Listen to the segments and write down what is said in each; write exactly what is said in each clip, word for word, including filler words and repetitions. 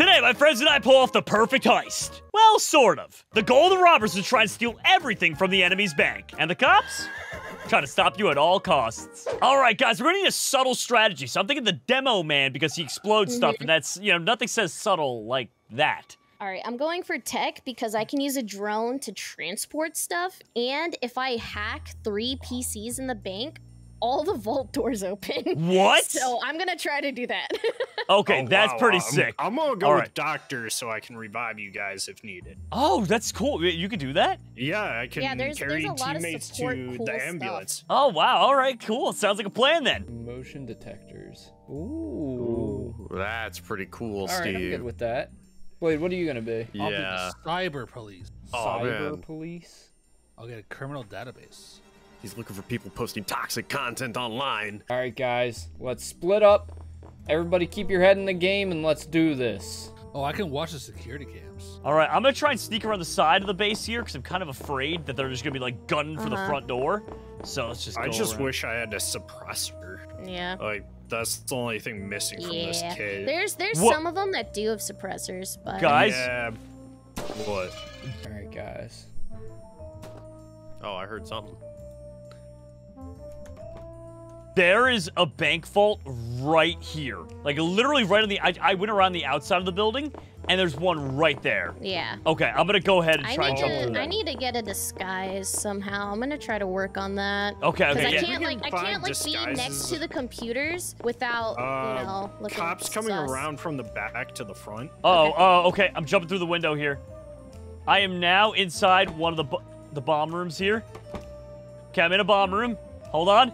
Today, my friends and I pull off the perfect heist. Well, sort of. The goal of the robbers is to try and steal everything from the enemy's bank. And the cops? Trying to stop you at all costs. All right, guys, we're gonna need a subtle strategy. So I'm thinking the demo man because he explodes stuff, and that's, you know, nothing says subtle like that. All right, I'm going for tech because I can use a drone to transport stuff, and if I hack three P Cs in the bank, all the vault doors open. What? So I'm gonna try to do that. Okay, oh, that's wow, pretty I'm, sick. I'm gonna go all with right. doctor so I can revive you guys if needed. Oh, that's cool. You can do that? Yeah, I can yeah, there's, carry there's teammates support, to cool the ambulance. Stuff. Oh wow! All right, cool. Sounds like a plan then. Motion detectors. Ooh, Ooh that's pretty cool, all Steve. All right, I'm good with that. Wait, what are you gonna be? Yeah. I'll be the cyber police. Oh, cyber man. police? I'll get a criminal database. He's looking for people posting toxic content online. All right, guys, let's split up. Everybody keep your head in the game and let's do this. Oh, I can watch the security cams. All right, I'm gonna try and sneak around the side of the base here because I'm kind of afraid that they're just gonna be like gunning uh-huh. for the front door. So let's just go I just around. wish I had a suppressor. Yeah. Like, that's the only thing missing from yeah. this kid. There's there's what? some of them that do have suppressors, but... Guys? Yeah. What? All right, guys. Oh, I heard something. There is a bank vault right here. Like, literally right on the... I, I went around the outside of the building, and there's one right there. Yeah. Okay, I'm gonna go ahead and I try and jump over that. I need to get a disguise somehow. I'm gonna try to work on that. Okay, okay. Because yeah. I can't, like, I can't, like, be next to the computers without, uh, you know, looking cops coming sus. around from the back to the front. Oh, okay. oh, okay. I'm jumping through the window here. I am now inside one of the, bo the bomb rooms here. Okay, I'm in a bomb room. Hold on.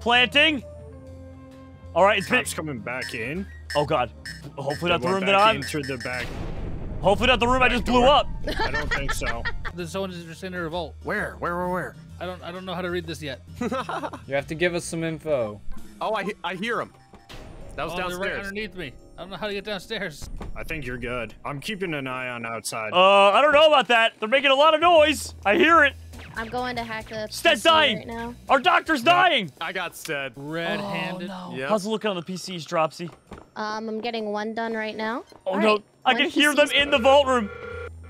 Planting. All right, it's cops been... coming back in. Oh god. Hopefully not the room that I'm. The back. Hopefully not the room I just door. blew up. I don't think so. There's someone just in a revolt. Where? Where? Where? Where? I don't. I don't know how to read this yet. You have to give us some info. Oh, I I hear him. That was oh, downstairs. They're right underneath me. I don't know how to get downstairs. I think you're good. I'm keeping an eye on outside. Uh, I don't know about that. They're making a lot of noise. I hear it. I'm going to hack the Stead's dying right now. Our doctor's no, dying. I got Stead. Red-handed. Oh, no. Yep. How's it looking on the P Cs, Dropsy? Um, I'm getting one done right now. Oh, All no. Right. I can hear them in the vault room.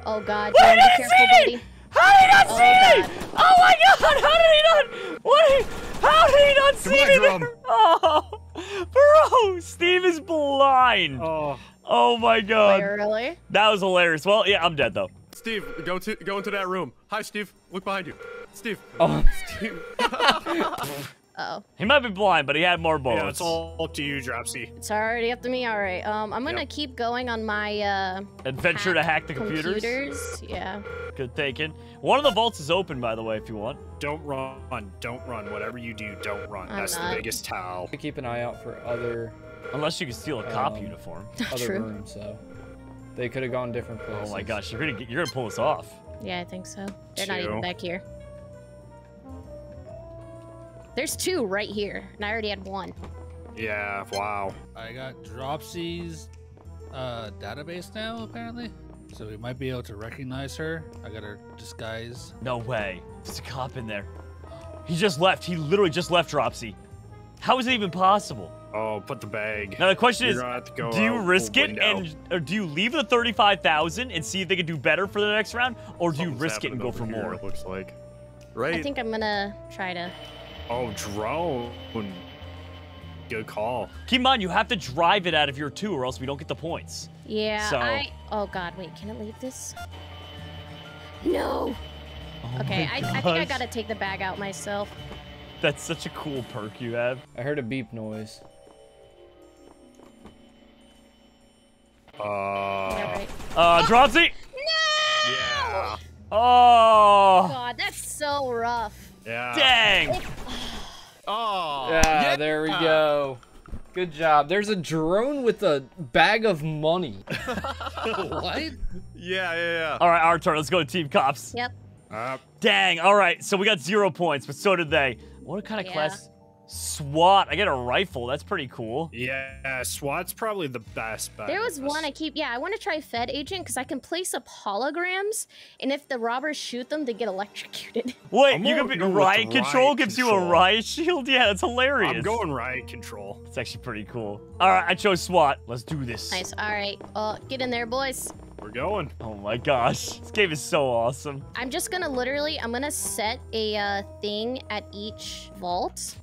Oh, God. Why did he not see it? How did he not see me? Oh, my God. How did he not? What? How did he not see me there? Oh, bro. Steve is blind. Oh, oh my God. Wait, really? That was hilarious. Well, yeah, I'm dead, though. Steve, go to go into that room. Hi, Steve. Look behind you. Steve. Oh, Steve. Uh-oh. He might be blind, but he had more bullets. Yeah, it's all up to you, Dropsy. It's already up to me. All right. Um, I'm gonna yep. keep going on my uh adventure hack to hack the computers. computers. Yeah. Good thinking. One of the vaults is open, by the way, if you want. Don't run. Don't run. Whatever you do, don't run. I'm That's not. the biggest towel. Keep an eye out for other. Unless you can steal a cop um, uniform. Other True. rooms, so. They could have gone different places. Oh my gosh, you're gonna get, you're gonna pull us off. Yeah, I think so. They're two. not even back here. There's two right here, and I already had one. Yeah, wow. I got Dropsy's uh, database now, apparently. So we might be able to recognize her. I got her disguise. No way. There's a cop in there. He just left. He literally just left Dropsy. How is it even possible? Oh, put the bag. Now the question You're is, go do you risk it and or do you leave the thirty-five thousand and see if they can do better for the next round, or do Something's you risk it and go for here, more? It looks like. Right. I think I'm gonna try to. Oh, drone. Good call. Keep in mind, you have to drive it out of your two, or else we don't get the points. Yeah. So. I. Oh God, wait. Can it leave this? No. Oh okay, I, I think I gotta take the bag out myself. That's such a cool perk you have. I heard a beep noise. Uh, yeah, right. uh oh, Dropsy! No! Yeah. Oh! God, that's so rough. Yeah. Dang! It, oh. oh! Yeah, yeah, there we go. Good job. There's a drone with a bag of money. What? Yeah, yeah, yeah. All right, our turn. Let's go to Team Cops. Yep. Uh, Dang, all right. So we got zero points, but so did they. What kind of yeah. class? SWAT. I get a rifle. That's pretty cool. Yeah, SWAT's probably the best bet. There was one I keep... Yeah, I want to try Fed Agent because I can place up holograms, and if the robbers shoot them, they get electrocuted. Wait, I'm you can be... Riot Control gives you a riot shield? Yeah, that's hilarious. I'm going Riot Control. It's actually pretty cool. All right, I chose SWAT. Let's do this. Nice. All right. Uh, get in there, boys. We're going. Oh my gosh. This game is so awesome. I'm just going to literally... I'm going to set a uh, thing at each vault.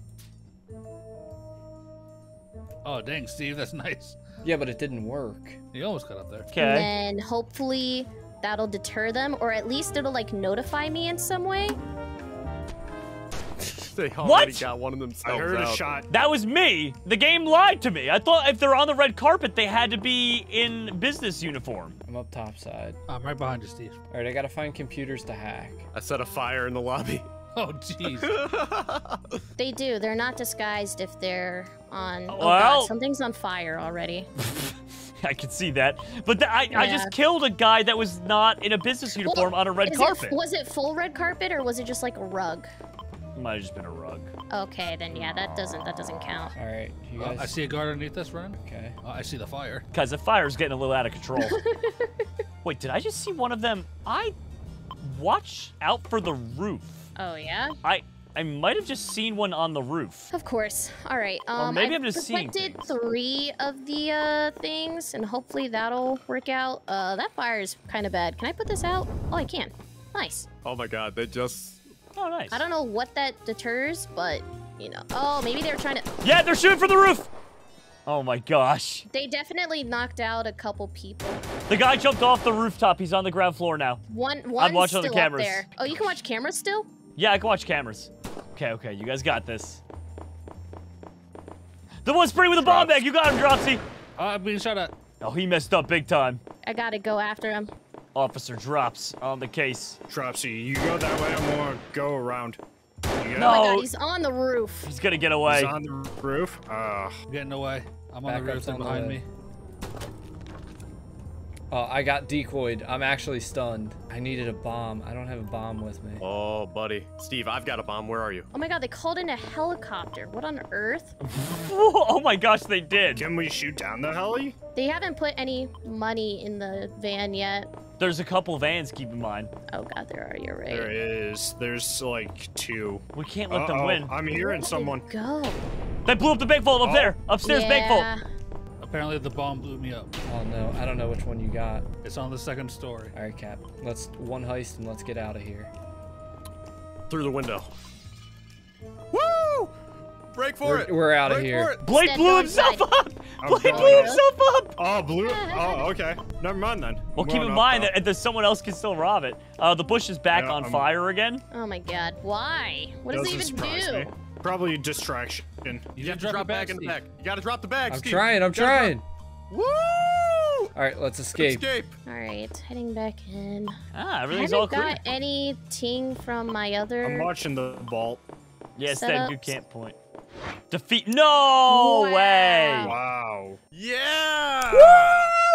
Oh, dang, Steve, that's nice. Yeah, but it didn't work. You almost got up there. Okay. And then hopefully that'll deter them, or at least it'll, like, notify me in some way. They already what? Got one of themselves I heard out. A shot. That was me. The game lied to me. I thought if they're on the red carpet, they had to be in business uniform. I'm up top side. I'm right behind you, Steve. All right, I got to find computers to hack. I set a fire in the lobby. Oh, jeez. They do. They're not disguised if they're on... Oh, well, God, something's on fire already. I can see that. But the, I, yeah. I just killed a guy that was not in a business uniform well, on a red carpet. It, was it full red carpet or was it just like a rug? It might have just been a rug. Okay, then yeah, that doesn't that doesn't count. All right. You guys... uh, I see a guard underneath this, Ren. Okay. Uh, I see the fire. Because the fire's getting a little out of control. Wait, did I just see one of them? I watch out for the roof. Oh, yeah? I I might have just seen one on the roof. Of course. All right. Um, or maybe I've I'm just seeing things. I collected three of the uh, things, and hopefully that'll work out. Uh, that fire is kind of bad. Can I put this out? Oh, I can. Nice. Oh, my God. They just... Oh, nice. I don't know what that deters, but, you know. Oh, maybe they were trying to... Yeah, they're shooting from the roof! Oh, my gosh. They definitely knocked out a couple people. The guy jumped off the rooftop. He's on the ground floor now. One, one's I'm watching still the cameras. Up there. Oh, you can watch cameras still? Yeah, I can watch cameras. Okay, okay, you guys got this. The one spraying with a bomb bag, you got him, Dropsy. Uh, I'm being shot at. Oh, he messed up big time. I gotta go after him. Officer Drops on the case. Dropsy, you go that way, I'm gonna go around. No, oh my God, he's on the roof. He's gonna get away. He's on the roof. Uh, getting away. I'm on the roof. They're behind me. Oh, I got decoyed. I'm actually stunned. I needed a bomb. I don't have a bomb with me. Oh, buddy. Steve, I've got a bomb. Where are you? Oh, my God. They called in a helicopter. What on earth? Oh, my gosh. They did. Can we shoot down the heli? They haven't put any money in the van yet. There's a couple vans, keep in mind. Oh, God. There are. You're right. There is. There's, like, two. We can't let uh -oh. them win. I'm hearing Where someone. They go. They blew up the bank vault up oh. there. Upstairs yeah. bank vault. Apparently the bomb blew me up. Oh no, I don't know which one you got. It's on the second story. All right, Cap. Let's one heist and let's get out of here. Through the window. Woo! Break for we're, it. We're out Break of here. Blake Stand blew himself side. up. Oh, Blake blew really? himself up. Oh, blew. Oh, okay. Never mind then. Well, I'm keep in mind up. that there's someone else can still rob it. Uh, the bush is back yeah, on I'm... fire again. Oh my God, why? What does it even do? Me. Probably a distraction. You, you have to drop the bag, bag in the back. You gotta drop the bag, I'm Steve. trying, I'm trying. Woo! All right, let's escape. escape. All right, heading back in. Ah, everything's all clear. I haven't got anything from my other... I'm watching the vault. Yes, then you can't point. Defeat, no wow. way! Wow. Yeah!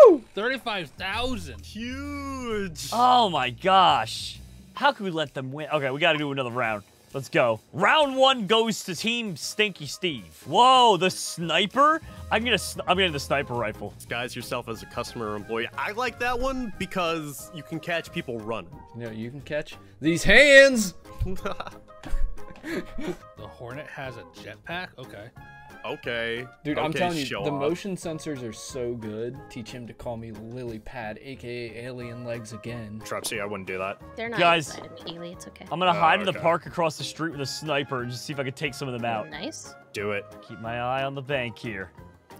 Woo! thirty-five thousand. Huge. Oh my gosh. How can we let them win? Okay, we gotta do another round. Let's go. Round one goes to Team Stinky Steve. Whoa, the sniper? I'm gonna, I'm gonna the sniper rifle. Disguise yourself as a customer or employee. I like that one because you can catch people running. You know, you can catch these hands. The Hornet has a jetpack? Okay. Okay. Dude, okay, I'm telling you, the off. motion sensors are so good. Teach him to call me Lily Pad, aka Alien Legs again. Dropsy, I wouldn't do that. They're not guys. Ely, it's okay. I'm gonna hide oh, okay. in the park across the street with a sniper and just see if I can take some of them out. Nice. Do it. Keep my eye on the bank here.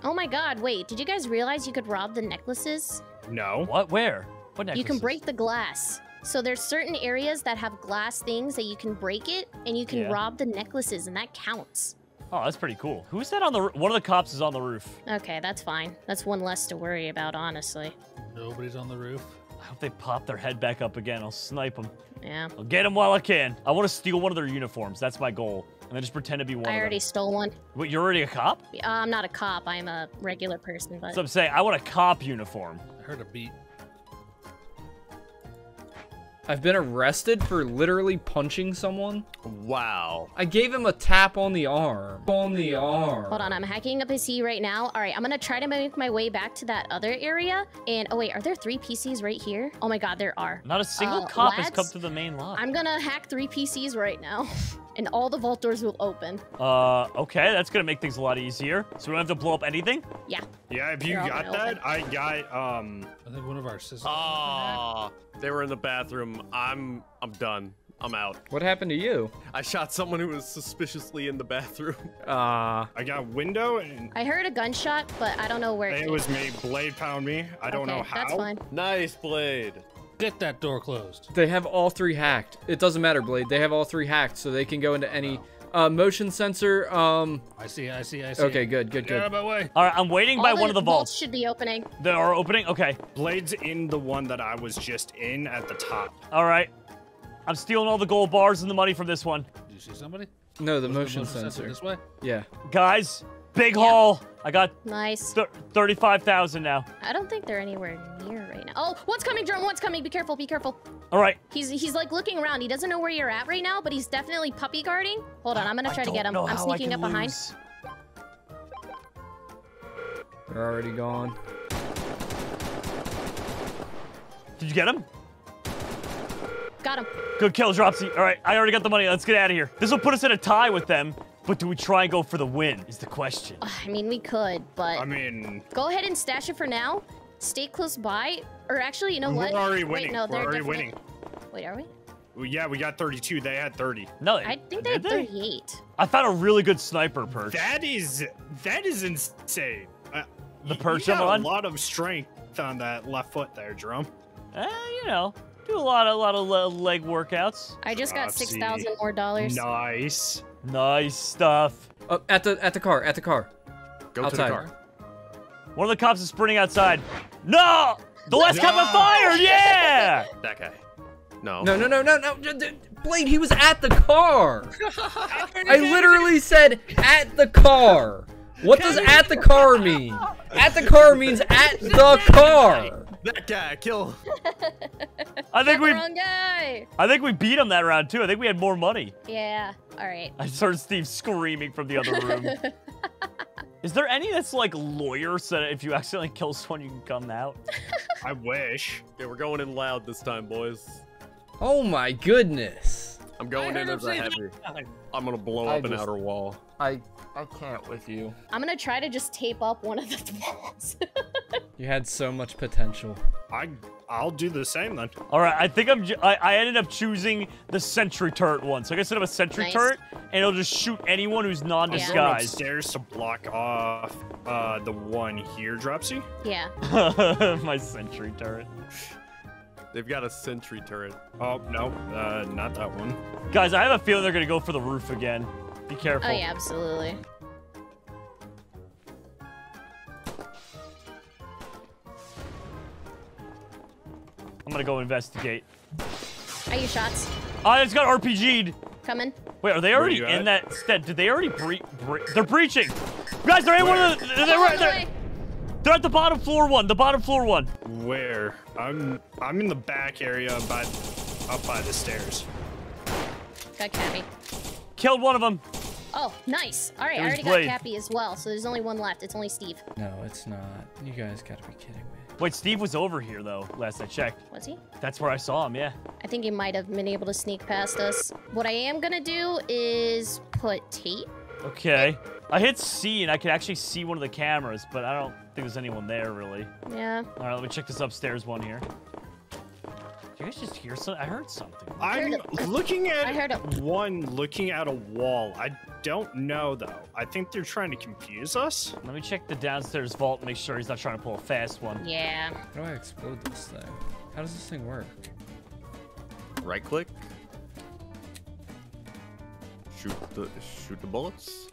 Oh my God! Wait, did you guys realize you could rob the necklaces? No. What? Where? What necklaces? You can break the glass. So there's certain areas that have glass things that you can break it, and you can yeah. rob the necklaces, and that counts. Oh, that's pretty cool. Who's that on the roof? One of the cops is on the roof. Okay, that's fine. That's one less to worry about, honestly. Nobody's on the roof. I hope they pop their head back up again. I'll snipe them. Yeah. I'll get them while I can. I want to steal one of their uniforms. That's my goal. And then just pretend to be one I of them. I already stole one. Wait, you're already a cop? Uh, I'm not a cop. I'm a regular person, but... So I'm saying, I want a cop uniform. I heard a beat. I've been arrested for literally punching someone. Wow. I gave him a tap on the arm. On the arm. Hold on, I'm hacking a P C right now. All right, I'm gonna try to make my way back to that other area. And oh wait, are there three P Cs right here? Oh my God, there are. Not a single uh, cop lads, has come to the main lot. I'm gonna hack three P Cs right now. And all the vault doors will open. Uh, okay, that's gonna make things a lot easier. So we don't have to blow up anything? Yeah. Yeah, if you got that, open. I got, um... I think one of our sisters... Aw, oh, they were in the bathroom. I'm, I'm done. I'm out. What happened to you? I shot someone who was suspiciously in the bathroom. Uh, I got window and... I heard a gunshot, but I don't know where it came. It was me. Blade found me. I don't okay, know how. That's fine. Nice, Blade. Get that door closed. They have all three hacked. It doesn't matter, Blade. They have all three hacked, so they can go into any uh, motion sensor. Um, I see. I see. I see. Okay, good, good, good. Get out of my way. All right, I'm waiting all by one of the vaults. vaults. Should be opening. They are opening. Okay. Blade's in the one that I was just in at the top. All right, I'm stealing all the gold bars and the money from this one. Did you see somebody? No, the motion, the motion sensor. sensor. This way. Yeah. Guys, big yeah. haul. I got nice th thirty-five thousand now. I don't think they're anywhere near right now. Oh, what's coming, Jerome? What's coming? Be careful, be careful. All right. He's he's like looking around. He doesn't know where you're at right now, but he's definitely puppy guarding. Hold on, I'm gonna try to get him. I'm sneaking up behind. They're already gone. Did you get him? Got him. Good kill, Dropsy. All right, I already got the money. Let's get out of here. This will put us in a tie with them. But do we try and go for the win is the question. I mean, we could, but... I mean... Go ahead and stash it for now. Stay close by. Or actually, you know what? We're already winning. Wait, no, We're already definitely... winning. Wait, are we? Well, yeah, we got thirty-two. They had thirty. No, I think they had thirty-eight. They? I found a really good sniper perch. That is... That is insane. Uh, the perch I'm on? You got a lot of strength on that left foot there, Jerome. Eh, you know. Do a lot, a lot of leg workouts. I just got six thousand more dollars. Nice. Nice stuff. Uh, at the at the car, at the car. Go outside. To the car. One of the cops is sprinting outside. No! The last no! cop on fire! Yeah! That guy. No. No, no, no, no, no. Blade, he was at the car. I literally said at the car. What does at the car mean? At the car means at the car. That guy, kill him. I think we. Wrong guy. I think we beat him that round too. I think we had more money. Yeah. All right. I just heard Steve screaming from the other room. Is there any that's like lawyers that if you accidentally kill someone you can come out? I wish. Yeah, we're going in loud this time, boys. Oh my goodness. I'm going in as a heavy. I'm gonna blow I up just, an outer wall. I. I can't with you. I'm gonna try to just tape up one of the walls. You had so much potential. I, I'll do the same then. All right, I think I'm. I, I ended up choosing the sentry turret one. So I guess I have a sentry nice. turret, and it'll just shoot anyone who's non-disguised. Yeah. Upstairs to block off uh, the one here, Dropsy. Yeah. My sentry turret. They've got a sentry turret. Oh no, uh, not that one. Guys, I have a feeling they're gonna go for the roof again. Be careful. Oh yeah, absolutely. I'm gonna go investigate. I use shots. Oh, it's got R P G'd. Coming. Wait, are they already in at? that stead? Did they already bre bre They're breaching. Guys, they're in Where? one of the. They're, they're, right, they're, they're at the bottom floor one. The bottom floor one. Where? I'm I'm in the back area by up by the stairs. Got Cappy. Killed one of them. Oh, nice. All right, I already Blade. got Cappy as well, so there's only one left. It's only Steve. No, it's not. You guys gotta be kidding me. Wait, Steve was over here, though, last I checked. Was he? That's where I saw him, yeah. I think he might have been able to sneak past us. What I am gonna do is put Tate. Okay. I hit C, and I could actually see one of the cameras, but I don't think there's anyone there, really. Yeah. All right, let me check this upstairs one here. You guys just hear something? I heard something. I'm looking at I heard one looking at a wall. I don't know, though. I think they're trying to confuse us. Let me check the downstairs vault and make sure he's not trying to pull a fast one. Yeah. How do I explode this thing? How does this thing work? Right click. Shoot the, shoot the bullets.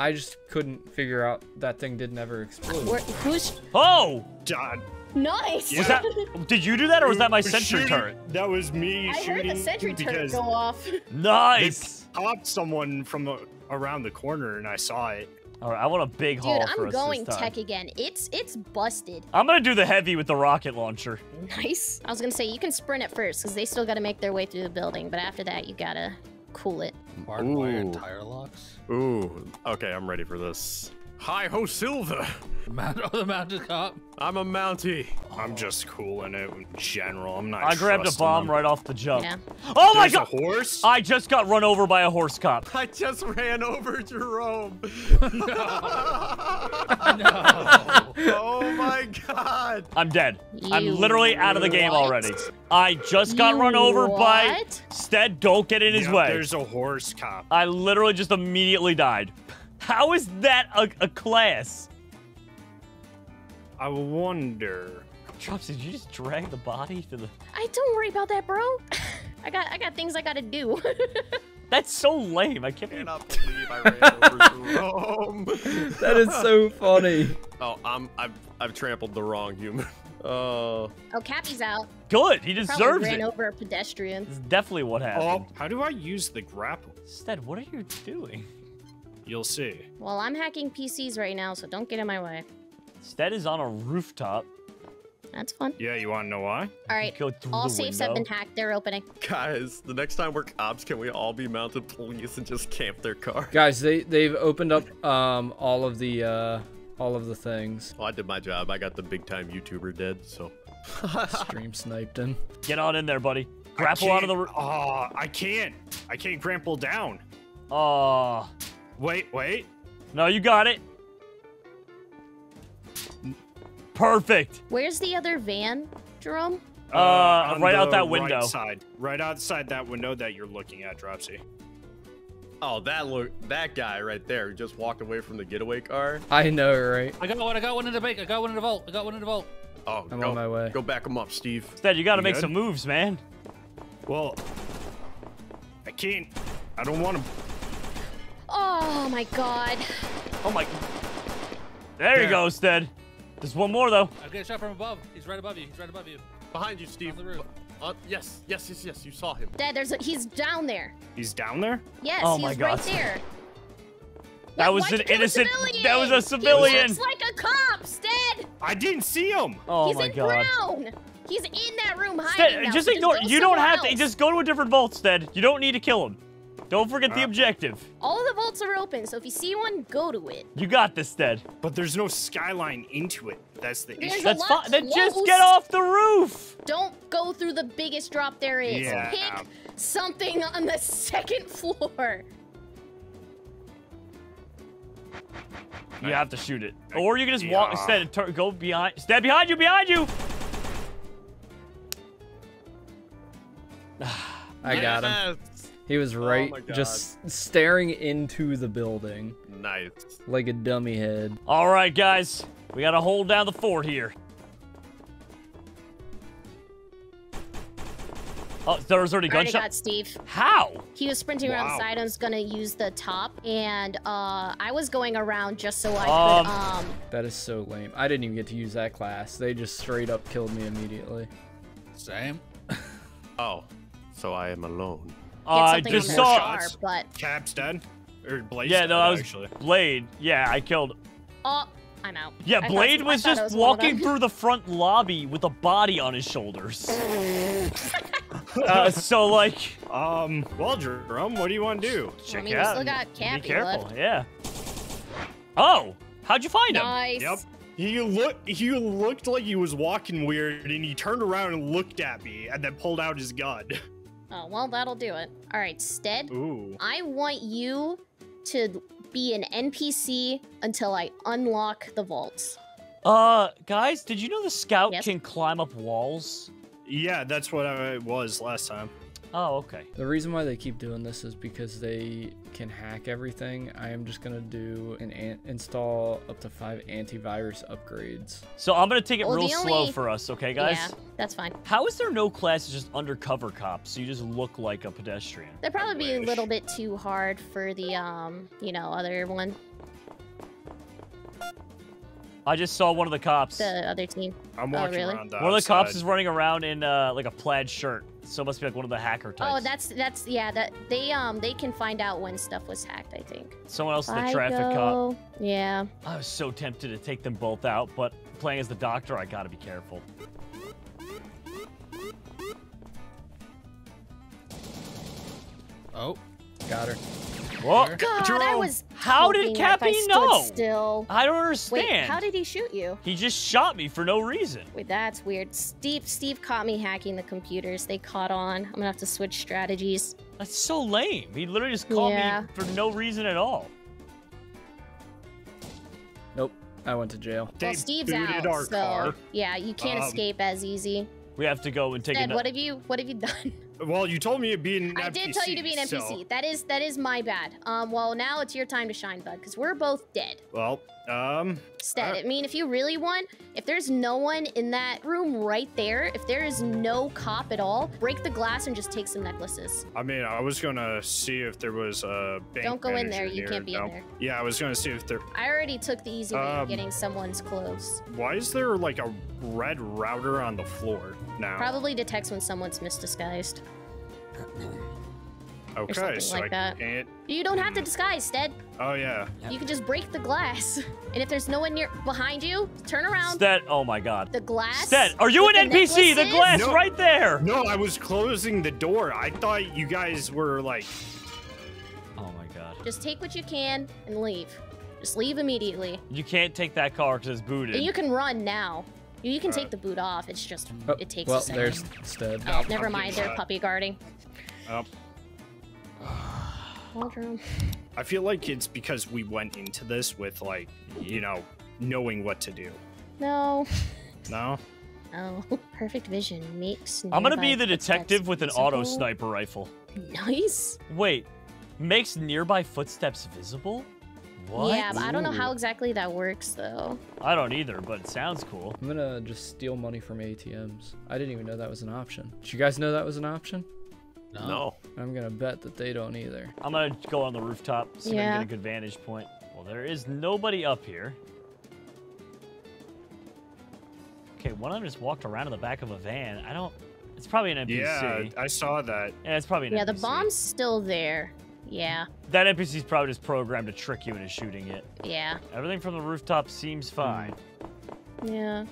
I just couldn't figure out that thing did never explode. Where, who's... Oh! God. Nice. Yeah. Was that, did you do that, or was that my sentry turret? That was me I shooting. I heard the sentry turret go off. Nice. They popped someone from the, around the corner, and I saw it. All right, I want a big Dude, haul Dude, I'm for us going this time. tech again. It's it's busted. I'm gonna do the heavy with the rocket launcher. Nice. I was gonna say you can sprint at first because they still gotta make their way through the building, but after that you gotta cool it. Barbed wire and tire locks. Ooh. Okay, I'm ready for this. Hi ho, Silver. Mount oh, the mountain cop. I'm a Mountie. Oh. I'm just cooling it in general. I'm not. I grabbed a bomb them. right off the jump. Yeah. Oh There's my god! A horse? I just got run over by a horse cop. I just ran over Jerome. No. No. Oh my god. I'm dead. You I'm literally out of the game what? already. I just got you run over what? by Stead. Don't get in his yep, way. There's a horse cop. I literally just immediately died. How is that a, a class? I wonder. Drops, did you just drag the body to the? I don't worry about that, bro. I got I got things I gotta do. That's so lame. I can't. I cannot believe I ran over Jerome. That is so funny. Oh, I'm I've I've trampled the wrong human. Uh, oh, Cappy's out. Good, he deserves Probably ran it. ran over a pedestrian. This is definitely what happened. Oh, how do I use the grapple? Stead, what are you doing? You'll see. Well, I'm hacking P Cs right now, so don't get in my way. Stead is on a rooftop. That's fun. Yeah, you want to know why? All right, all safes have been hacked. They're opening. Guys, the next time we're cops, can we all be mounted police and just camp their car? Guys, they they've opened up um all of the uh all of the things. Well, I did my job. I got the big time YouTuber dead, so stream sniped him. Get on in there, buddy. Grapple out of the. Oh, I can't. I can't grapple down. Oh. Wait, wait. No, you got it. Perfect. Where's the other van, Jerome? Uh, uh right out that window. Right side. Right outside that window that you're looking at, Dropsy. Oh, that look, that guy right there who just walked away from the getaway car. I know, right? I got one. I got one in the bank. I got one in the vault. I got one in the vault. Oh, I'm go, on my way. Go back him up, Steve. Instead, you got to make good? some moves, man. Well, I can't. I don't want to. Oh my god. Oh my. There yeah. you go, Stead. There's one more though. I'm getting shot from above. He's right above you. He's right above you. Behind you, Steve. On the roof. Uh, yes, yes, yes, yes. You saw him. Dad, there's a, he's down there. He's down there? Yes, oh he's my god. right there. That what, was an innocent. That was a civilian. He looks like a cop, Stead. I didn't see him. Oh he's my in god. Brown. He's in that room hiding. Stead, now. Just ignore. Just you don't have else. to. Just go to a different vault, Stead. You don't need to kill him. Don't forget uh, the objective. All the vaults are open, so if you see one, go to it. You got this, Stead. But there's no skyline into it. That's the there's issue. That's fine. Then just get off the roof. Don't go through the biggest drop there is. Yeah. Pick something on the second floor. You have to shoot it, or you can just yeah. walk instead. Of turn, go behind. Stead, behind you, behind you. I got him. He was right, oh just staring into the building. Nice. Like a dummy head. All right, guys. We got to hold down the fort here. Oh, there was already gunshot? I already got Steve. How? He was sprinting wow. around the side. I was going to use the top, and uh, I was going around just so I um, could... Um... That is so lame. I didn't even get to use that class. They just straight up killed me immediately. Same. Oh, so I am alone. I just saw shots, but... Cap's dead. Or Blade's yeah, no, dead, I was actually. Blade. Yeah, I killed. Oh, I'm out. Yeah, I Blade thought, was just was walking through the front lobby with a body on his shoulders. uh, so like, um, well, Jerome, what do you want to do? Check I mean, out. We still got Cappy. Be careful. Left. Yeah. Oh, how'd you find nice. him? Yep. He looked. He looked like he was walking weird, and he turned around and looked at me, and then pulled out his gun. Oh, well, that'll do it. All right, Stead, Ooh. I want you to be an N P C until I unlock the vaults. Uh, guys, did you know the scout yes. can climb up walls? Yeah, that's what I was last time. Oh, okay. The reason why they keep doing this is because they can hack everything. I am just going to do an an install up to five antivirus upgrades. So I'm going to take it well, real only... slow for us, okay, guys? Yeah, that's fine. How is there no class just undercover cops, so you just look like a pedestrian? That'd probably be a little bit too hard for the, um, you know, other one. I just saw one of the cops. The other team. I'm walking oh, really? around the One outside. of the cops is running around in uh, like a plaid shirt. So it must be like one of the hacker types. Oh, that's that's yeah. That they um they can find out when stuff was hacked. I think. Someone else, the traffic cop. Yeah. I was so tempted to take them both out, but playing as the doctor, I gotta be careful. Oh, got her. Whoa, God, Jerome, I was how did Cappy like know? Still. I don't understand. Wait, how did he shoot you? He just shot me for no reason. Wait, that's weird. Steve, Steve caught me hacking the computers. They caught on. I'm gonna have to switch strategies. That's so lame. He literally just called yeah. me for no reason at all. Nope, I went to jail. Well, they Steve's out, our so car. yeah, you can't um, escape as easy. We have to go and take. Stead, what have you? What have you done? Well, you told me to be an N P C. I did tell you to be an N P C. So. That is that is my bad. Um, well, now it's your time to shine, bud, because we're both dead. Well, um... Stead, I, I mean, if you really want, if there's no one in that room right there, if there is no cop at all, break the glass and just take some necklaces. I mean, I was going to see if there was a bank Don't go in there. You here. can't be no. in there. Yeah, I was going to see if there... I already took the easy way um, of getting someone's clothes. Why is there, like, a red router on the floor now? Probably detects when someone's misdisguised. Okay, so like I that. can't... You don't have to disguise, Stead. Oh, yeah. You can just break the glass. And if there's no one near behind you, turn around. Stead, oh my god. The glass. Stead, are you an N P C? The glass no, right there. No, I was closing the door. I thought you guys were like... Oh my god. Just take what you can and leave. Just leave immediately. You can't take that car because it's booted. And you can run now. You can take uh, the boot off. It's just, oh, it takes well, a second. There's Stead. Oh, never mind. They're puppy guarding. Oh. I feel like it's because we went into this with, like, you know, knowing what to do. No. No? No. Perfect vision makes... I'm gonna be the detective with an visible. auto sniper rifle. Nice. Wait, makes nearby footsteps visible? What? Yeah, but Ooh. I don't know how exactly that works, though. I don't either, but it sounds cool. I'm gonna just steal money from A T Ms. I didn't even know that was an option. Did you guys know that was an option? No. no. I'm gonna bet that they don't either. I'm gonna go on the rooftop so yeah. I can get a good vantage point. Well, there is nobody up here. Okay, one of them just walked around in the back of a van. I don't... It's probably an N P C. Yeah, I saw that. Yeah, it's probably an yeah, N P C. Yeah, the bomb's still there. Yeah. That N P C's probably just programmed to trick you into shooting it. Yeah. Everything from the rooftop seems fine. Yeah.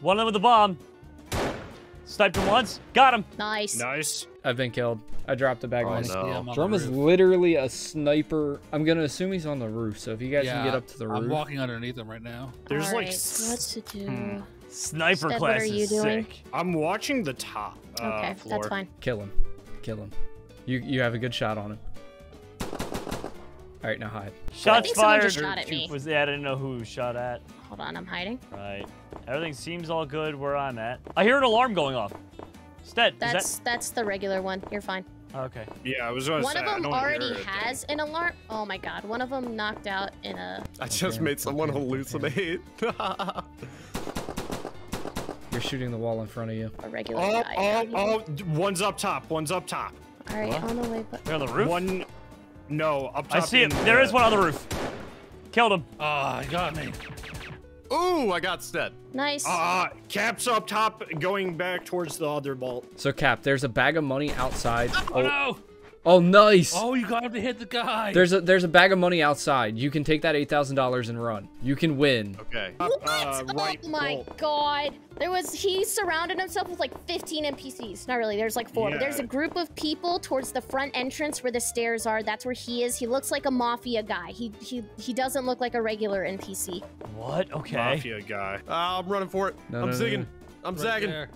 One of them with the bomb. Sniped him once. Got him. Nice. Nice. I've been killed. I dropped a bag of money. Oh, no. Drum is literally a sniper. I'm going to assume he's on the roof, so if you guys yeah, can get up to the roof. I'm walking underneath him right now. There's All like... Right. What to do? Hmm. Sniper Stead, class is doing? sick. I'm watching the top uh, Okay, floor. That's fine. Kill him. Kill him. You you have a good shot on him. All right, now hide. Shots fired. Just shot at me. Was, yeah, I didn't know who shot at. Hold on, I'm hiding. Right. Everything seems all good where I'm at. I hear an alarm going off. Stead, that's is that... that's the regular one. You're fine. Okay. Yeah, I was going to say. One of them already has an alarm. Oh my god, one of them knocked out in a... I just made someone hallucinate. You're shooting the wall in front of you. A regular oh, guy. Oh, oh, one's up top. One's up top. All right, what? on the way. But... They're on the roof? One... No, up top. I see him. There is one on the roof. Killed him. Ah, oh, he got me. Ooh, I got Stead. Nice. Ah, uh, Cap's up top, going back towards the other vault. So Cap, there's a bag of money outside. Oh, oh no! Oh, nice. Oh, you got him to hit the guy. There's a there's a bag of money outside. You can take that eight thousand dollars and run. You can win. Okay. What? Uh, right oh my roll. god. There was he surrounded himself with like fifteen N P Cs. Not really. There's like four. Yeah. But there's a group of people towards the front entrance where the stairs are. That's where he is. He looks like a mafia guy. He he he doesn't look like a regular N P C. What? Okay. Mafia guy. Uh, I'm running for it. No, I'm no, zigging. No, no. I'm right zagging. There.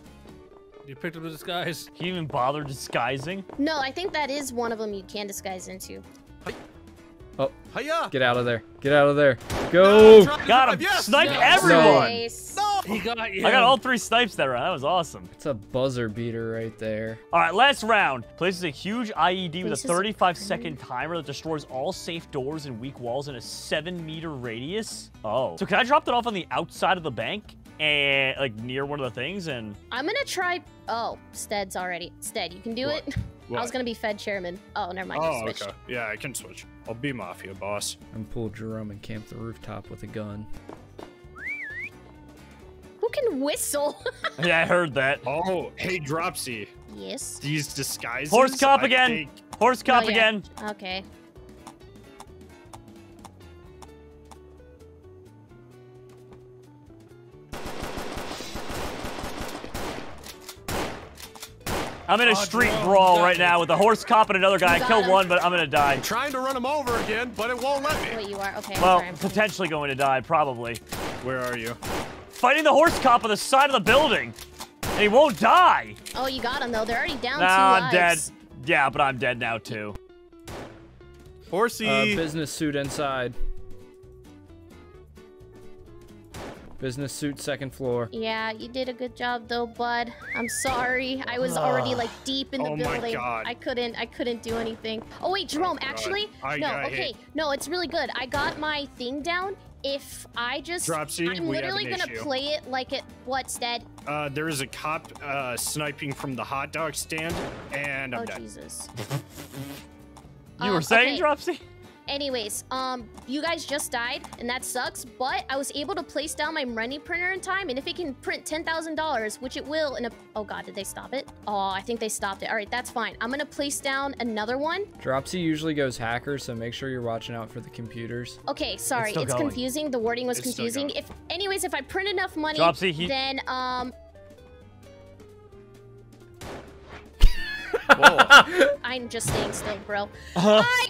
You picked up the disguise. Can you even bother disguising? No, I think that is one of them you can disguise into. Hi. Oh, hiya! Get out of there. Get out of there. Go! No, got him! Yes. Sniped no. everyone! Nice. No. He got you. I got all three snipes that round. That was awesome. It's a buzzer beater right there. All right, last round. Places a huge I E D with a thirty-five second timer that destroys all safe doors and weak walls in a seven meter radius. Oh. So can I drop that off on the outside of the bank? and like near one of the things, and I'm gonna try. Oh, Stead's already. Stead, you can do what? it. What? I was gonna be Fed Chairman. Oh, never mind. Oh, okay. Yeah, I can switch. I'll be Mafia Boss. And pull Jerome and camp the rooftop with a gun. Who can whistle? Yeah, I heard that. Oh, hey, Dropsy. Yes. These disguises. Horse cop I again. Think... Horse cop oh, yeah. again. Okay. I'm in a street oh, brawl right now with a horse cop and another guy. I killed him. one, but I'm gonna die. I'm trying to run him over again, but it won't let me. Wait, you are? Okay, I'm well, sorry, I'm potentially going to die, probably. Where are you? Fighting the horse cop on the side of the building. And he won't die. Oh, you got him, though. They're already down nah, two I'm lives. dead. Yeah, but I'm dead now, too. Horsey. Uh, business suit inside. Business suit, second floor. Yeah, you did a good job though, bud. I'm sorry. I was already like deep in the oh building. My God. I couldn't I couldn't do anything. Oh wait, Jerome, oh actually? I no, okay. Hit. No, it's really good. I got my thing down. If I just Dropsy, I'm literally gonna issue. play it like it what's dead. Uh there is a cop uh sniping from the hot dog stand and I'm oh, dead. Jesus. You um, were saying okay. Dropsy? Anyways, um, you guys just died, and that sucks, but I was able to place down my money printer in time, and if it can print ten thousand dollars, which it will in a- Oh god, did they stop it? Oh, I think they stopped it. Alright, that's fine. I'm gonna place down another one. Dropsy usually goes hacker, so make sure you're watching out for the computers. Okay, sorry, it's, it's confusing. The wording was it's confusing. If, anyways, if I print enough money, Dropsy, he then, um... Whoa. I'm just staying still, bro. Uh-huh. I...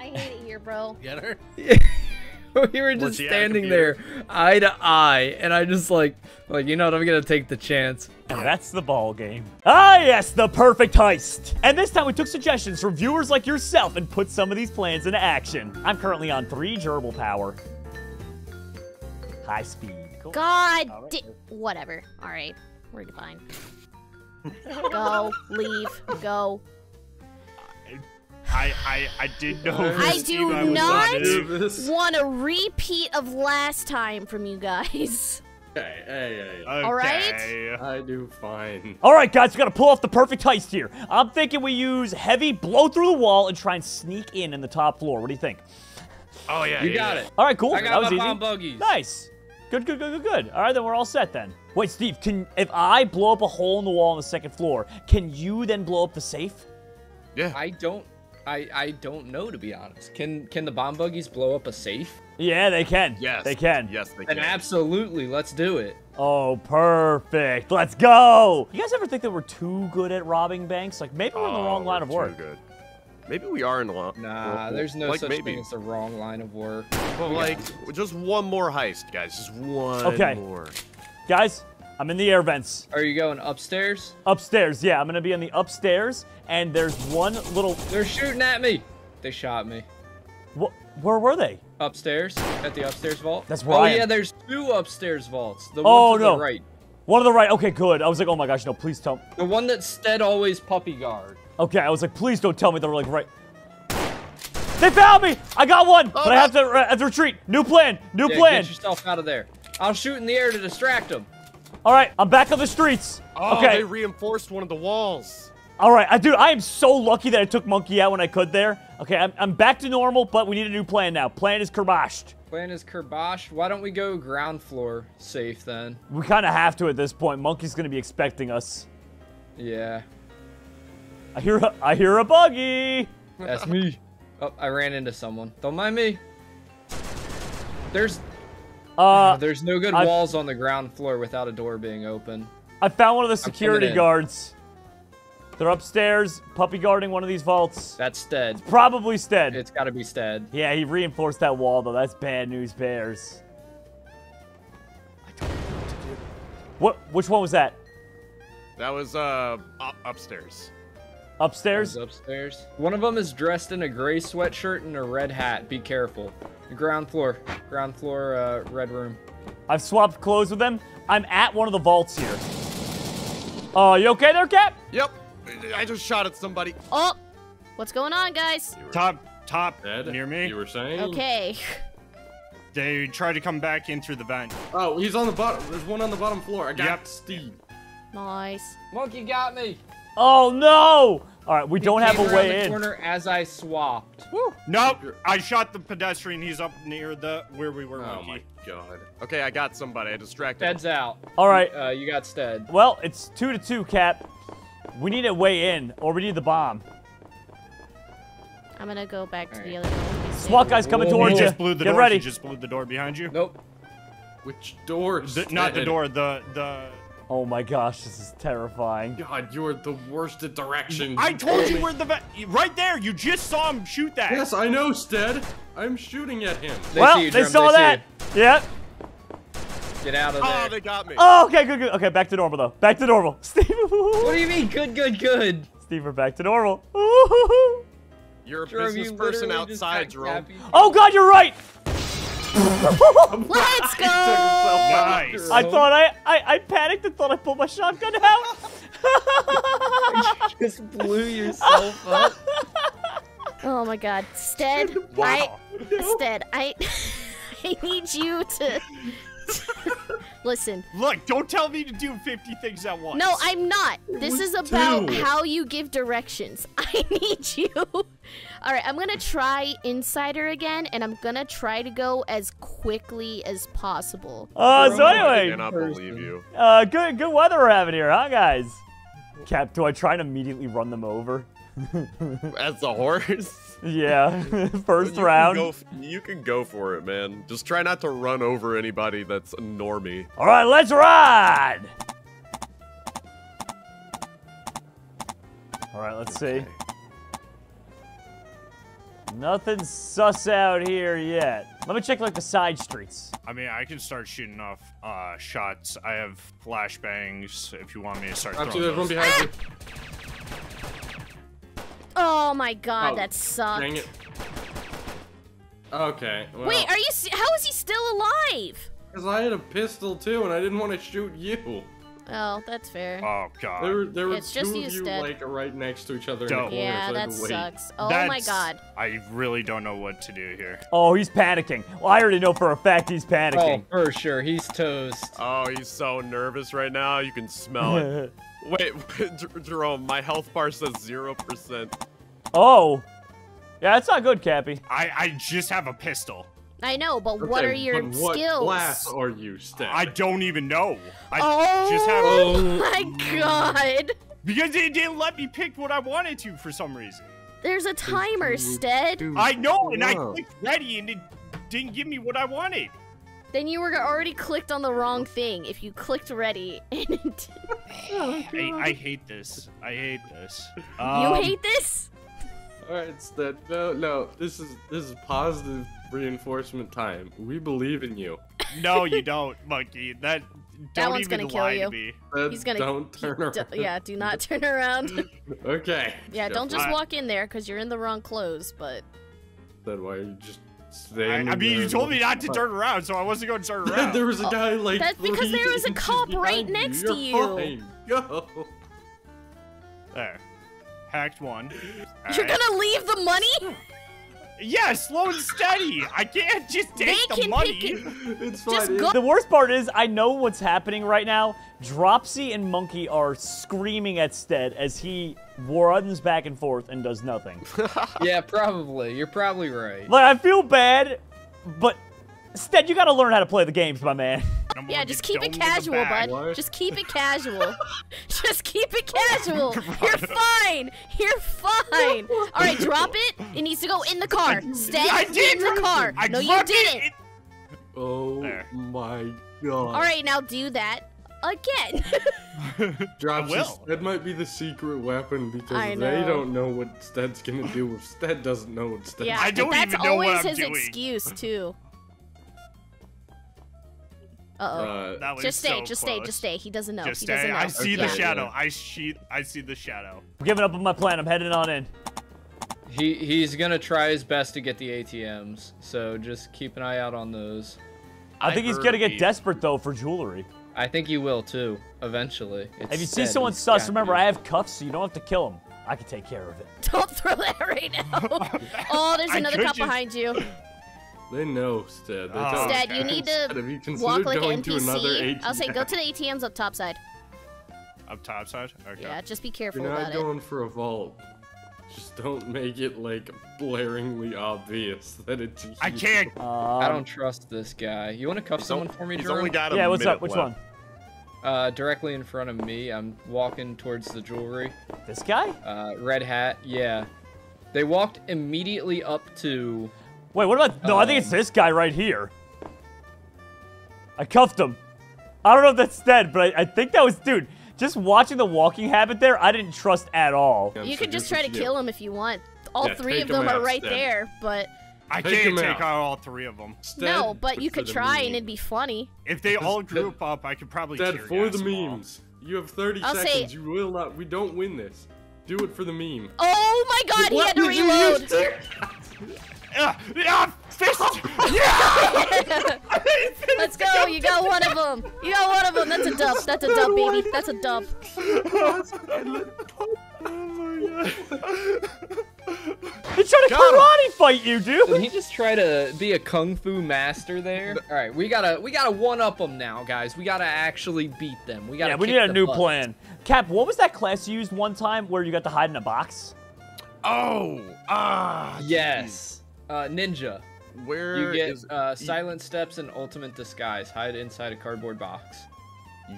I hate it here, bro. Get her? Yeah. We were just standing there, eye to eye, and I just like, like you know what, I'm gonna take the chance. That's the ball game. Ah yes, the perfect heist. And this time we took suggestions from viewers like yourself and put some of these plans into action. I'm currently on three gerbil power. High speed. Cool. God, All right. di whatever. All right, we're fine. Go, leave, go. I, I, I did know I do I not want a repeat of last time from you guys. Hey, hey, hey. Okay. All right? I do fine. All right, guys, we got to pull off the perfect heist here. I'm thinking we use heavy blow through the wall and try and sneak in in the top floor. What do you think? Oh, yeah. You yeah, got yeah. it. All right, cool. I got that was my bomb buggies. Nice. Good, good, good, good, good. All right, then we're all set then. Wait, Steve, can if I blow up a hole in the wall on the second floor, can you then blow up the safe? Yeah. I don't. I, I don't know, to be honest. Can can the bomb buggies blow up a safe? Yeah, they can. Yes. They can. Yes, they can. And absolutely, let's do it. Oh, perfect. Let's go. You guys ever think that we're too good at robbing banks? Like, maybe we're in the oh, wrong line of work. Too good. Maybe we are in the wrong. Nah, there's no like, such maybe. thing as the wrong line of work. But, like, yeah. just one more heist, guys. Just one okay. more. Guys, I'm in the air vents. Are you going upstairs? Upstairs, yeah. I'm going to be on the upstairs, and there's one little... They're shooting at me. They shot me. What? Where were they? Upstairs, at the upstairs vault. That's right. Oh, I yeah, am. there's two upstairs vaults. The oh, one to no. the right. One to the right. Okay, good. I was like, oh, my gosh, no, please tell me. The one that Stead always puppy guard. Okay, I was like, please don't tell me they're like right... They found me! I got one, oh, but no. I have to, uh, have to retreat. New plan. New yeah, plan. Get yourself out of there. I'll shoot in the air to distract them. All right, I'm back on the streets. Oh, okay. They reinforced one of the walls. All right, I, dude, I am so lucky that I took Monkey out when I could there. Okay, I'm, I'm back to normal, but we need a new plan now. Plan is kerboshed. Plan is kerboshed. Why don't we go ground floor safe then? We kind of have to at this point. Monkey's going to be expecting us. Yeah. I hear a, I hear a buggy. That's me. Oh, I ran into someone. Don't mind me. There's... Uh, oh, there's no good I've, walls on the ground floor without a door being open. I found one of the security guards. They're upstairs, puppy guarding one of these vaults. That's Stead. It's probably Stead. It's gotta be Stead. Yeah, he reinforced that wall, though. That's bad news, bears. I don't know what to do. What? Which one was that? That was, uh, up upstairs. Upstairs? Upstairs. One of them is dressed in a gray sweatshirt and a red hat. Be careful. Ground floor. Ground floor, uh, red room. I've swapped clothes with them. I'm at one of the vaults here. Oh, uh, you okay there, Cap? Yep. I just shot at somebody. Oh! What's going on, guys? Top, top, Ed, near me. You were saying? Okay. They tried to come back in through the vent. Oh, he's on the bottom. There's one on the bottom floor. I got yep. Steve. Nice. Monkey got me. Oh, no. All right, we he don't have a way the in. Corner as I swapped. Woo. Nope, I shot the pedestrian. He's up near the where we were. Oh my god. Okay, I got somebody. I distracted. Stead's out. All right, uh, you got Stead. Well, it's two to two, Cap. We need a way in, or we need the bomb. I'm gonna go back All to right. the other door. SWAT guy's coming Whoa. towards you. Just blew the Get door. ready. He just blew the door behind you. Nope. Which door? The, not the door. The the. Oh my gosh, this is terrifying. God, you are the worst at directions. I told you where the right there. You just saw him shoot that. Yes, I know, Stead. I'm shooting at him. They well, you, they saw they that. Yep. Get out of oh, there. Oh, they got me. Oh, okay, good, good. Okay, back to normal though. Back to normal. Steve. What do you mean, good, good, good? Steve, we're back to normal. You're a Jerome, business you person outside, Jerome. Oh God, you're right. Let's go! Nice. I thought I, I I panicked and thought I pulled my shotgun out. You just blew yourself up. Oh my God, Stead, wow. I, Stead, I, I need you to listen. Look, don't tell me to do fifty things at once. No, I'm not. This is about do? how you give directions. I need you. All right, I'm gonna try Insider again, and I'm gonna try to go as quickly as possible. Uh, so anyway, I cannot believe you. Uh, good, good weather we're having here, huh, guys? Cap, do I try and immediately run them over? As the horse? Yeah, first you round. Can go, you can go for it, man. Just try not to run over anybody that's a normie. All right, let's ride. All right, let's okay. see. Nothing sus out here yet. Let me check like the side streets. I mean, I can start shooting off uh, shots. I have flashbangs if you want me to start throwing those. One behind you. Oh my god, oh, that sucked. Dang it. Okay. Well. Wait, are you? How is he still alive? Because I had a pistol too, and I didn't want to shoot you. Oh, that's fair. Oh god. There were, there were two of you dead. like right next to each other. Don't. In the corner, yeah, so that sucks. Oh that's, my god. I really don't know what to do here. Oh, he's panicking. Well, I already know for a fact he's panicking. Oh, for sure, he's toast. Oh, he's so nervous right now. You can smell it. Wait, Jerome, my health bar says zero percent. Oh, yeah, that's not good, Cappy. I I just have a pistol. I know, but okay, what are your but what skills? What class are you, Steph? I don't even know. I oh just have oh my god! Because it didn't let me pick what I wanted to for some reason. There's a timer, Stead. I know, and I clicked ready, and it didn't give me what I wanted. Then you were already clicked on the wrong thing. If you clicked ready, and it oh, I, I hate this. I hate this. Um, you hate this? All right, Stead. No, no. This is this is positive. Reinforcement time. We believe in you. No, you don't, Monkey. That don't that one's even gonna lie kill to you. Me. He's gonna don't turn around. Yeah, do not turn around. Okay. Yeah, don't just walk in there because you're in the wrong clothes. But then why are you just staying? I, I mean, you told me not to turn around, so I wasn't going to turn around. There was a guy like. That's because there was a cop right next to you. Go. There. Hacked one. All you're right. gonna leave the money. Yeah, slow and steady. I can't just take they the can money. Pick it. It's fine. The worst part is I know what's happening right now. Dropsy and Monkey are screaming at Stead as he runs back and forth and does nothing. Yeah, probably. You're probably right. Like, I feel bad, but Stead, you gotta learn how to play the games, my man. Yeah, just keep it casual, bud. What? Just keep it casual. Just keep it casual. You're fine. You're fine. All right, drop it. It needs to go in the car. Stead, I did in the car. I no, you didn't. It. Oh there. my god. All right, now do that again. Drop will. That might be the secret weapon because they don't know what Stead's gonna do if Stead doesn't know what Stead's yeah, I don't even know what I'm doing. That's always his excuse too. Uh-oh. Uh, just stay, so just close. stay, just stay. He doesn't know. Just he doesn't know. I see okay. the shadow. I see I see the shadow. I'm giving up on my plan. I'm heading on in. He he's gonna try his best to get the A T Ms, so just keep an eye out on those. I, I think he's gonna get he... desperate though for jewelry. I think he will too, eventually. It's if you see someone sus, remember you. I have cuffs, so you don't have to kill him. I can take care of it. Don't throw that right now. Oh, there's another cop just... behind you. They know, Stead. They oh, Stead, you need to walk like an N P C. I'll say go to the A T Ms up top side. Up top side? Okay. Yeah, just be careful You're about it. You're not going for a vault. Just don't make it like blaringly obvious that it's. I can't. Um, I don't trust this guy. You want to cuff someone for me, Jerome? Yeah, what's up? Which one? Uh, directly in front of me. I'm walking towards the jewelry. This guy? Uh, red hat. Yeah. They walked immediately up to. Wait, what about? No, um, I think it's this guy right here. I cuffed him. I don't know if that's dead, but I, I think that was dude. Just watching the walking habit there, I didn't trust at all. Yeah, you so can just try to you. kill him if you want. All yeah, three of them are out, right Stead. there, but... I can't take out. out all three of them. Stead, no, but you could try and it'd be funny. If they all group Stead, up, I could probably Stead, tear for the memes. All. You have thirty I'll seconds. Say, you will not... We don't win this. Do it for the meme. Oh my god, what he had to reload! uh, uh, fist! Yeah! Let's go, you got one of them. You got one of them. That's a dub. That's a dub, baby. That's a dub. He's trying to karate fight you, dude. Did he just try to be a kung fu master there? All right, we gotta we gotta one up them now, guys. We gotta actually beat them. We gotta. Yeah, we need a new butt. plan. Cap, what was that class you used one time where you got to hide in a box? Oh, ah, yes, uh, ninja. Where you get is, uh, silent steps and ultimate disguise. Hide inside a cardboard box.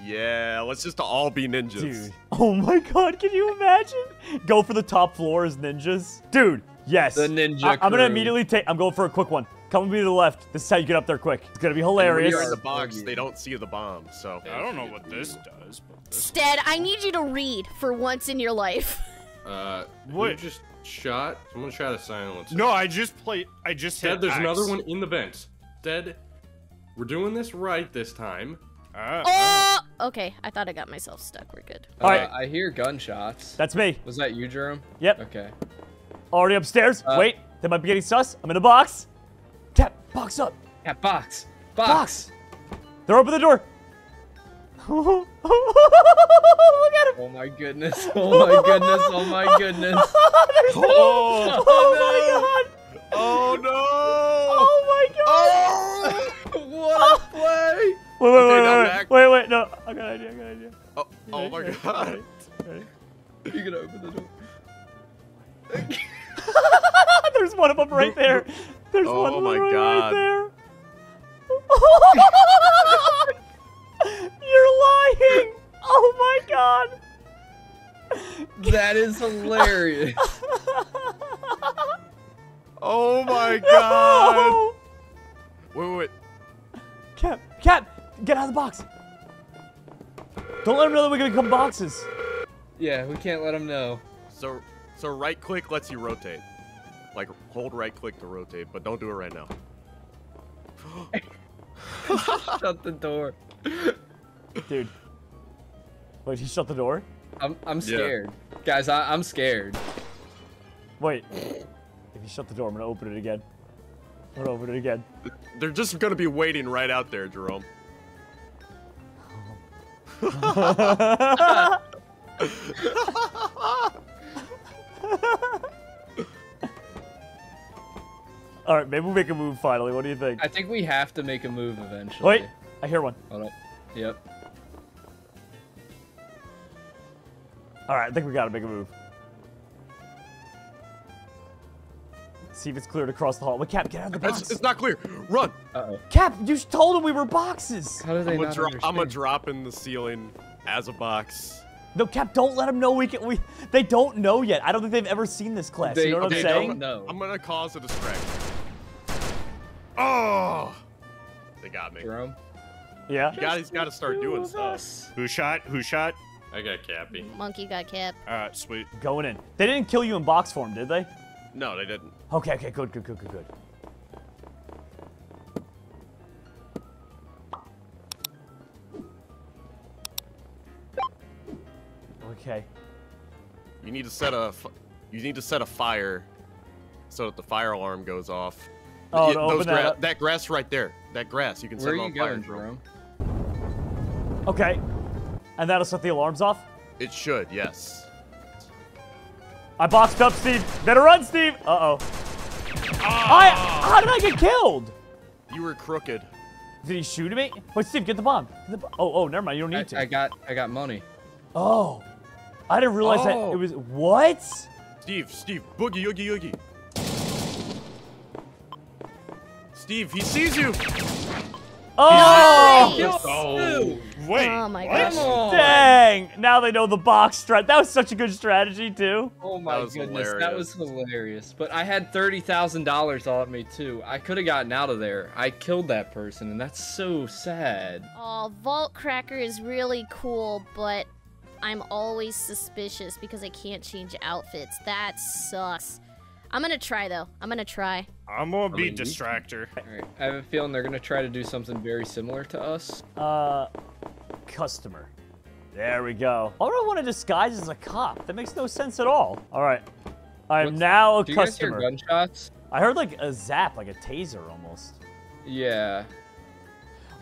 Yeah, let's just all be ninjas. Dude. Oh my god, can you imagine? Go for the top floor as ninjas. Dude, yes. The ninja I I'm going to immediately take... I'm going for a quick one. Come with me to the left. This is how you get up there quick. It's going to be hilarious. When you're in the box, they don't see the bomb, so... I don't know what this does. But this Stead, I need you to read for once in your life. Uh, what? You just... Shot. Someone shot a silence. No, I just played. I just Stead, hit there's ice. Another one in the vents. Stead, we're doing this right this time. Uh, oh! Uh. Okay, I thought I got myself stuck. We're good. Uh, All right. I hear gunshots. That's me. Was that you, Jerome? Yep. Okay. Already upstairs. Uh, Wait, they might be getting sus. I'm in a box. Tap. Box up. Tap. Box. Box. Box. They're open the door. Look at him. Oh my goodness. Oh my goodness. Oh my goodness. oh, oh no. my god. Oh no. Oh my god. Oh, what a play. Wait, wait, okay, wait, wait, wait, wait, no. I got an idea. I got an idea. Oh, oh my ready? god. Ready? Ready? You're going to open the door. There's one of them right there. There's oh, one of them right, right there. Oh my god. You're lying! Oh my god! That is hilarious! Oh my god! No! Wait, wait, wait. Cap, Cap, get out of the box! Don't let him know that we're gonna become boxes! Yeah, we can't let him know. So, so right click lets you rotate. Like, hold right click to rotate, but don't do it right now. Shut the door. Dude. Wait, he shut the door? I'm I'm scared. Yeah. Guys, I, I'm scared. Wait. If he shut the door, I'm gonna open it again. I'm gonna open it again. They're just gonna be waiting right out there, Jerome. Alright, maybe we'll make a move finally. What do you think? I think we have to make a move eventually. Wait, I hear one. Hold up. Yep. Alright, I think we gotta make a move. See if it's clear to cross the hall. Wait, Cap, get out of the box. It's, it's not clear. Run! Uh-oh. Cap, you told him we were boxes. How do they I'm not understand? I'm gonna drop in the ceiling as a box. No, Cap, don't let them know we can. We They don't know yet. I don't think they've ever seen this class. They, you know what I'm saying? No. I'm gonna cause a distraction. Oh! They got me. Jerome? Yeah. You gotta, he's got to start doing stuff. Who shot? Who shot? I got Cappy. Monkey got Cap. All right, sweet. Going in. They didn't kill you in box form, did they? No, they didn't. Okay, okay, good, good, good, good, good. Okay. You need to set a, you need to set a fire, so that the fire alarm goes off. Oh, yeah, those open that, gra up. that grass right there. That grass. You can set it on fire, Jerome. Okay, and that'll set the alarms off? It should, yes. I boxed up, Steve. Better run, Steve. Uh-oh. Oh. I, how did I get killed? You were crooked. Did he shoot at me? Wait, Steve, get the bomb. Get the, oh, oh, never mind. You don't need I, to. I got, I got money. Oh, I didn't realize oh. that it was what? Steve, Steve, boogie, oogie, oogie. Steve, he sees you. Oh! Nice. Oh wait! Oh my gosh! Dang! Now they know the box strat. That was such a good strategy too. Oh my goodness, hilarious. That was hilarious. But I had thirty thousand dollars on me too. I could have gotten out of there. I killed that person, and that's so sad. Oh, Vault Cracker is really cool, but I'm always suspicious because I can't change outfits. That sucks. I'm gonna try though. I'm gonna try. I'm gonna be distractor. Alright. I have a feeling they're gonna try to do something very similar to us. Uh customer. There we go. All I wanna disguise as a cop. That makes no sense at all. Alright. I'm What's, now a do customer. You guys hear gunshots? I heard like a zap, like a taser almost. Yeah.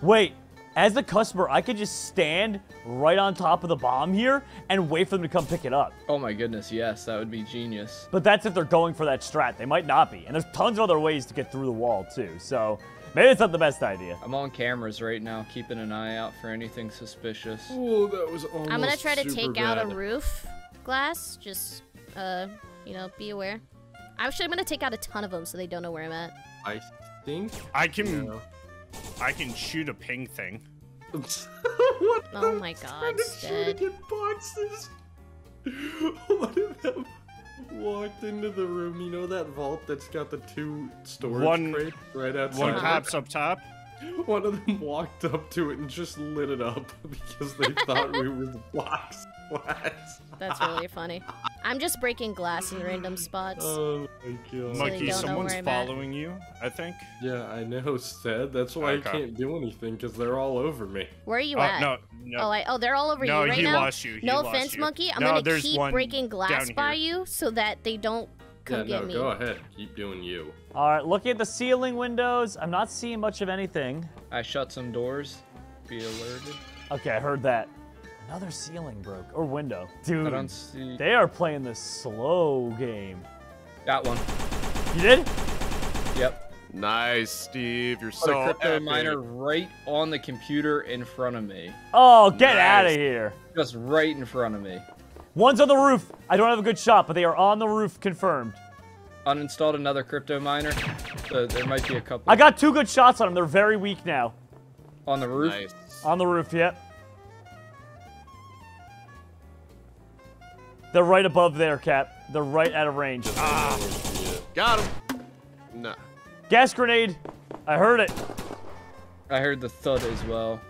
Wait, as the customer, I could just stand right on top of the bomb here and wait for them to come pick it up. Oh my goodness, yes, that would be genius. But that's if they're going for that strat. They might not be. And there's tons of other ways to get through the wall too, so maybe it's not the best idea. I'm on cameras right now, keeping an eye out for anything suspicious. Oh, that was almost I'm gonna try to take bad. out a roof glass. Just, uh, you know, be aware. Actually, I'm gonna take out a ton of them so they don't know where I'm at. I think I can... Yeah. I can shoot a ping thing. What oh the my god, Stead. Shooting in boxes. One of them walked into the room. You know that vault that's got the two storage one, crates right outside? One cop's up top. One of them walked up to it and just lit it up because they thought we were the blocks. What? That's really funny. I'm just breaking glass in random spots. Oh my god. Mikey, so someone's following at. you, I think. Yeah, I know, Stead. That's why okay. I can't do anything, because they're all over me. Where are you oh, at? No, no. Oh, I, oh, they're all over no, you right now? No, he lost you. He no lost offense, you. Monkey. I'm no, going to keep breaking glass by you so that they don't come yeah, get no, me. Go ahead. Keep doing you. All right, looking at the ceiling windows. I'm not seeing much of anything. I shut some doors. Be alerted. Okay, I heard that. Another ceiling broke, or window. Dude, I don't see... they are playing this slow game. Got one. You did? Yep. Nice, Steve. You're so epic. Put a crypto miner right on the computer in front of me. Oh, get nice. out of here. Just right in front of me. One's on the roof. I don't have a good shot, but they are on the roof, confirmed. Uninstalled another crypto miner. So there might be a couple. I got two good shots on them. They're very weak now. On the roof? Nice. On the roof, yep. They're right above there, Cap. They're right out of range. Ah, got him. Nah. Gas grenade. I heard it. I heard the thud as well.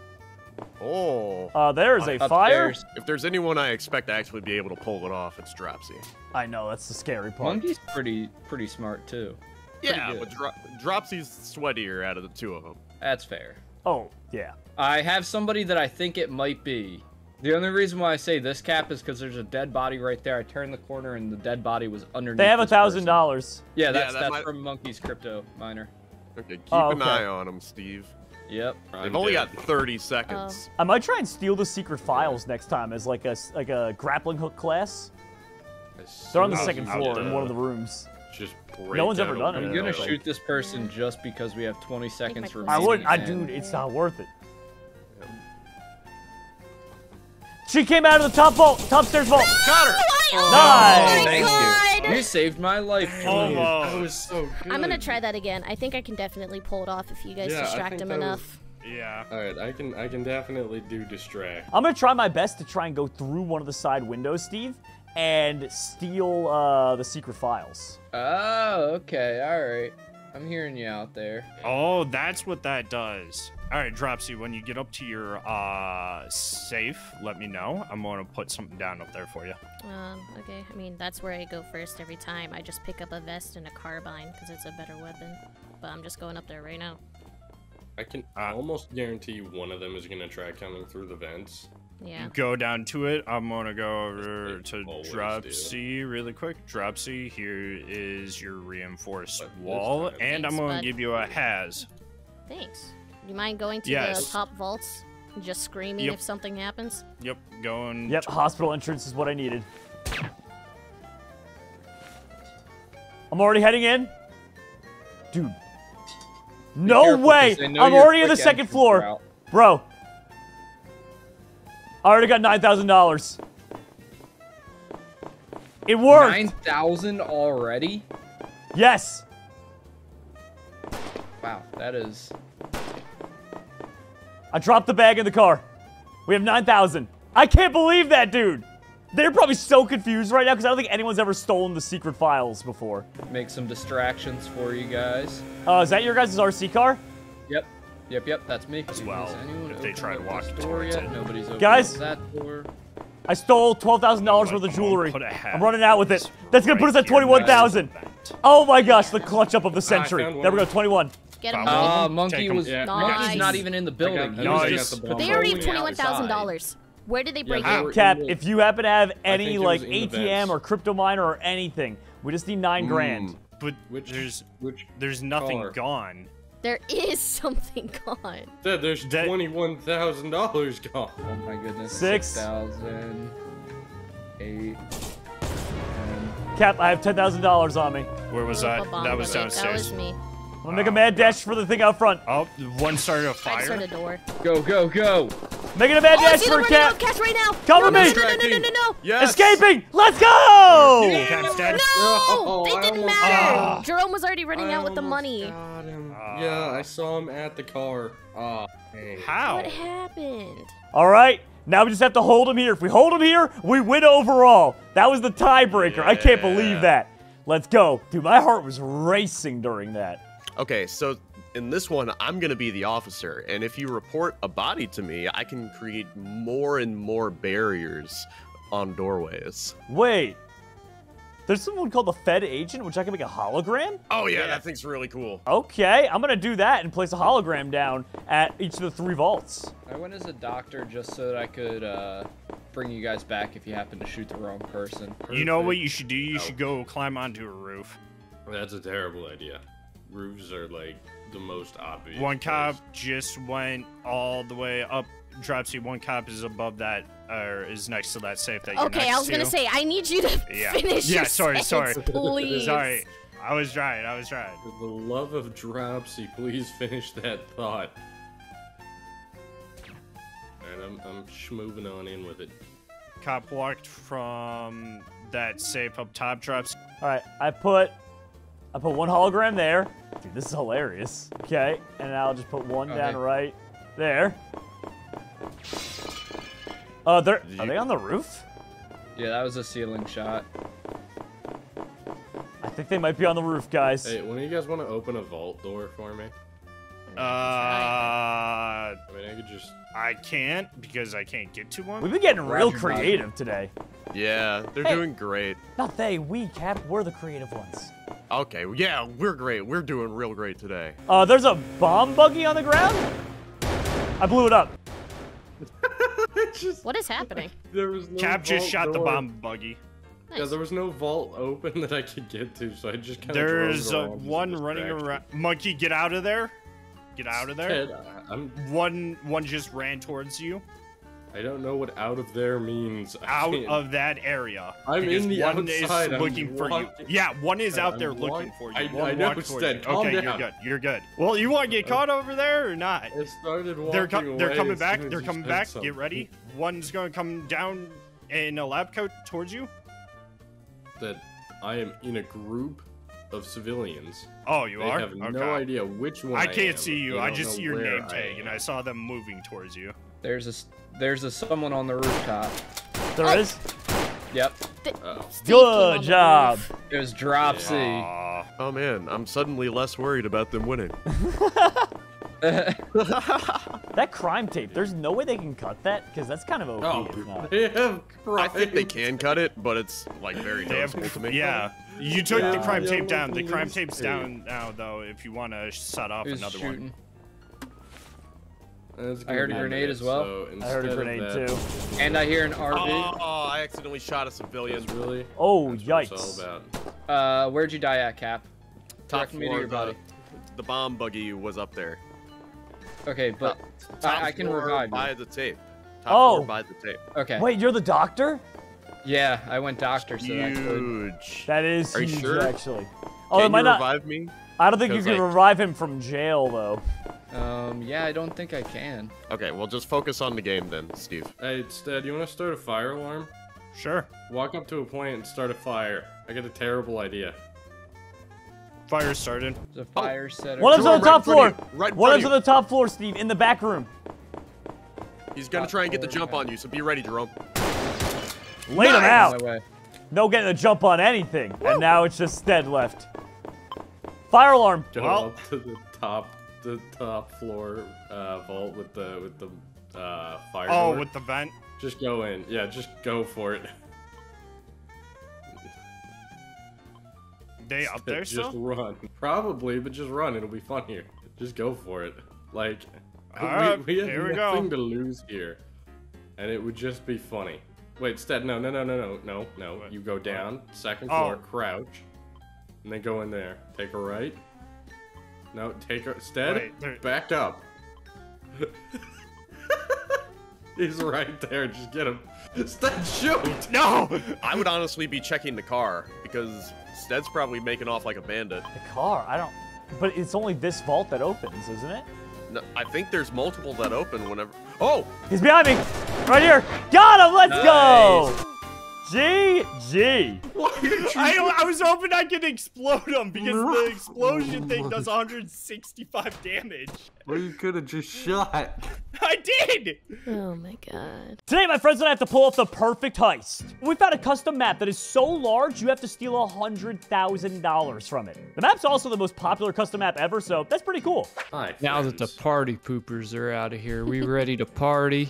Oh. Uh, there is a upstairs. fire. If there's anyone I expect to actually be able to pull it off, it's Dropsy. I know, that's the scary part. Monkey's pretty, pretty smart too. Pretty yeah, good. but Dro Dropsy's sweatier out of the two of them. That's fair. Oh, yeah. I have somebody that I think it might be. The only reason why I say this, Cap, is because there's a dead body right there. I turned the corner and the dead body was underneath. They have a thousand dollars. Yeah, that's, yeah, that that's might... from Monkey's crypto miner. Okay, keep oh, okay. an eye on him, Steve. Yep. They've only dead. got thirty seconds. Oh. I might try and steal the secret files next time as like a like a grappling hook class. They're on the second floor in one of the rooms. Just break no one's ever done it. I'm gonna shoot this person just because we have twenty seconds remaining. I would, I dude, it's not worth it. She came out of the top vault, top stairs vault. No, Got her. Oh, nice. Oh Thank God. you. You saved my life. Oh, that was so good. I'm gonna try that again. I think I can definitely pull it off if you guys yeah, distract him enough. Was... Yeah. All right, I can, I can definitely do distract. I'm gonna try my best to try and go through one of the side windows, Steve, and steal uh, the secret files. Oh, okay, all right. I'm hearing you out there. Oh, that's what that does. All right, Dropsy, when you get up to your uh, safe, let me know. I'm going to put something down up there for you. Um, okay. I mean, that's where I go first every time. I just pick up a vest and a carbine because it's a better weapon. But I'm just going up there right now. I can uh, almost guarantee one of them is going to try coming through the vents. Yeah. Go down to it. I'm going to go over to Dropsy really quick. Dropsy, here is your reinforced wall. And Thanks, I'm going to give you a has. Thanks. You mind going to yes. the top vaults and just screaming yep. if something happens? Yep, going... Yep, hospital entrance is what I needed. I'm already heading in. Dude. No way! I'm already on the second floor. Bro. I already got nine thousand dollars. It worked! nine thousand already? Yes! Wow, that is... I dropped the bag in the car. We have nine thousand. I can't believe that, dude! They're probably so confused right now because I don't think anyone's ever stolen the secret files before. Make some distractions for you guys. Oh, uh, is that your guys' R C car? Yep. Yep, yep, that's me. As well, if they try to walk towards it. Nobody's opening that door. I stole twelve thousand dollars worth of jewelry. I'm running out with it. That's gonna put us at twenty-one thousand. Oh my gosh, the clutch up of the century. There we go, twenty-one. Get him. Uh, Monkey was yeah. nice. He's not even in the building. He was just, the they already have twenty-one thousand dollars. Where did they break yeah, in? Cap, if you happen to have any like A T M or crypto miner or anything, we just need nine mm. grand. But which, there's which there's nothing color. gone. There is something gone. Dad, there's twenty-one thousand dollars gone. Oh my goodness. Six, Six thousand eight. Ten. Cap, I have ten thousand dollars on me. Where was that? That was downstairs. That was me. I'm gonna make a mad dash for the thing out front. Oh, one started a fire. I started a door. Go, go, go! Making a mad oh, dash for Cap. Cash right now. Cover no, no, me! No, no, no, no, no, no! Yes. Escaping! Let's go! Yeah. No, oh, they didn't matter. Uh, Jerome was already running I out with the money. Uh, yeah, I saw him at the car. Uh, hey. How? What happened? All right, now we just have to hold him here. If we hold him here, we win overall. That was the tiebreaker. Yeah. I can't believe that. Let's go, dude. My heart was racing during that. Okay, so in this one, I'm gonna be the officer, and if you report a body to me, I can create more and more barriers on doorways. Wait, there's someone called the Fed Agent, which I can make a hologram? Oh yeah, yeah, that thing's really cool. Okay, I'm gonna do that and place a hologram down at each of the three vaults. I went as a doctor just so that I could uh, bring you guys back if you happen to shoot the wrong person. Perfect. You know what you should do? You oh. should go climb onto a roof. That's a terrible idea. Roofs are like the most obvious. One cop just went all the way up Dropsy. One cop is above that, or uh, is next to that safe that you're okay, next I was to. gonna say, I need you to yeah. finish Yeah, your sorry, sentence, sorry. Please. Sorry. I was trying, I was trying. For the love of Dropsy, please finish that thought. And I'm, I'm schmoving on in with it. Cop walked from that safe up top, Dropsy. All right, I put... I put one hologram there. Dude, this is hilarious. Okay, and I'll just put one okay. down right there. Uh, they're, you... Are they on the roof? Yeah, that was a ceiling shot. I think they might be on the roof, guys. Hey, when do you guys want to open a vault door for me? Uh, I mean, I could just... I can't, because I can't get to one. We've been getting real creative today. Yeah, they're hey, doing great. Not they, we, Cap. We're the creative ones. Okay, yeah, we're great. We're doing real great today. Uh, there's a bomb buggy on the ground? I blew it up. just, what is happening? There was no Cap just shot door. the bomb buggy. Nice. Yeah, there was no vault open that I could get to, so I just kind of There's a one running around. Monkey, get out of there. Get out of there. I'm... One, one just ran towards you. I don't know what out of there means. I out can't. of that area. I'm in the one outside. Is looking I'm for walking. you. Yeah, one is out I'm there walking. looking for you. I, one I know, Stead. Calm okay, down. You're good. You're good. Well, you want to get caught over there or not? It started walking They're, com away they're coming back. They're coming back. Something. Get ready. One's going to come down in a lab coat towards you. That I am in a group of civilians. Oh, you they are? I have okay. no idea which one I can't I see you. I, I just see your name tag, and I saw them moving towards you. There's a... There's a someone on the rooftop. There oh. is? Yep. Uh-oh. Good job. It was Dropsy. Yeah. Oh man, I'm suddenly less worried about them winning. That crime tape, there's no way they can cut that because that's kind of O P. Oh, they have crime. I think they can cut it, but it's like very noticeable to me. Yeah. You took yeah, the crime yeah, tape down. The crime tape's down now though if you want to set off Who's another shooting? one. I heard a grenade as well. So I heard a grenade that, too. And I hear an R V. Oh, oh, I accidentally shot a civilian. Really? Oh, yikes. That's all about. Uh, where'd you die at, Cap? Top floor, me to your body. The, the bomb buggy was up there. Okay, but uh, I, I can revive by you. the tape. Top oh. By the tape. Okay. Wait, you're the doctor? Yeah, I went doctor, so huge. I could. That is Are huge, you sure? actually. Oh, can you not... revive me? I don't think you can like... revive him from jail, though. Um, yeah, I don't think I can. Okay, well, just focus on the game then, Steve. Hey, Stead, you want to start a fire alarm? Sure. Walk up to a point and start a fire. I got a terrible idea. Fire started. There's a fire oh. setter. One up's on the top floor. Right One up's on the top floor, Steve, in the back room. He's gonna top try and get the jump guy. on you, so be ready, Jerome. Laid nice. him out. No getting a jump on anything. Woo. And now it's just Stead left. Fire alarm. Jump well. up to the top. The top floor uh, vault with the with the uh, fire. Oh, door. with the vent. Just go in. Yeah, just go for it. They up there still? Just run. Probably, but just run. It'll be funnier. Just go for it. Like All we, right, we have here we nothing go. to lose here, and it would just be funny. Wait, Stead, no, no, no, no, no, no, no. You go down, second floor, oh. crouch, and then go in there. Take a right. No, take her. Stead, Wait, backed up. He's right there. Just get him. Stead, shoot! No! I would honestly be checking the car because Stead's probably making off like a bandit. The car? I don't. But it's only this vault that opens, isn't it? No, I think there's multiple that open whenever. Oh! He's behind me! Right here! Got him! Let's nice. go! G G. I, I was hoping I could explode him because the explosion thing does one hundred sixty-five damage. Well, you could have just shot. I did! Oh my god. Today, my friends and I have to pull off the perfect heist. We found a custom map that is so large, you have to steal one hundred thousand dollars from it. The map's also the most popular custom map ever, so that's pretty cool. Hi, now that the party poopers are out of here, we ready to party?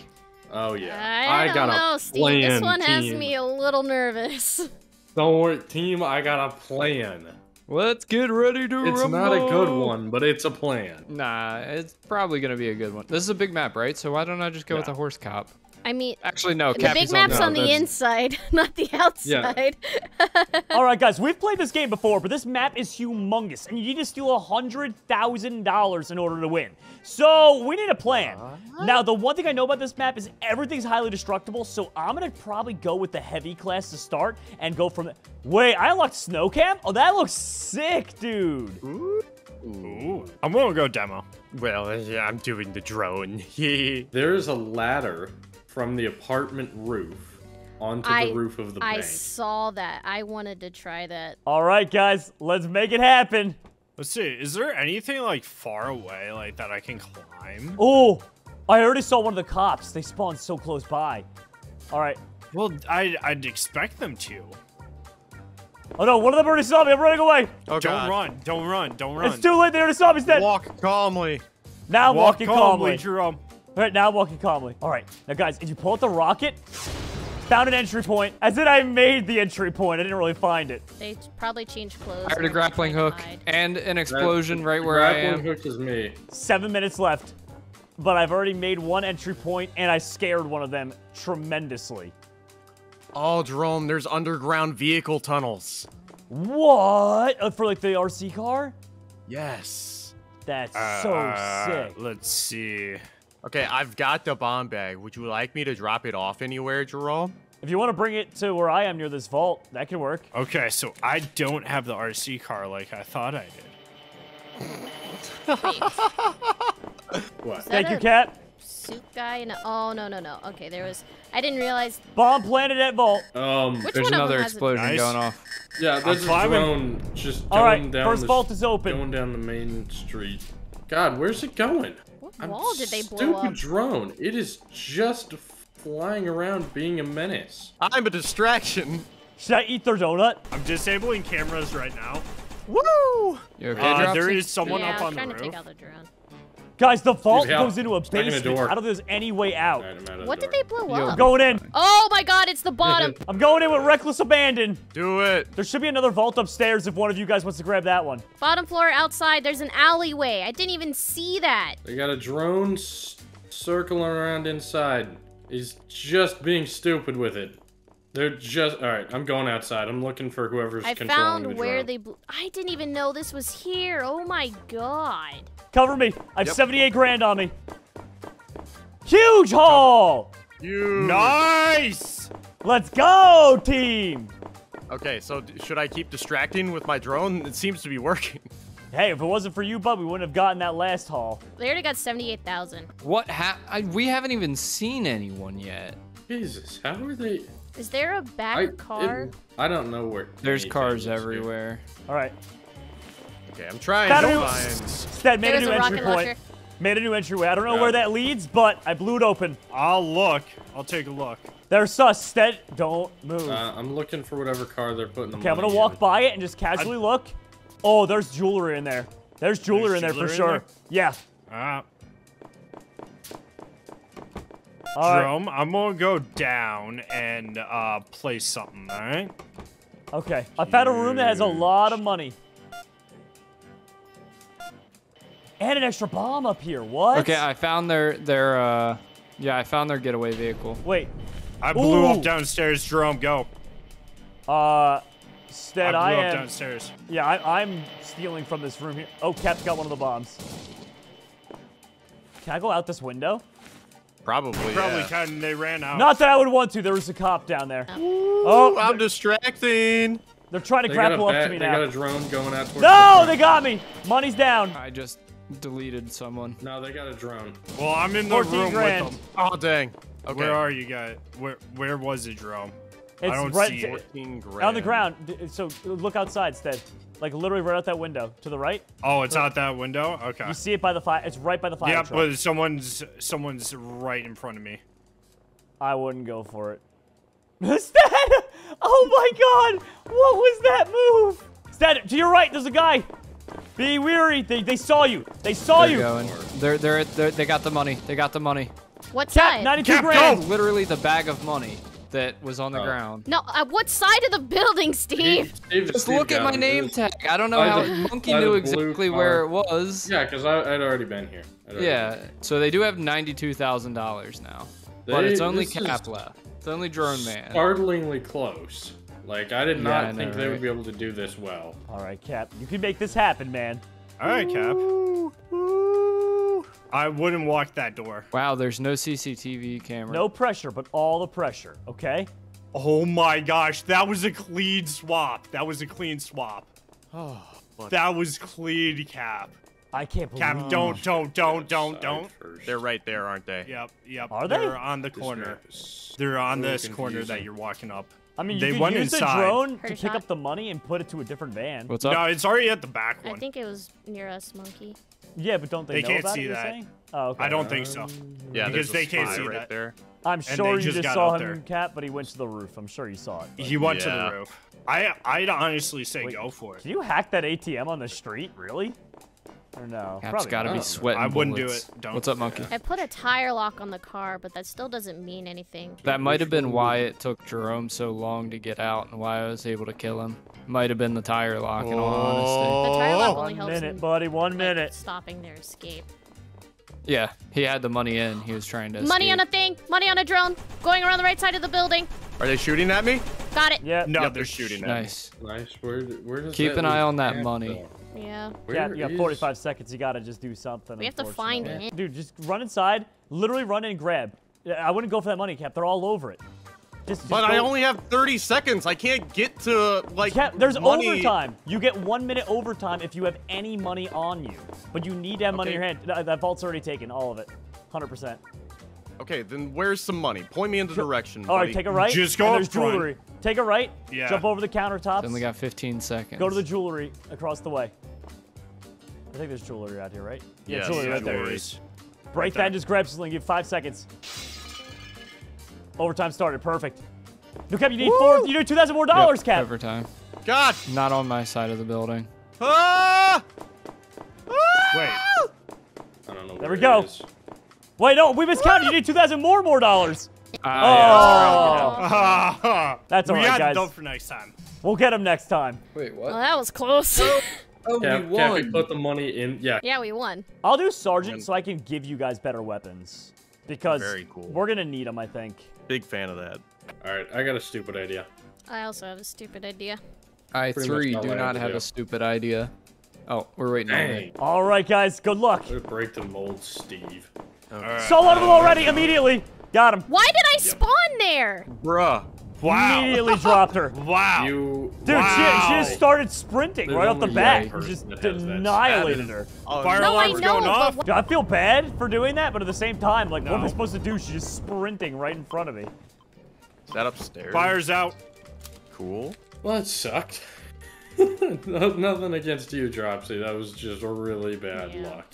Oh yeah, I, I got know, a Steve. plan. This one team. has me a little nervous. Don't worry, team. I got a plan. Let's get ready to. It's rumble. not a good one, but it's a plan. Nah, it's probably gonna be a good one. This is a big map, right? So why don't I just go yeah. with a horse cop? I mean, actually no. The Cappy's big map's on, no, on the inside, not the outside. Yeah. All right, guys, we've played this game before, but this map is humongous, and you need to steal a hundred thousand dollars in order to win. So we need a plan. Uh-huh. Now, the one thing I know about this map is everything's highly destructible, so I'm gonna probably go with the heavy class to start and go from. Wait, I unlocked snow cam? Oh, that looks sick, dude. Ooh. Ooh. I'm gonna go demo. Well, yeah, I'm doing the drone. There is a ladder from the apartment roof onto I, the roof of the I bank. I saw that. I wanted to try that. All right, guys, let's make it happen. Let's see. Is there anything like far away like that I can climb? Oh, I already saw one of the cops. They spawned so close by. All right. Well, I, I'd expect them to. Oh no, one of them already saw me. I'm running away. Oh, don't God. run. Don't run. Don't run. It's too late. They already saw me. Instead. Walk calmly. Now Walk walking calmly. calmly. Jerome. All right, now I'm walking calmly. All right, now guys, if you pull out the rocket, found an entry point. As in, I made the entry point. I didn't really find it. They probably changed clothes. I heard a grappling hook hide. and an explosion Gra right where I am. Grappling hook is me. Seven minutes left, but I've already made one entry point, and I scared one of them tremendously. Oh, Jerome, there's underground vehicle tunnels. What? Uh, for like the R C car? Yes. That's uh, so sick. Let's see. Okay, I've got the bomb bag. Would you like me to drop it off anywhere, Jerome? If you want to bring it to where I am near this vault, that can work. Okay, so I don't have the R C car like I thought I did. What? Thank you, Cat. Suit guy? And oh, no, no, no. Okay, there was... I didn't realize... Bomb planted at vault. Um, Which There's one another explosion nice. going off. Yeah, there's a drone just going All right, down first the vault is open. Going down the main street. God, where's it going? What wall did they blow up? Stupid drone. It is just flying around being a menace. I'm a distraction. Should I eat their donut? I'm disabling cameras right now. Woo! You okay, uh, there is someone yeah, up on the roof. I'm trying to take out the drone. Guys, the vault yeah. goes into a basement. In a I don't think there's any way out. Right, what door. did they blow up? I'm going in. Oh my god, it's the bottom. I'm going in with reckless abandon. Do it. There should be another vault upstairs if one of you guys wants to grab that one. Bottom floor outside, there's an alleyway. I didn't even see that. They got a drone circling around inside. He's just being stupid with it. They're just, all right, I'm going outside. I'm looking for whoever's I controlling the I found where drone. they, blew. I didn't even know this was here. Oh my God. Cover me. I have yep. seventy-eight grand on me. Huge haul. Huge. Nice. Let's go, team. Okay, so should I keep distracting with my drone? It seems to be working. Hey, if it wasn't for you, bub, we wouldn't have gotten that last haul. They already got seventy-eight thousand. What ha- I, we haven't even seen anyone yet. Jesus, how are they? Is there a back I, car? It, I don't know where. There's cars everywhere. Here. All right. Okay, I'm trying Got to find. Stead made a new a entry point. Launcher. Made a new entryway. I don't know no. where that leads, but I blew it open. I'll look. I'll take a look. They're sus, Stead. Don't move. Uh, I'm looking for whatever car they're putting them in. Okay, I'm gonna walk in. by it and just casually I... look. Oh, there's jewelry in there. There's jewelry there's in there jewelry for sure. There? Yeah. Uh, all Jerome, right. I'm gonna go down and uh, place something, all right? Okay, Huge. I found a room that has a lot of money. And an extra bomb up here, what? Okay, I found their, their uh, yeah, I found their getaway vehicle. Wait. I blew Ooh. up downstairs, Jerome, go. Uh. Stead, I blew I am, up downstairs. Yeah, I, I'm stealing from this room here. Oh, Cap's got one of the bombs. Can I go out this window? Probably. You probably yeah. can. They ran out. Not that I would want to. There was a cop down there. Ooh, oh, I'm distracting. They're trying to they grapple up to me they now. They got a drone going out towards. No, the they got me. Money's down. I just deleted someone. No, they got a drone. Well, I'm in the room grand. with them. Oh, dang. Okay. Where are you guys? Where Where was the drone? It's I don't right see it. On the ground. So look outside instead. Like literally right out that window to the right. Oh, it's right. out that window? Okay. You see it by the fire. It's right by the fire. Yeah, truck. but someone's someone's right in front of me. I wouldn't go for it. Stead! Oh my god! What was that move? Stead, to your right, there's a guy. Be weary. They they saw you. They saw they're you. Going. They're, they're they're they got the money. They got the money. What side? ninety-two grand. Go. Literally the bag of money. That was on the oh. ground. No, uh, what side of the building, Steve? Steve Just Steve look at my name tag. I don't know I how did, Monkey I knew exactly car. where it was. Yeah, because I'd already been here. Already yeah, been here. So they do have ninety-two thousand dollars now. They, but it's only Cap left. It's only Drone Man. Startlingly close. Like, I did not yeah, I think know, they right? would be able to do this well. All right, Cap. You can make this happen, man. All right, Cap. Ooh, ooh. I wouldn't walk that door. Wow, there's no C C T V camera. No pressure, but all the pressure, okay? Oh my gosh, that was a clean swap. That was a clean swap. Oh, buddy. That was clean, Cap. I can't believe it. Cap, don't, don't, don't, don't, don't. They're right there, aren't they? Yep, yep. Are they? They're on the corner. They're on this corner that you're walking up. I mean, you could use the drone to pick up the money and put it to a different van. What's up? No, it's already at the back one. I think it was near us, Monkey. Yeah, but don't they, they know can't about see it, that. Oh, okay. I don't think so. Yeah, because they can't see right that. There. I'm sure you just, just saw him, there. Cap, but he went to the roof. I'm sure you saw it. But. He went yeah. to the roof. I, I'd honestly say Wait, go for it. Can you hack that A T M on the street, really? Or no? Cap's got to be sweating I wouldn't bullets. do it. Don't. What's up, Monkey? I put a tire lock on the car, but that still doesn't mean anything. That might have been why it took Jerome so long to get out and why I was able to kill him. Might have been the tire lock, in all honesty. The tire lock only helps One minute, buddy. One minute. Stopping their escape. Yeah, he had the money in. He was trying to Money escape. on a thing. Money on a drone. Going around the right side of the building. Are they shooting at me? Got it. Yeah. No, yep, they're shooting at nice. me. Nice. Nice. Where, where does Keep an eye on that money. Though? Yeah. Yeah, you got forty-five seconds. You got to just do something. We have to find it. Dude, just run inside. Literally run and grab. I wouldn't go for that money, Cap. They're all over it. Just, just but go. I only have thirty seconds. I can't get to, like, Cap, there's money. overtime. You get one minute overtime if you have any money on you. But you need to have okay. money in your hand. No, that vault's already taken. All of it. one hundred percent. Okay, then where's some money? Point me in the direction. All right, buddy. Take a right. Just go There's front. jewelry. Take a right. Yeah. Jump over the countertops. Then we got fifteen seconds. Go to the jewelry across the way. I think there's jewelry out here, right? Yeah, yeah jewelry right there. Break right that and just grab something. Give five seconds. Overtime started. Perfect. No, Cap, you need Woo! four. You need two thousand more dollars, yep. Cap. Overtime. God. Not on my side of the building. Ah! Ah! Wait. I don't know. There we go. Is. Wait, no, we miscounted. You need two thousand more more dollars. Uh, oh. Yeah, that's all right, guys. We got them for next time. We'll get them next time. Wait, what? Well, that was close. oh, oh yeah, we won. Yeah, we put the money in. Yeah. Yeah, we won. I'll do Sergeant so I can give you guys better weapons. Because Very cool. we're going to need them, I think. Big fan of that. All right, I got a stupid idea. I also have a stupid idea. I, Pretty three, do I not have do. a stupid idea. Oh, we're waiting Dang. on it. All right, guys, good luck. I'm going to break the mold, Steve. Right. So one of them already immediately. Got him. Why did I yep. spawn there? Bruh. Wow. Immediately dropped her. Wow. You, Dude, wow. She, she just started sprinting There's right off the bat. She just annihilated her. Oh, Fire no, alarm's know, going off. Dude, I feel bad for doing that, but at the same time, like, no. what am I supposed to do? She's just sprinting right in front of me. Is that upstairs? Fire's out. Cool. Well, it sucked. Nothing against you, Dropsy. That was just really bad yeah. luck.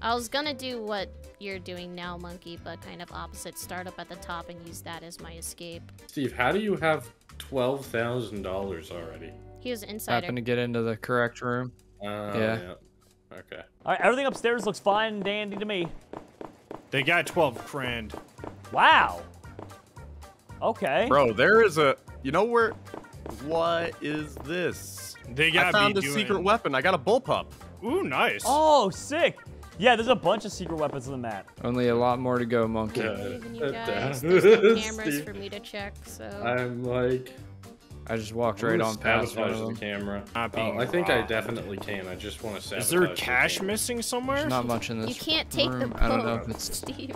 I was gonna do what you're doing now, Monkey, but kind of opposite. Start up at the top and use that as my escape. Steve, how do you have twelve thousand dollars already? He was an insider. Happened to get into the correct room. Uh, yeah. yeah. Okay. All right, everything upstairs looks fine and dandy to me. They got twelve grand. Wow. Okay. Bro, there is a... You know where... What is this? They gotta I found be a doing... secret weapon. I got a bullpup. Ooh, nice. Oh, sick. Yeah, there's a bunch of secret weapons on the map. Only a lot more to go, Monkey. Yeah. Even you guys, there's no cameras for me to check, so... I'm like... I just walked right on past one of them. The camera. Oh, I think I definitely can. I just want to sabotage. Is there cash the missing somewhere? There's not much in this You can't take room. the boat, I don't know if it's... Steve.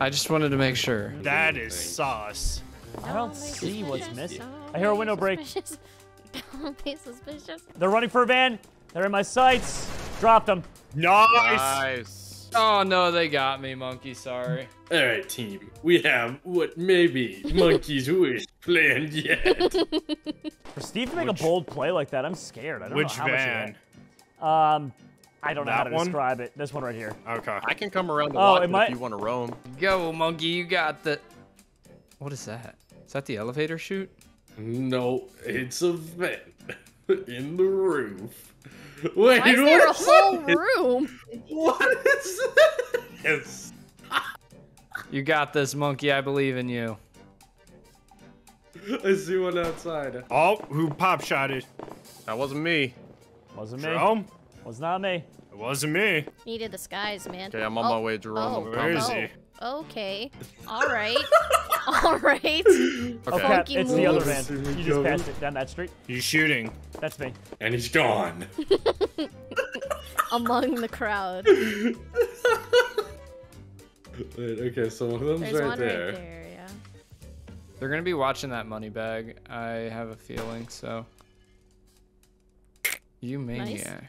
I just wanted to make sure. That is sauce. I don't see what's missing. I hear a window break. Don't be suspicious. They're running for a van. They're in my sights. Dropped them. Nice. nice. Oh, no, they got me, Monkey. Sorry. All right, team. We have what may be Monkey's wish planned yet. For Steve to make which, a bold play like that, I'm scared. I don't which know how van? Much um, I don't that know how to one? describe it. This one right here. Okay. I can come around the oh, lot might... if you want to roam. Go, Monkey. You got the... What is that? Is that the elevator chute? No, it's a vent in the roof. Wait, Why is there a whole room? What is this? You got this, Monkey. I believe in you. I see one outside. Oh, who pop shot it? That wasn't me. Wasn't me. Jerome? Was not me. It wasn't me. Needed the skies, man. Okay, I'm on oh, my way, Jerome. Oh, Where is he? Okay. All right. All right. Okay. Oh, it's moves. the other van. You just passed it down that street. He's shooting. That's me. And he's gone. Among the crowd. Wait, okay, so one of them's There's right one there. Right there yeah. They're gonna be watching that money bag. I have a feeling so. You maniac.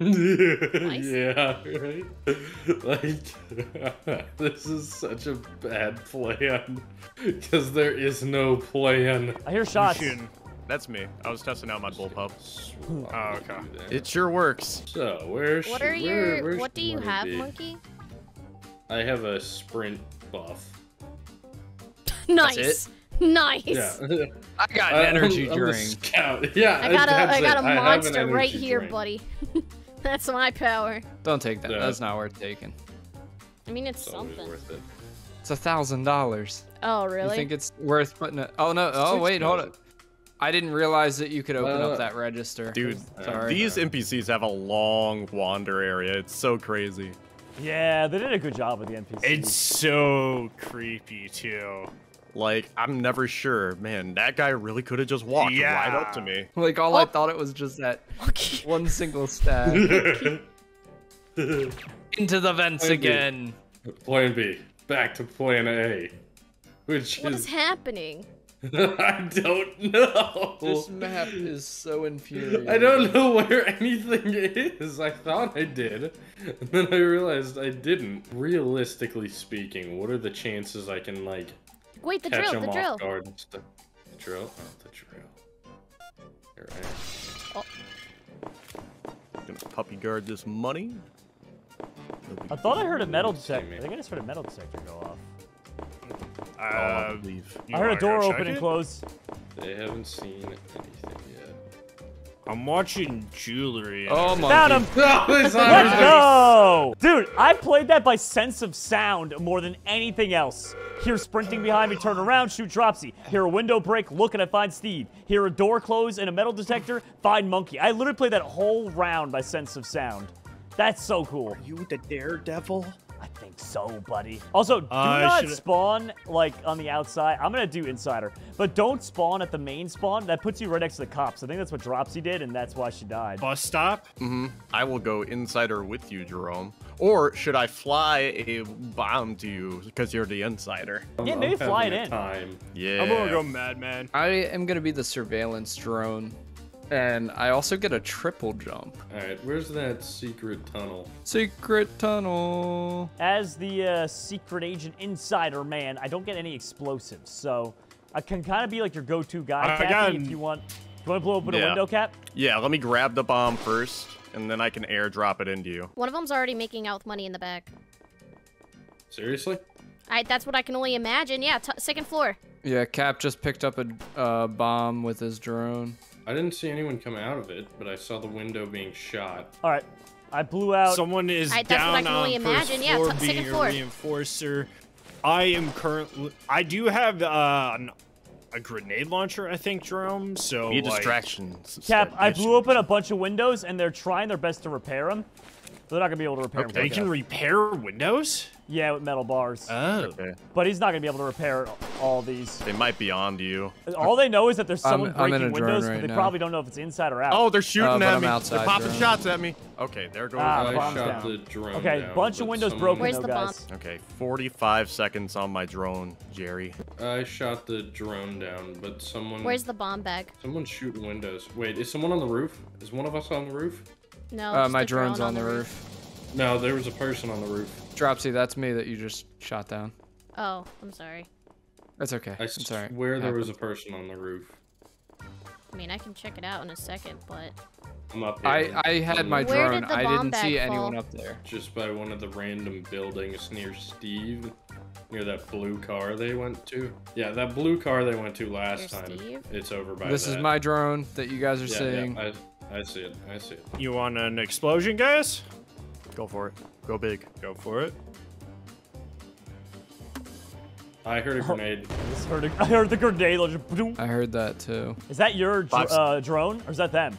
Nice. nice. Yeah, right? Like, this is such a bad plan. Because there is no plan. I hear shots. Shooting. That's me. I was testing out my bullpup. Oh, okay. It sure works. So, where's What are where, your. What do you have, be? Monkey? I have a sprint buff. nice. That's it? Nice. Yeah. I got an energy I'm, drink. I'm yeah, I got a, I got a monster right here, drink. buddy. That's my power. Don't take that. No. That's not worth taking. I mean, it's, it's something. Worth it. It's a thousand dollars. Oh, really? You think it's worth putting it? Oh no! Oh wait, hold up. I didn't realize that you could open uh, up that register. Dude, Sorry. these N P Cs have a long wander area. It's so crazy. Yeah, they did a good job with the N P Cs. It's so creepy too. Like, I'm never sure. Man, that guy really could have just walked yeah. right up to me. Like, all oh. I thought it was just that Monkey. one single stab. Into the vents plan again. B. Plan B. Back to plan A. Which what is... is happening? I don't know. This map is so infuriating. I don't know where anything is. I thought I did, and then I realized I didn't. Realistically speaking, what are the chances I can, like... Wait, the Catch drill, the drill. the drill. Oh, the drill. You're right. Oh. I'm gonna puppy guard this money. I thought I heard a metal detector. I think I just heard a metal detector go off. Uh, I heard a door open and close. They haven't seen anything yet. I'm watching jewelry. Oh my god. Found him! Let's go! Dude, I played that by sense of sound more than anything else. Hear sprinting behind me, turn around, shoot Dropsy. Hear a window break, look, and I find Steve. Hear a door close and a metal detector, find Monkey. I literally played that whole round by sense of sound. That's so cool. Are you the daredevil? I think so, buddy. Also, do uh, not should've... spawn, like, on the outside. I'm going to do insider. But don't spawn at the main spawn. That puts you right next to the cops. I think that's what Dropsy did, and that's why she died. Bus stop? Mm-hmm. I will go insider with you, Jerome. Or should I fly a bomb to you because you're the insider? Yeah, maybe fly it in. Time. Yeah. I'm going to go madman. I am going to be the surveillance drone. And I also get a triple jump. All right, where's that secret tunnel? Secret tunnel. As the uh, secret agent insider man, I don't get any explosives, so I can kind of be like your go-to guy, Cappy, got... if you want. Do you want to blow open yeah. a window, Cap? Yeah, let me grab the bomb first, and then I can airdrop it into you. One of them's already making out with money in the bag. Seriously? I, that's what I can only imagine. Yeah, t second floor. Yeah, Cap just picked up a uh, bomb with his drone. I didn't see anyone come out of it, but I saw the window being shot. All right, I blew out. Someone is I, that's down what I can only on imagine. First floor yeah, being second floor. A reinforcer. I am currently. I do have uh, an, a grenade launcher, I think, Jerome. So like, distractions. Cap, I blew open a bunch of windows, and they're trying their best to repair them. They're not gonna be able to repair. Okay. Them they can up. repair windows. Yeah, with metal bars. Oh. Okay. But he's not going to be able to repair all these. They might be on to you. All they know is that there's someone I'm, breaking I'm windows, right but they now. probably don't know if it's inside or out. Oh, they're shooting uh, at me. Outside, they're popping drone. shots at me. Okay, they're going. Ah, I shot down. the drone Okay, down, bunch of windows someone... broken, though, guys. Okay, forty-five seconds on my drone, Jerry. I shot the drone down, but someone... Where's the bomb bag? Someone's shooting windows. Wait, is someone on the roof? Is one of us on the roof? No, uh, My drone's drone on, on the roof. roof. No, there was a person on the roof. Dropsy, that's me that you just shot down. Oh, I'm sorry. That's okay. I I'm sorry. swear there was a person on the roof. I mean, I can check it out in a second, but... I'm up here. I, I had my Where drone. Did I didn't see fall? anyone up there. Just by one of the random buildings near Steve. Near that blue car they went to. Yeah, that blue car they went to last There's time. Steve? It's over by This that. is my drone that you guys are yeah, seeing. Yeah, I, I see it. I see it. You want an explosion, guys? Go for it. Go big. Go for it. I heard a grenade. I heard, a, I heard the grenade. I heard that too. Is that your dr uh, drone or is that them?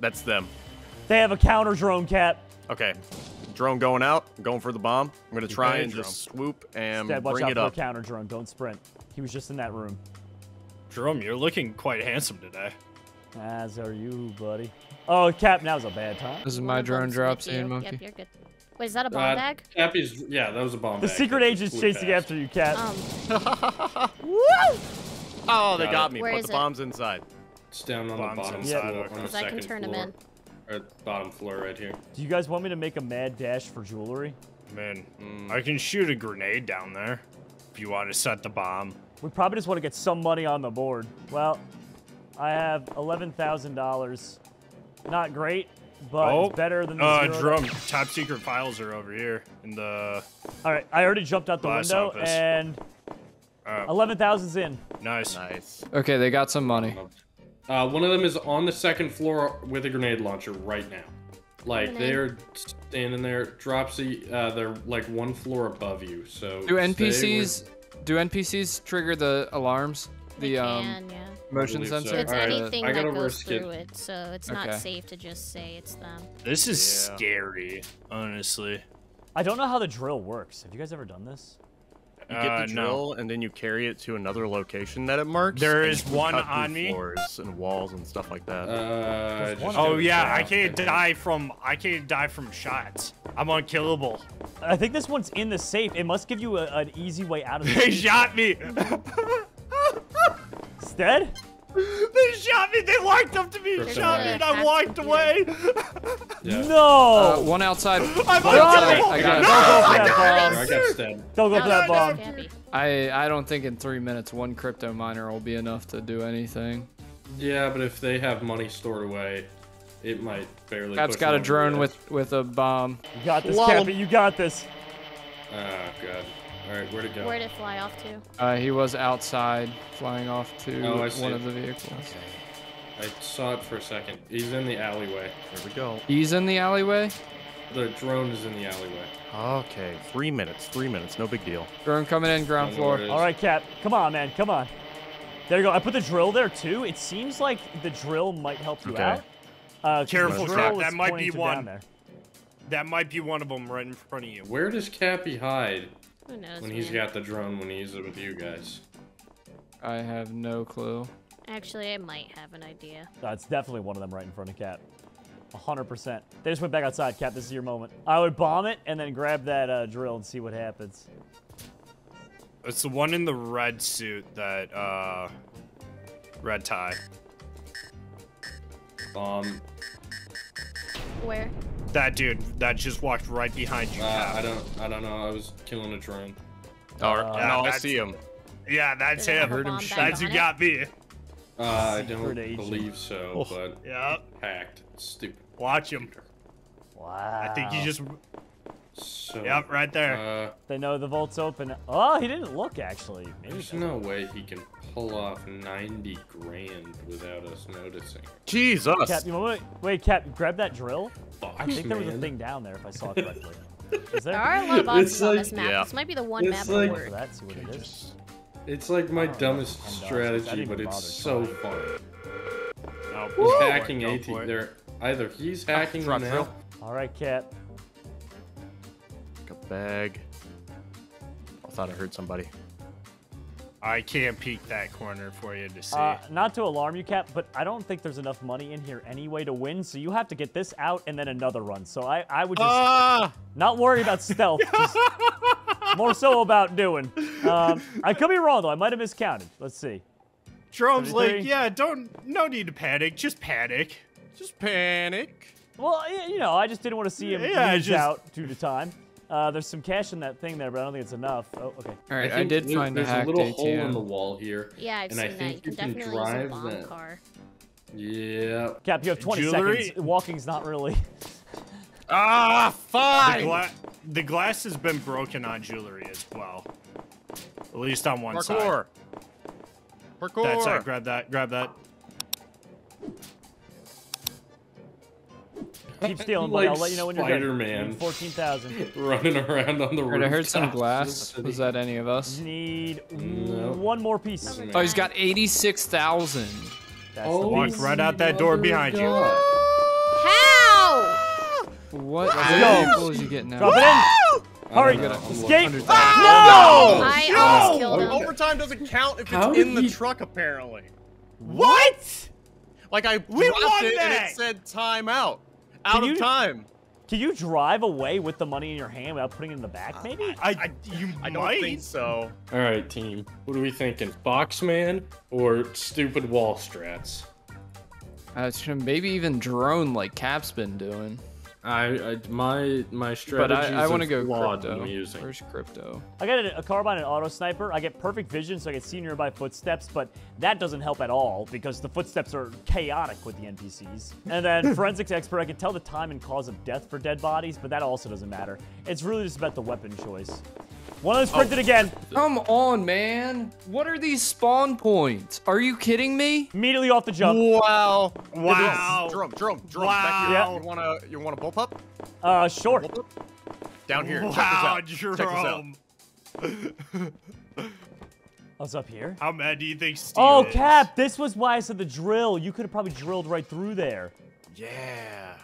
That's them. They have a counter drone, Cap. Okay. Drone going out. Going for the bomb. I'm going to try and drone. just swoop and Stead, bring it up. Watch out for a counter drone. Don't sprint. He was just in that room. Jerome, you're looking quite handsome today. As are you, buddy. Oh, Cap, now's a bad time. This is my drone drops in, Monkey. Yep, you're good. Wait, is that a bomb uh, bag? Cappy's, yeah, that was a bomb the bag. The secret agent's chasing past. after you, Cap. Um. Woo! Oh, they got, got me. Where Put the it? bombs inside. It's down on bombs the bottom side. Yeah, because I can turn floor. them in. Or bottom floor right here. Do you guys want me to make a mad dash for jewelry? Man, mm. I can shoot a grenade down there if you want to set the bomb. We probably just want to get some money on the board. Well, I have eleven thousand dollars. Not great, but oh, it's better than the uh, Jerome, top secret files are over here in the... All right, I already jumped out the window, office. and uh, eleven thousand's in. Nice. Nice. Okay, they got some money. Uh, one of them is on the second floor with a grenade launcher right now. Like, Coming they're in. standing there. Dropsy, uh, they're like one floor ababove you, so... Do N P Cs with... do N P Cs trigger the alarms? They the um. Can, yeah. Motion sensor. So it's All anything right. that goes through it, so it's okay. not safe to just say it's them. This is yeah. scary, honestly. I don't know how the drill works. Have you guys ever done this? You get the drill, uh, no. and then you carry it to another location that it marks. There is one on me. Floors and walls and stuff like that. Uh, oh yeah, I can't die from I can't die from shots. I'm unkillable. I think this one's in the safe. It must give you a, an easy way out of the They shot me. Dead? They shot me. They walked up to me and shot me, and I walked away. Yeah. No. Uh, one outside. I'm one outside. I got no, it. Don't go for that bomb. I I don't think in three minutes one crypto miner will be enough to do anything. Yeah, but if they have money stored away, it might barely. Cap's got a drone with with a bomb. You got this, Cappy. You got this. Oh god. All right, where'd it go? Where'd it fly off to? Uh, he was outside, flying off to oh, one of the vehicles. Okay. I saw it for a second. He's in the alleyway. There we go. He's in the alleyway? The drone is in the alleyway. Okay, three minutes, three minutes, no big deal. Drone coming in, ground floor. All right, Cap, come on, man, come on. There you go. I put the drill there, too. It seems like the drill might help you okay. out. Uh, Careful, Cap, that might be one. That might be one of them right in front of you. Where does Cappy hide? Who knows, when he's man. got the drone, when he's with you guys? I have no clue. Actually, I might have an idea. Uh, it's definitely one of them right in front of Cap. one hundred percent. They just went back outside, Cap. This is your moment. I would bomb it and then grab that uh, drill and see what happens. It's the one in the red suit, that uh, red tie. Bomb. Where? That dude that just walked right behind you. Uh, I don't, I don't know. I was killing a drone. Uh, uh, no, I see him. Yeah, that's him. I heard him. That's who got me. Uh, I don't believe so, but yeah, hacked. Stupid. Watch him. Wow. I think he just. So, yep, right there. Uh, they know the vault's open. Oh, he didn't look actually. Maybe there's no way he can pull off ninety grand without us noticing. Jesus. Cap, you know, wait, wait, Cap, grab that drill. Fox, I think man. there was a thing down there, if I saw it correctly. Is there? There are a lot of options like, on this map. Yeah. This might be the one it's map like, that that's what it is. It's like my dumbest know, strategy, but it's so fun. No, he's Woo! hacking AT. There, either he's hacking oh, now. All right, Cap. Bag. I thought I heard somebody. I can't peek that corner for you to see. Uh, not to alarm you, Cap, but I don't think there's enough money in here anyway to win, so you have to get this out and then another run. So I, I would just uh! not worry about stealth, just more so about doing. Um, I could be wrong, though. I might have miscounted. Let's see. Jerome's like, yeah, don't, no need to panic. Just panic. Just panic. Well, you know, I just didn't want to see him yeah, just... out two at a time. Uh, there's some cash in that thing there, but I don't think it's enough. Oh, okay. All right, I, I did find a hacked A T M. There's a little hole in the wall here. Yeah, I've seen that. And I think you can drive that. Yeah. Cap, you have twenty seconds. Walking's not really. Ah, fine! The, gla the glass has been broken on jewelry as well. At least on one side. Parkour! Parkour! That's it. Grab that. Grab that. Keep stealing, like, but I'll let you know when you're ready. Spider-Man. fourteen thousand. Running around on the road. I heard some glass. Was that any of us? Need no. one more piece. Oh, he's got eighty-six thousand. That's oh, the walked right out that door behind God. you. How? What level is he getting now? Drop it in. Hurry, escape! No! I no! no! Overtime doesn't count if How it's in the he... truck, apparently. What? Like, I we dropped it that. and it said time out. Out can of you, time. Can you drive away with the money in your hand without putting it in the back, maybe? I, I, you I don't might. think so. All right, team. What are we thinking? Boxman or stupid wall strats? Uh, maybe even drone like Cap's been doing. I, I my my strategy. But I, I want to go crypto. Using. Where's crypto? I got a, a carbine and auto sniper. I get perfect vision, so I can see nearby footsteps. But that doesn't help at all because the footsteps are chaotic with the N P Cs. And then forensics expert, I can tell the time and cause of death for dead bodies, but that also doesn't matter. It's really just about the weapon choice. One of those printed oh. again. Come on, man. What are these spawn points? Are you kidding me? Immediately off the jump. Wow. Wow. Jerome, Jerome, Jerome. Wow. Back here. Yeah. You wanna, you wanna bump up? Uh, sure. Up? Down here. Wow, Jerome. Check this out. What's up here? How mad do you think Steve Oh, is? Cap, this was why I said the drill. You could have probably drilled right through there. Yeah.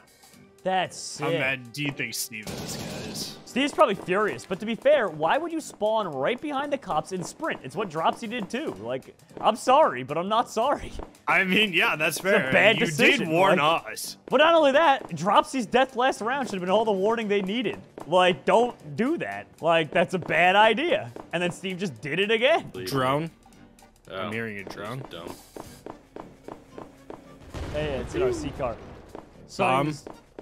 That's sick. How mad do you think Steve is, guys? Steve's probably furious, but to be fair, why would you spawn right behind the cops and sprint? It's what Dropsy did too. Like, I'm sorry, but I'm not sorry. I mean, yeah, that's fair. It's a bad you decision. You did warn like, us. But not only that, Dropsy's death last round should have been all the warning they needed. Like, don't do that. Like, that's a bad idea. And then Steve just did it again. Drone. Oh, I'm hearing a drone. Dumb. Hey, it's an R C car. So um,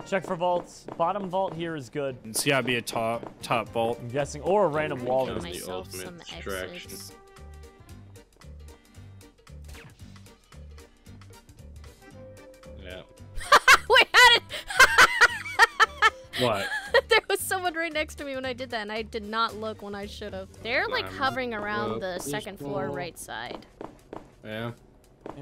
check for vaults. Bottom vault here is good. It's gotta be a top top vault. I'm guessing, or a random wall. Give myself some exits. Yeah. Wait, how did? What? There was someone right next to me when I did that, and I did not look when I should have. They're like hovering around the second floor right side. Yeah.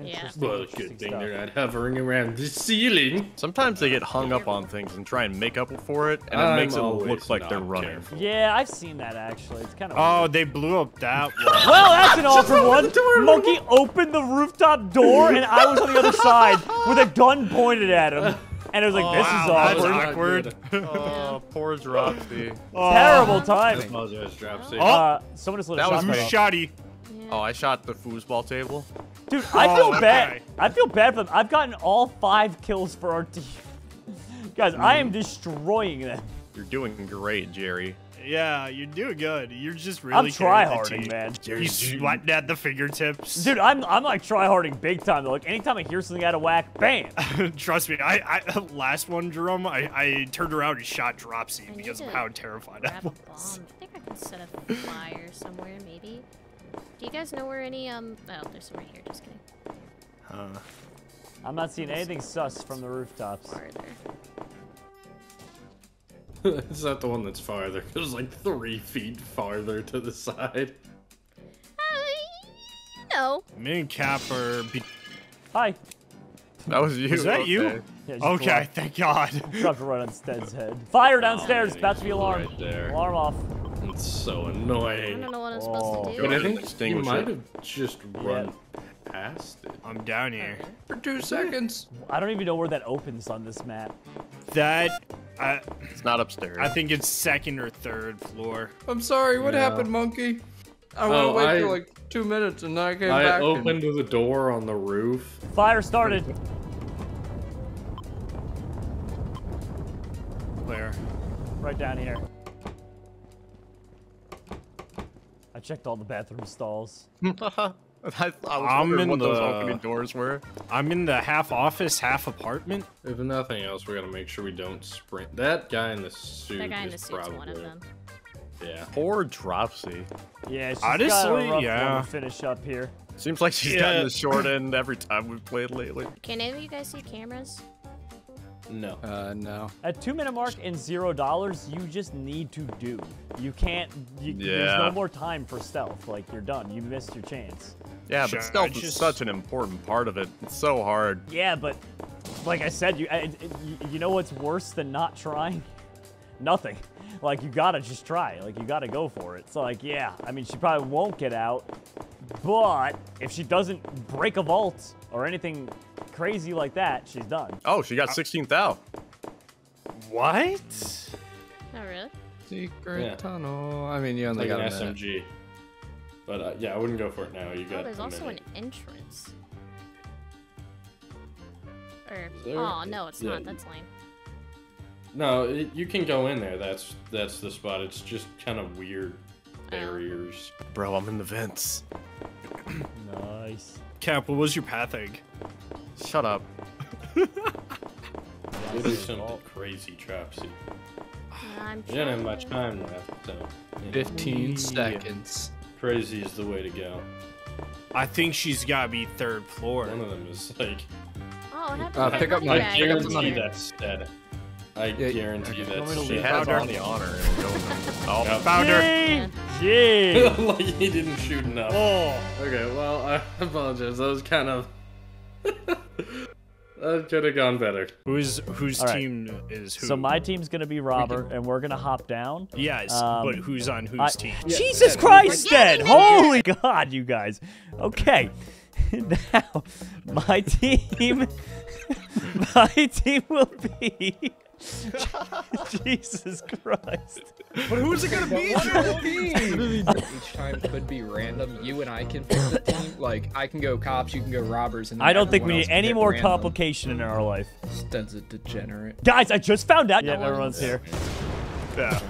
Yeah. Well, good thing stuff. they're not hovering around the ceiling. Sometimes they get hung up on things and try and make up for it, and I'm it makes it look like they're running. Careful. Yeah, I've seen that actually. It's kind of. Oh, weird. They blew up that one. Well, that's an awful one. Monkey opened the rooftop door, and I was on the other side with a gun pointed at him. And it was like, oh, this wow, is awkward. That's awkward. Oh, poor Dropsy. Oh. Terrible timing. Dropsy. Oh, uh, someone just lit that a shot. That was shoddy. Oh, I shot the foosball table. Dude, I feel oh, bad. I feel bad for them. I've gotten all five kills for our team. Guys, mm. I am destroying them. You're doing great, Jerry. Yeah, you do good. You're just really. I'm tryharding, man. You sweating at the fingertips, dude. I'm I'm like tryharding big time. Though. Like anytime I hear something out of whack, bam. Trust me. I, I last one, Jerome. I I turned around and shot Dropsy I because of how terrified I was. I think I can set up a fire somewhere, maybe. Do you guys know where any um? Oh, there's some right here. Just kidding. Huh. I'm not seeing anything sus from the rooftops. Farther. It's not the one that's farther. It was like three feet farther to the side. Uh, no. Me and Cap are. Be Hi. That was you. Is that okay. you? Yeah, okay, cool. Thank God. Dropped right on Stead's head. Fire downstairs. Oh, about to be alarm. Right there. Alarm off. It's so annoying. I don't know what I'm oh. supposed to do. But I think you might have just run yeah. past it. I'm down here for two seconds. I don't even know where that opens on this map. That. I, it's not upstairs. I think it's second or third floor. I'm sorry, what yeah. happened, monkey? I went oh, away I, for like two minutes and then I came I back. I opened and... the door on the roof. Fire started. Where? Right down here. I checked all the bathroom stalls. I, I was I'm wondering in what the, those opening doors were. I'm in the half office, half apartment. If nothing else, we gotta make sure we don't sprint. That guy in the suit that guy is in the suit's probably one of them. Yeah. Or Dropsy. Yeah. She's Honestly, got a rough yeah. to finish up here. Seems like she's yeah. gotten the short end every time we've played lately. Can any of you guys see cameras? No. Uh, no. At two minute mark and zero dollars, you just need to do. You can't. You, yeah. There's no more time for stealth. Like you're done. You missed your chance. Yeah, sure, but stealth just... is such an important part of it. It's so hard. Yeah, but like I said, you I, you, you know what's worse than not trying? Nothing. Like you gotta just try. Like you gotta go for it. It's so, like yeah. I mean, she probably won't get out, but if she doesn't break a vault or anything crazy like that, she's done. Oh, she got sixteen thousand. What? Oh, really? Secret yeah. tunnel. I mean, you only like got an S M G. But uh, yeah, I wouldn't go for it now. You got. Oh, there's also an entrance. Or oh no, it's yeah. not. That's lame. No, it, you can go in there. That's that's the spot. It's just kind of weird barriers. Oh. Bro, I'm in the vents. Nice. Cap, what was your pathing? Shut up. This is some crazy Dropsy. I'm you don't have much time left, so. Yeah. Fifteen seconds. Crazy is the way to go. I think she's gotta be third floor. One of them is like. Oh, it happened. Uh, pick up my. I guarantee that's dead. I yeah, guarantee yeah, that she has all the honor. And go oh, yep. Found her. Yeah. Like he didn't shoot enough. Oh. Okay. Well, I apologize. That was kind of. That could have gone better. Who's whose right. team is who? So my team's gonna be Robert, can... and we're gonna hop down. Yes, um, but who's on whose I... team? Yeah. Jesus yeah. Christ, then! Holy God, you guys. Okay, now my team, my team will be. Jesus Christ. But who's it gonna be? Each time could be random. You and I can pick the team. Like, I can go cops, you can go robbers. And I don't think we need any more random. Complication in our life. Stead's a degenerate. Guys, I just found out. Yeah, no everyone's here. Yeah.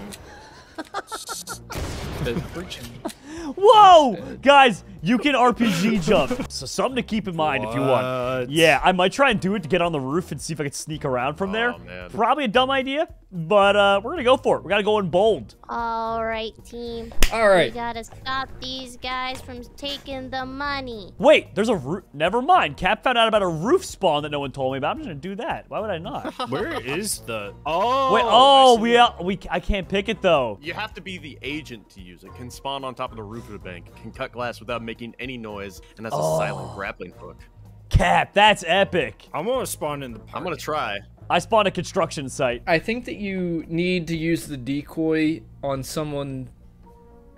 Whoa! Guys, you can R P G jump. So something to keep in mind what? If you want. Yeah, I might try and do it to get on the roof and see if I can sneak around from oh, there. Man. Probably a dumb idea, but uh, we're gonna go for it. We gotta go in bold. All right, team. All right. We gotta stop these guys from taking the money. Wait, there's a roof. Never mind. Cap found out about a roof spawn that no one told me about. I'm just gonna do that. Why would I not? Where is the? Oh. Wait. Oh, we are, we. I can't pick it though. You have to be the agent to use it. Can spawn on top of the roof. Roof of the bank, can cut glass without making any noise, and that's a oh. silent grappling hook. Cap, that's epic. I'm gonna spawn in the party. I'm gonna try. I spawned a construction site. I think that you need to use the decoy on someone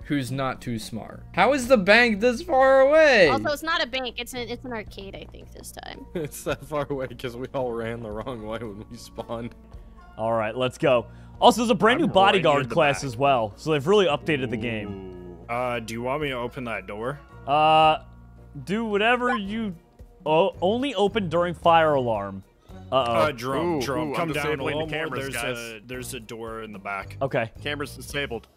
who's not too smart. How is the bank this far away? Also, it's not a bank. It's an, it's an arcade, I think, this time. It's that far away because we all ran the wrong way when we spawned. All right, let's go. Also, there's a brand new bodyguard class as well, so they've really updated the game. Uh, do you want me to open that door? Uh, do whatever you... Oh, only open during fire alarm. Uh-oh. Uh, drum, ooh, drum. Ooh, come I'm down a little the cameras, more. There's, guys. A, there's a door in the back. Okay. Camera's disabled.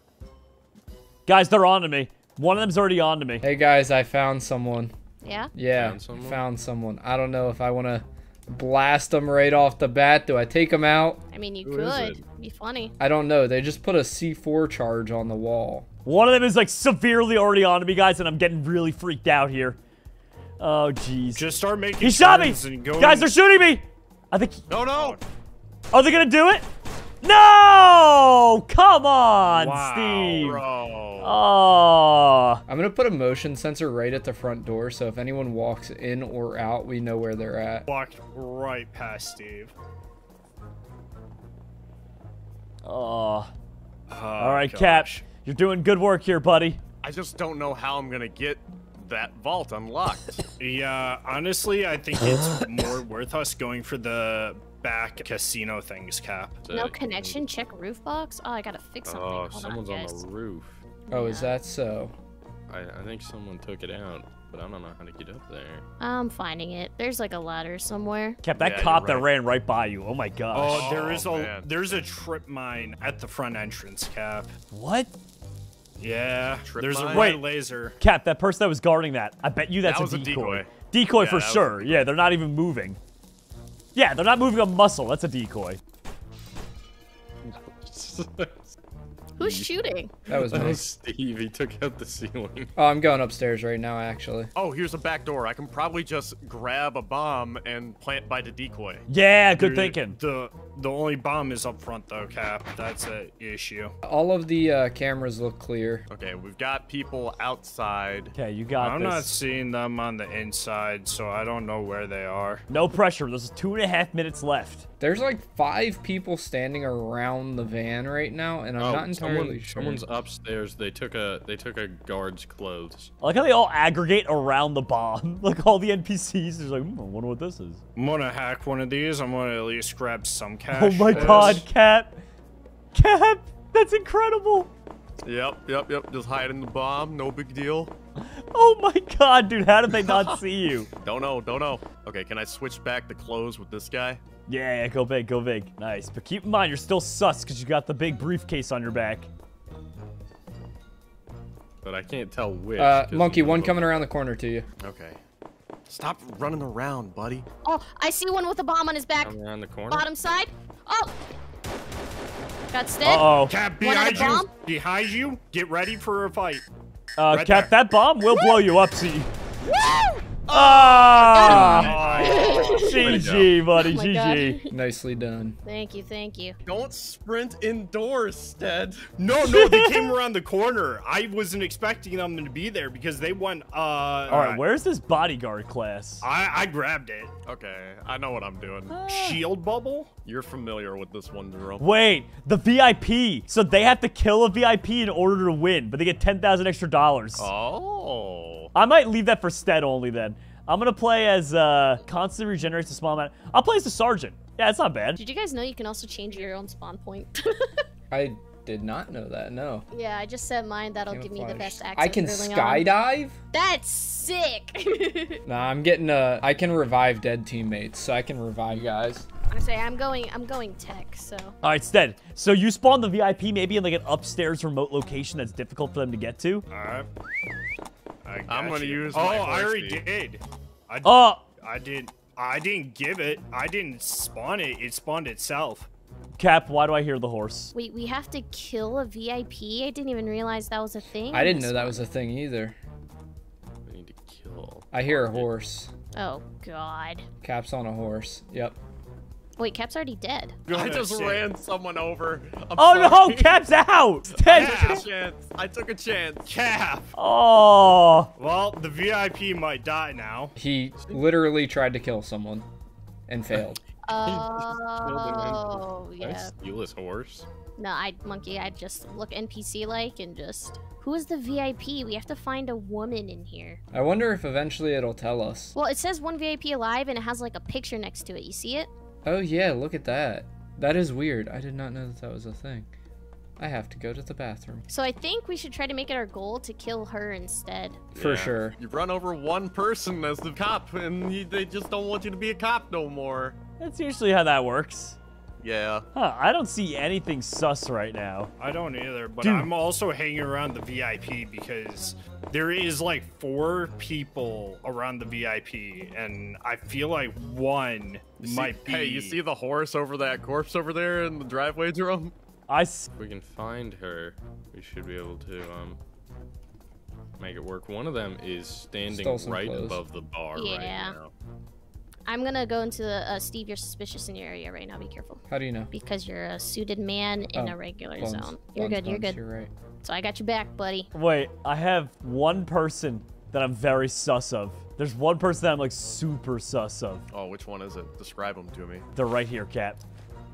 Guys, they're on to me. One of them's already on to me. Hey, guys, I found someone. Yeah? Yeah, found someone. Found someone. I don't know if I want to... blast them right off the bat. Do I take them out? I mean, you Who could. It'd be funny. I don't know. They just put a C four charge on the wall. One of them is like severely already on to me, guys, and I'm getting really freaked out here. Oh, jeez. Just start making. He shot me. And go guys, and... they're shooting me. I think. No, no. Are they gonna do it? No! Come on, wow, Steve. Bro. Oh. I'm gonna put a motion sensor right at the front door, so if anyone walks in or out, we know where they're at. Walked right past Steve. Oh. oh All right, Cap, you're doing good work here, buddy. I just don't know how I'm gonna get that vault unlocked. Yeah, honestly, I think it's more worth us going for the back casino things, Cap. No connection. Check roof box. Oh, I gotta fix something. Oh, Hold someone's on, on the roof. Oh, yeah. Is that so? I, I think someone took it out, but I don't know how to get up there. I'm finding it. There's like a ladder somewhere. Cap, that yeah, cop right. that ran right by you. Oh my gosh. Oh, there is oh, a man. there's a trip mine at the front entrance, Cap. What? Yeah. There's a, there's a red laser. Cap, that person that was guarding that. I bet you that's that was a decoy. A decoy, decoy yeah, for sure. Decoy. Yeah, they're not even moving. Yeah, they're not moving a muscle. That's a decoy. Who's shooting? That was, that was Steve. He took out the ceiling. Oh, I'm going upstairs right now, actually. Oh, here's a back door. I can probably just grab a bomb and plant by the decoy. Yeah, good Dude, thinking. The the only bomb is up front, though, Cap. That's an issue. All of the uh, cameras look clear. Okay, we've got people outside. Okay, you got I'm this. I'm not seeing them on the inside, so I don't know where they are. No pressure. There's two and a half minutes left. There's like five people standing around the van right now, and I'm oh, not entirely someone, sure. Someone's upstairs. They took a they took a guard's clothes. I like how they all aggregate around the bomb. Like all the N P Cs, they're like, hmm, I wonder what this is. I'm gonna hack one of these. I'm gonna at least grab some cash. Oh my yes. God, Cap! Cap, that's incredible. Yep, yep, yep. Just hide in the bomb. No big deal. Oh my God, dude! How did they not see you? Don't know, don't know. Okay, can I switch back the clothes with this guy? Yeah, go big, go big. Nice. But keep in mind, you're still sus because you got the big briefcase on your back. But I can't tell which. Uh, monkey, one both. coming around the corner to you. Okay. Stop running around, buddy. Oh, I see one with a bomb on his back. Coming around the corner? Bottom side. Oh! Got stabbed. Uh-oh. Cap, behind you. Behind you. Get ready for a fight. Uh, right Cap, there. that bomb will Woo! blow you up, see. Woo! Ah! Oh, G G, buddy, oh G G. God. Nicely done. Thank you, thank you. Don't sprint indoors, Stead. No, no, they came around the corner. I wasn't expecting them to be there because they went, uh... All right, uh, where's this bodyguard class? I, I grabbed it. Okay, I know what I'm doing. Ah. Shield bubble? You're familiar with this one, Jerome. Wait, the V I P. So they have to kill a V I P in order to win, but they get ten thousand extra dollars. Oh. I might leave that for Stead only then. I'm gonna play as, uh, constantly regenerates a small amount. I'll play as the sergeant. Yeah, it's not bad. Did you guys know you can also change your own spawn point? I did not know that, no. Yeah, I just said mine. That'll give me the best access. I can skydive? That's sick! Nah, I'm getting, uh, I can revive dead teammates, so I can revive guys. I say I'm going. I'm going tech. So. All right, Stead. So you spawn the V I P maybe in like an upstairs remote location that's difficult for them to get to. All right. I I'm gonna you. use. Oh, my I already speed. did. I oh. I did. I didn't give it. I didn't spawn it. It spawned itself. Cap, why do I hear the horse? Wait, we have to kill a V I P. I didn't even realize that was a thing. I didn't know that was a thing either. We need to kill. I hear a horse. Oh God. Cap's on a horse. Yep. Wait, Cap's already dead. I just shit. ran someone over. I'm oh sorry. no, Cap's out! Dead. I took a chance. I took a chance. Cap. Oh. Well, the V I P might die now. He literally tried to kill someone and failed. Oh, yeah. Can I steal his horse? No, I'd monkey. I'd just look N P C-like and just... Who is the V I P? We have to find a woman in here. I wonder if eventually it'll tell us. Well, it says one V I P alive and it has like a picture next to it. You see it? Oh yeah, look at that. That is weird. I did not know that that was a thing. I have to go to the bathroom. So I think we should try to make it our goal to kill her instead. Yeah. For sure. You've run over one person as the cop and you, they just don't want you to be a cop no more. That's usually how that works. Yeah. Huh, I don't see anything sus right now. I don't either, but dude. I'm also hanging around the V I P because there is like four people around the V I P, and I feel like one you might see, be... Hey, you see the horse over that corpse over there in the driveway, Jerome? I s if we can find her, we should be able to um make it work. One of them is standing right clothes. above the bar yeah. right now. I'm gonna go into the, uh, Steve, you're suspicious in your area right now, be careful. How do you know? Because you're a suited man in oh, a regular bones, zone. You're bones, good, you're bones, good. You're right. So I got your back, buddy. Wait, I have one person that I'm very sus of. There's one person that I'm like super sus of. Oh, which one is it? Describe them to me. They're right here, Cap.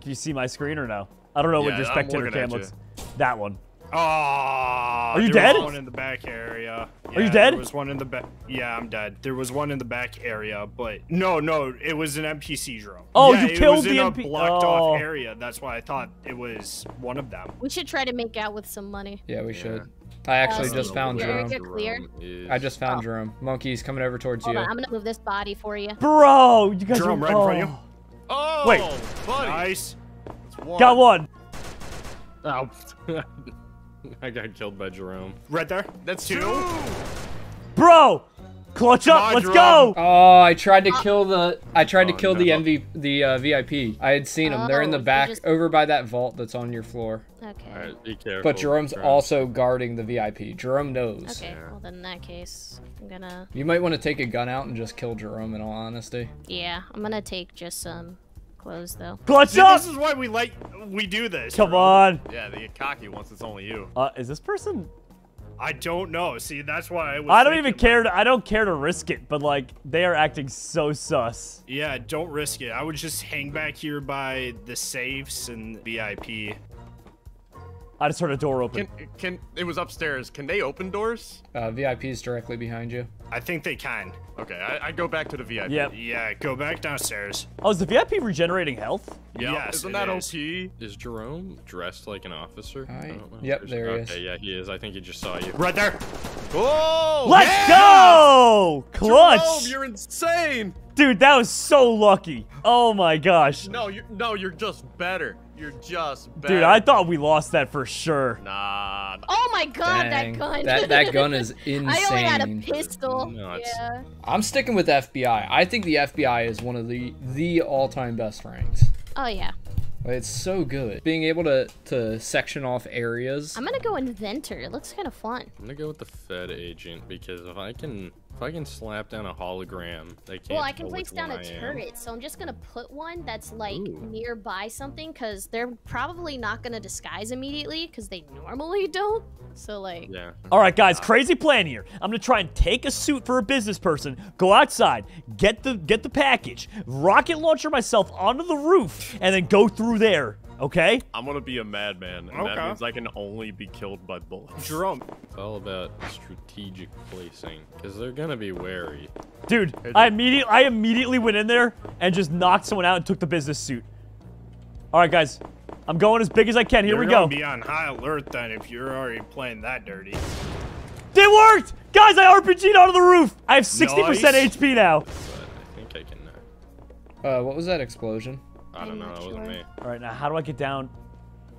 Can you see my screen or no? I don't know yeah, what your spectator cam looks. That one. Oh, are you there dead? There was one in the back area. Yeah, are you dead? There was one in the back. Yeah, I'm dead. There was one in the back area, but no, no, it was an N P C drone. Oh, yeah, you killed the N P C. It was in a blocked off oh. area. That's why I thought it was one of them. We should try to make out with some money. Yeah, we yeah. should. I actually uh, just found Jerome. Jerome I just found oh. Jerome. Monkey's coming over towards Hold you. On, I'm gonna move this body for you, bro. You guys Jerome, are right oh. in front of you. Oh, wait, buddy. Nice. One. Got one. Oh. I got killed by Jerome. Right there. That's two. two. Bro, clutch Come up. On, Let's Jerome. go. Oh, I tried to kill the. I tried oh, to kill no. the M V, the uh, V I P. I had seen him. Oh, They're in the back, just... over by that vault that's on your floor. Okay. All right, be careful. But Jerome's Jerome. also guarding the V I P. Jerome knows. Okay. Yeah. Well, then in that case, I'm gonna. You might want to take a gun out and just kill Jerome. In all honesty. Yeah, I'm gonna take just some. Close though. Clutch See, up! This is why we like we do this. Come right? on. Yeah, the Akaki wants it's only you. Uh, is this person? I don't know. See, that's why I. Was I don't even care. Like... To, I don't care to risk it, but like they are acting so sus. Yeah, don't risk it. I would just hang back here by the safes and V I P. I just heard a door open. Can, can it was upstairs? Can they open doors? Uh, V I P is directly behind you. I think they can. Okay, I, I go back to the V I P. Yep. Yeah, go back downstairs. Oh, is the V I P regenerating health? Yeah. Yes, Isn't that is. O P? Is Jerome dressed like an officer? I, I don't know. Yep, There's, there he okay, is. Yeah, he is. I think he just saw you. Right there. Oh! Let's yeah! go! Clutch! Jerome, you're insane, dude. That was so lucky. Oh my gosh. No, you no, you're just better. You're just bad. Dude, I thought we lost that for sure. Nah. Oh my god, Dang. that gun. that, that gun is insane. I only had a pistol. Yeah. I'm sticking with F B I. I think the F B I is one of the the all-time best ranks. Oh yeah. It's so good. Being able to, to section off areas. I'm gonna go inventor. It looks kind of fun. I'm gonna go with the Fed agent because if I can if I can slap down a hologram, they can't. Well, I can place down a turret, so I'm just gonna put one that's like Ooh. nearby something because they're probably not gonna disguise immediately because they normally don't. So like. Yeah. All right, guys, crazy plan here. I'm gonna try and take a suit for a business person, go outside, get the get the package, rocket launcher myself onto the roof, and then go through. There, okay? I'm gonna be a madman, and okay. that means I can only be killed by bullets. Jerome. It's all about strategic placing, because they're gonna be wary. Dude, I immediately, I immediately went in there and just knocked someone out and took the business suit. All right, guys, I'm going as big as I can. Here you're we go. You're gonna be on high alert then if you're already playing that dirty. It worked, guys! I R P G'd onto the roof. I have sixty percent nice. H P now. But I think I can. Uh, what was that explosion? I don't know, that wasn't me. All right, now how do I get down?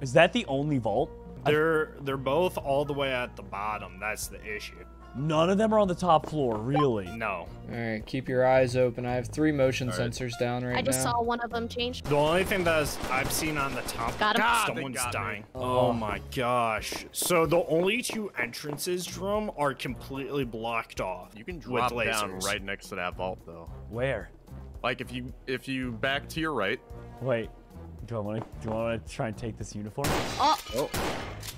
Is that the only vault? They're they're both all the way at the bottom. That's the issue. None of them are on the top floor, really. No. All right, keep your eyes open. I have three motion right. sensors down right now. I just now. saw one of them change. The only thing that is, I've seen on the top, got him. God, someone's got dying. Oh. oh my gosh. So the only two entrances, Jerome, are completely blocked off. You can drop with down lasers. right next to that vault, though. Where? Like if you if you back to your right. Wait, do I want to do I want to try and take this uniform? Oh. oh,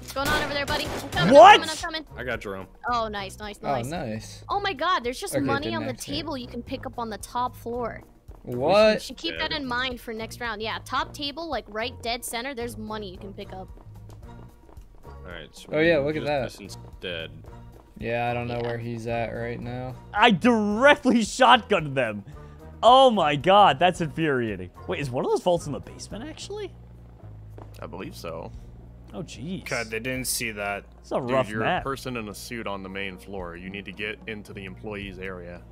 what's going on over there, buddy? I'm coming, what? I'm coming, I'm coming. I got Jerome. Oh, nice, nice, nice. Oh, nice. Oh my God, there's just okay, money on the table you can pick up on the top floor. What? You should keep yeah. that in mind for next round. Yeah, top table, like right dead center. There's money you can pick up. Alright, so oh yeah, look at that. Instead. Yeah, I don't know yeah. where he's at right now. I directly shotgunned them. Oh my god, that's infuriating. Wait, is one of those vaults in the basement actually? I believe so. Oh jeez. God, they didn't see that. It's a Dude, rough you're map. a person in a suit on the main floor. You need to get into the employees area.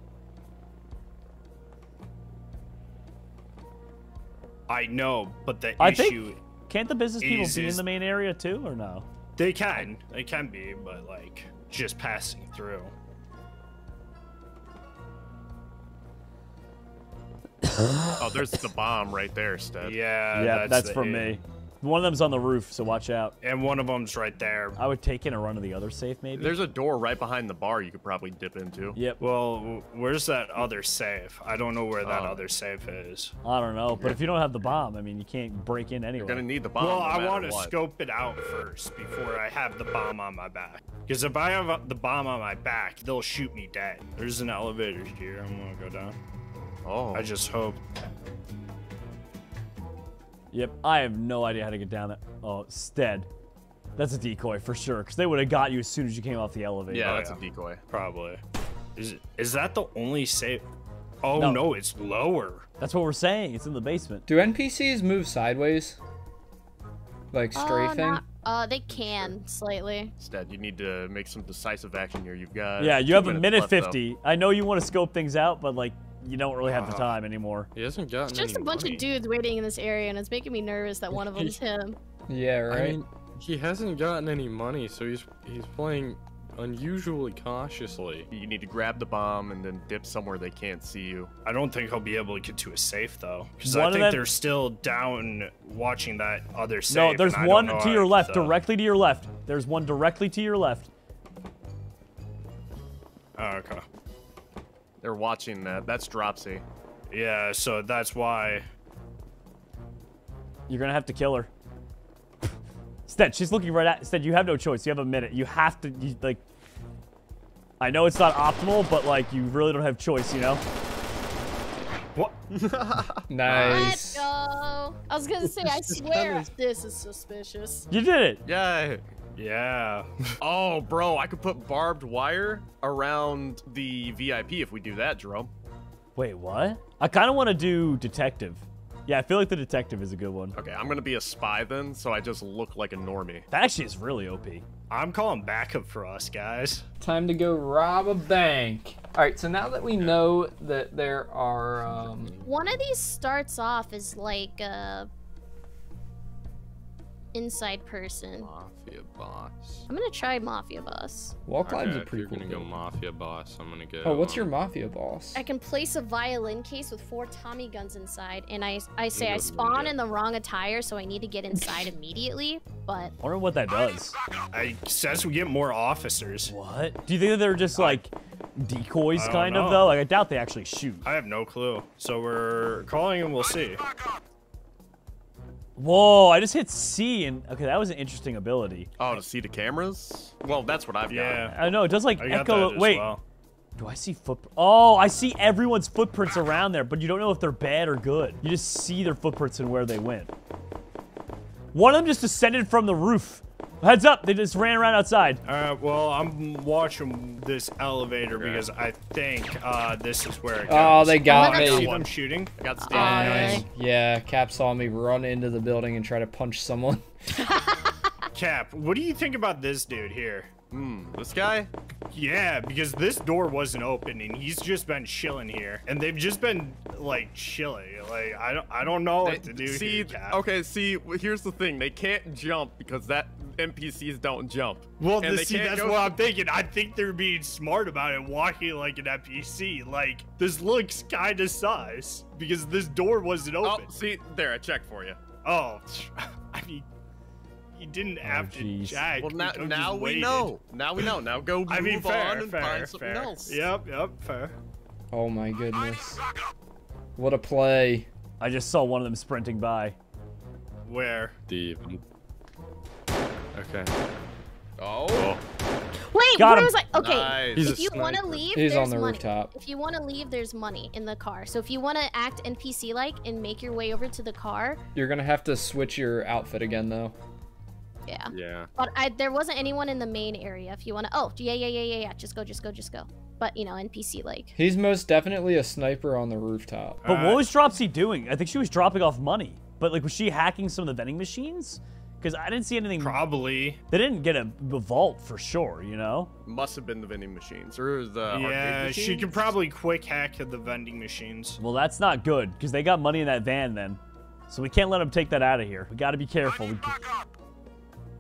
I know, but the I issue think, can't the business people is, be in the main area too, or no? They can. They can be, but like just passing through. Oh, there's the bomb right there, Stead. Yeah, yeah, that's, that's from me. One of them's on the roof, so watch out. And one of them's right there. I would take in a run to the other safe, maybe. There's a door right behind the bar you could probably dip into. Yep. Well, where's that other safe? I don't know where that oh. other safe is. I don't know, but if you don't have the bomb, I mean, you can't break in anyway. You're gonna need the bomb. Well, no I want to scope it out first before I have the bomb on my back. Because if I have the bomb on my back, they'll shoot me dead. There's an elevator here. I'm gonna go down. Oh. I just hope. Yep, I have no idea how to get down there. Oh, Stead. That's a decoy for sure, because they would have got you as soon as you came off the elevator. Yeah, oh, that's yeah. a decoy. Probably. Is it, is that the only safe? Oh, no. no, it's lower. That's what we're saying. It's in the basement. Do N P Cs move sideways? Like strafing? Uh, uh, they can, slightly. Stead, you need to make some decisive action here. You've got... Yeah, you have a minute fifty. Though. I know you want to scope things out, but like... You don't really have the time anymore. He hasn't gotten It's just any a bunch money. of dudes waiting in this area, and it's making me nervous that one of them is him. Yeah, right? I mean, he hasn't gotten any money, so he's he's playing unusually cautiously. You need to grab the bomb and then dip somewhere they can't see you. I don't think he'll be able to get to a safe, though. Because I think them... they're still down watching that other safe. No, there's one to your left, so. directly to your left. There's one directly to your left. Oh, okay. They're watching that. That's Dropsy. Yeah, so that's why. You're gonna have to kill her. Stead, she's looking right at. Stead, you have no choice. You have a minute. You have to. You, like, I know it's not optimal, but like, you really don't have choice. You know. What? Nice. Let's go. I was gonna say, I swear, this is suspicious. You did it. Yeah. Yeah. Oh, bro, I could put barbed wire around the V I P if we do that, Jerome. Wait, what? I kind of want to do detective. Yeah, I feel like the detective is a good one. Okay, I'm going to be a spy then, so I just look like a normie. That actually is really O P. I'm calling backup for us, guys. Time to go rob a bank. All right, so now that we know that there are... Um... One of these starts off as like... Uh... inside person. Mafia boss. I'm gonna try mafia boss. Walk lives are pretty cool. You're gonna go mafia boss. I'm gonna go. Oh, what's your mafia boss? I can place a violin case with four Tommy guns inside, and I I say I spawn in the wrong attire, so I need to get inside immediately. But I wonder what that does. I says we get more officers. What? Do you think that they're just like decoys, kind of though? Like I doubt they actually shoot. I have no clue. So we're calling and we'll see. Whoa, I just hit C and okay, that was an interesting ability. Oh, to see the cameras? Well, that's what I've yeah. got. I know, it does like I echo. Wait, well. do I see foot? Oh, I see everyone's footprints around there, but you don't know if they're bad or good. You just see their footprints and where they went. One of them just descended from the roof. Heads up, they just ran around outside. All right, well, I'm watching this elevator okay. because I think uh, this is where it goes. Oh, they got me. See them shooting? I got Stead. Nice. Yeah, Cap saw me run into the building and try to punch someone. Cap, what do you think about this dude here? Hmm, this guy? Yeah, because this door wasn't open and he's just been chilling here. And they've just been, like, chilling. Like, I don't, I don't know they, what to do see, here, Cap. Okay, see, here's the thing. They can't jump because that... N P Cs don't jump. Well, the, see, that's what I'm thinking. I think they're being smart about it, walking like an N P C. Like, this looks kind of sus because this door wasn't open. Oh, see, there, I checked for you. Oh, I mean, you didn't oh, have geez. to check. Well, now, now we know. Now we know. Now go move I mean, fair, on and fair, find something fair. else. Yep, yep, fair. Oh, my goodness. What a play. I just saw one of them sprinting by. Where? The... Okay. Oh. Wait, what was I? Okay, nice. If you want to leave, He's there's on the money. Rooftop. If you want to leave, there's money in the car. So if you want to act N P C-like and make your way over to the car. You're going to have to switch your outfit again, though. Yeah. Yeah. But I, there wasn't anyone in the main area. If you want to, oh yeah, yeah, yeah, yeah, yeah. Just go, just go, just go. But you know, N P C like. He's most definitely a sniper on the rooftop. But uh, what was Dropsy doing? I think she was dropping off money. But like, was she hacking some of the vending machines? Because I didn't see anything. Probably. They didn't get a, a vault for sure, you know? Must have been the vending machines or the yeah, machines. She could probably quick hack the vending machines. Well, that's not good because they got money in that van then. So we can't let them take that out of here. We got to be careful. I need backup.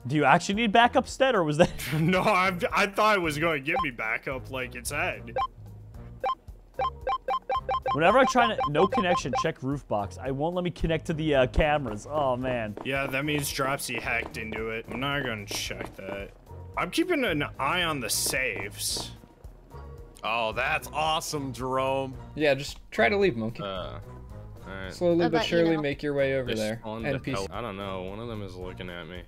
Do you actually need backup, Stead, or was that? No, I, I thought it was going to give me backup like it said. Whenever I try to no connection check roof box, I won't let me connect to the uh, cameras. Oh man. Yeah, that means Dropsy hacked into it. I'm not gonna check that. I'm keeping an eye on the saves. Oh, that's awesome, Jerome. Yeah, just try to leave, monkey. Uh, right. Slowly but surely, you know? Make your way over just there. N P C. I don't know. One of them is looking at me.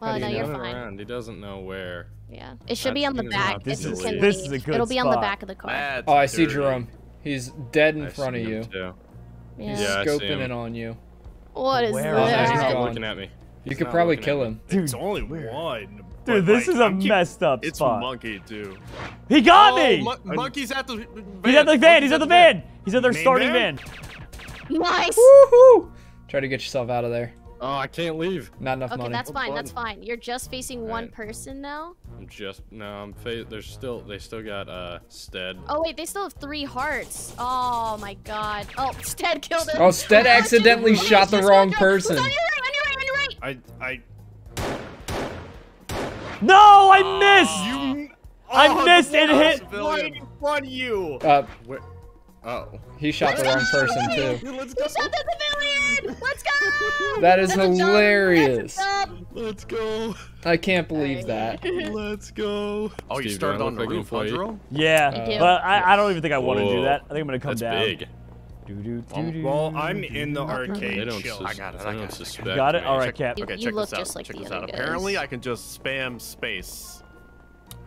Well, no, you're fine. Around. He doesn't know where. Yeah, it should that's be on the back. This is this is a good It'll be spot. On the back of the car. That's oh, I dirty. See Jerome. He's dead in I front of you. Too. He's yeah, scoping in on you. What is Where that? He's not looking at me. He's you could probably kill him. Dude, it's only one. Dude, this like, is a keep, messed up it's spot. It's Monkey, too. He got oh, me! Mo monkey's at the van. He's at the van. He's at the van. He's at their Main starting van. van. Nice. Woohoo! Try to get yourself out of there. Oh, I can't leave. Not enough okay, money. Okay, that's fine. That's fine. You're just facing right. one person now. I'm just no. I'm fa There's still. They still got uh Stead. Oh wait, they still have three hearts. Oh my God. Oh, Stead killed him. Oh, Stead accidentally oh, shot the wrong person. On your right, on your right, on your right. I. I. No, I missed. Uh, you. Oh, I missed and hit. Right in front of you. Uh. Where? Uh oh. He shot the wrong person too. Dude, let's go. He shot the civilian! Let's go! That is That's hilarious. Let's go. I can't believe that. Let's go. Oh, you Steve, started on the roof, huh? Yeah, uh, but I, I don't even think I want to do that. I think I'm gonna come That's down. Big. Do, do, do, do, well, I'm do, in the arcade. They don't I got it. I got it. You got it? All right, Cap. Okay, check this out. Check this out. Apparently, I can just spam space.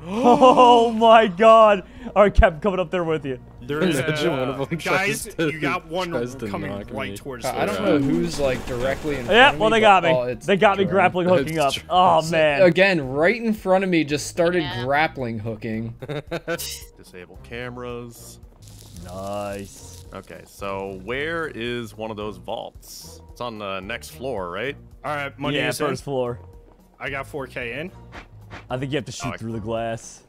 Oh my God! All right, Cap, coming up there with you. There is uh, guys, to, you got one coming right me. towards. Uh, I don't know who's like directly in front yeah, of me. Yeah, well they got me. Oh, they got me grappling hooking that's up. Oh man! Again, right in front of me, just started yeah. grappling hooking. Disable cameras. Nice. Okay, so where is one of those vaults? It's on the next floor, right? All right, money yeah, first in. floor. I got four K in. I think you have to shoot oh, through the glass.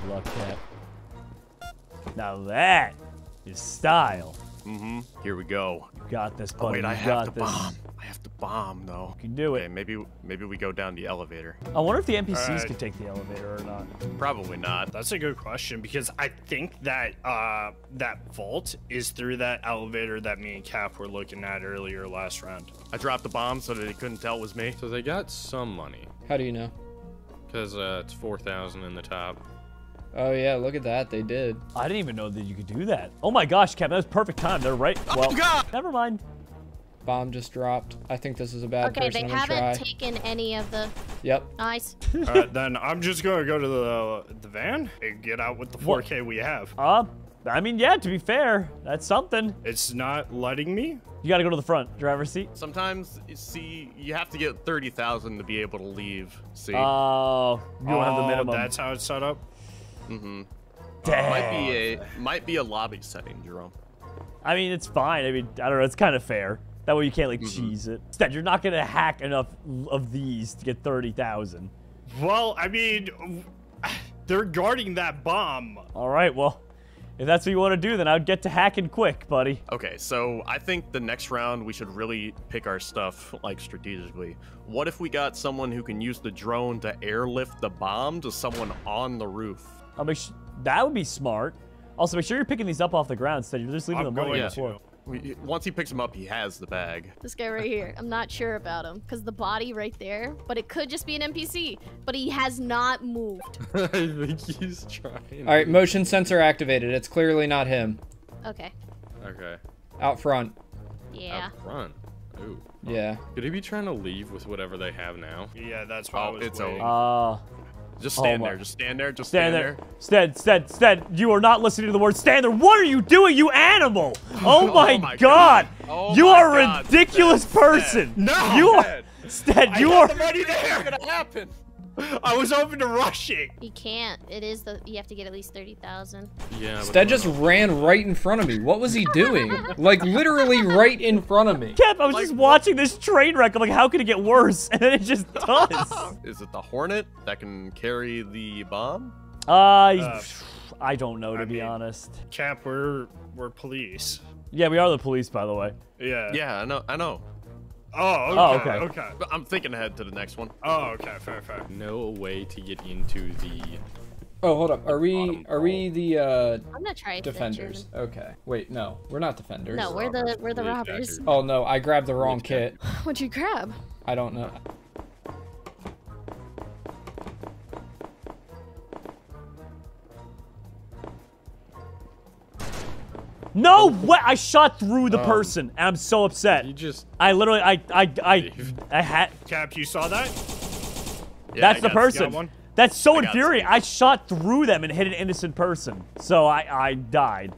Good luck, Cap. Now that is style. Mm-hmm. Here we go. You got this, buddy. Oh, wait, I you have to this. bomb. I have to bomb, though. You can do it. Okay, maybe, maybe we go down the elevator. I wonder if the N P Cs right. could take the elevator or not. Probably not. That's a good question because I think that uh, that vault is through that elevator that me and Cap were looking at earlier last round. I dropped the bomb so that they couldn't tell it was me. So they got some money. How do you know? Because uh, it's four thousand in the top. Oh yeah, look at that, they did. I didn't even know that you could do that. Oh my gosh, Cap, that was perfect time. They're right. Well, oh God! Never mind. Bomb just dropped. I think this is a bad okay, person. Okay, they haven't try. taken any of the... Yep. Nice. All right, then I'm just going to go to the, the van and get out with the four K what? we have. Uh, I mean, yeah, to be fair, that's something. It's not letting me? You got to go to the front, driver's seat. Sometimes, you see, you have to get thirty thousand to be able to leave, see? Oh, you don't oh, have the minimum. That's how it's set up? Mm-hmm. Damn. Might be a might be a lobby setting, Jerome. I mean, it's fine. I mean, I don't know. It's kind of fair. That way you can't like mm-hmm. cheese it. Instead, you're not gonna hack enough of these to get thirty thousand. Well, I mean, they're guarding that bomb. All right. Well, if that's what you want to do, then I'd get to hacking quick, buddy. Okay. So I think the next round we should really pick our stuff like strategically. What if we got someone who can use the drone to airlift the bomb to someone on the roof? I'll make sure, that would be smart. Also, make sure you're picking these up off the ground instead. You're just leaving I'm them on the floor. Once he picks them up, he has the bag. This guy right here, I'm not sure about him because the body right there, but it could just be an N P C. But he has not moved. I think he's trying. All right, motion sensor activated. It's clearly not him. Okay. Okay. Out front. Yeah. Out front. Ooh. Yeah. Could he be trying to leave with whatever they have now? Yeah, that's what oh, I was it's waiting. Oh. Just stand oh there. Just stand there. Just stand, stand there. there. Stead, Stead, Stead. You are not listening to the word stand there. What are you doing, you animal? Oh my, oh my God. God. Oh you my are a God. ridiculous Stead. person. Stead. No. You are, Stead, you are. I got the money there. It's gonna happen. I was open to rushing. You can't. It is the. You have to get at least thirty thousand. Yeah. Stead just know. ran right in front of me. What was he doing? Like literally right in front of me. Cap, I was like, just watching this train wreck. I'm like, how could it get worse? And then it just does. Is it the Hornet that can carry the bomb? Uh, uh I don't know to I be mean, honest. Cap, we're we're police. Yeah, we are the police, by the way. Yeah. Yeah, I know. I know. Oh, okay, oh, okay. okay. I'm thinking ahead to the next one. Oh, okay, fair, fair. No way to get into the... Oh, hold up. Are we, are we the, uh... I'm gonna try defenders. Okay. Wait, no. We're not defenders. No, we're the, we're the robbers. Oh, no. I grabbed the wrong kit. What'd you grab? I don't know. No way! I shot through the um, person, and I'm so upset. You just... I literally, I, I, I, I had... Cap, you saw that? Yeah, That's I the got, person. Got That's so I infuriating. I shot through them and hit an innocent person. So I, I died.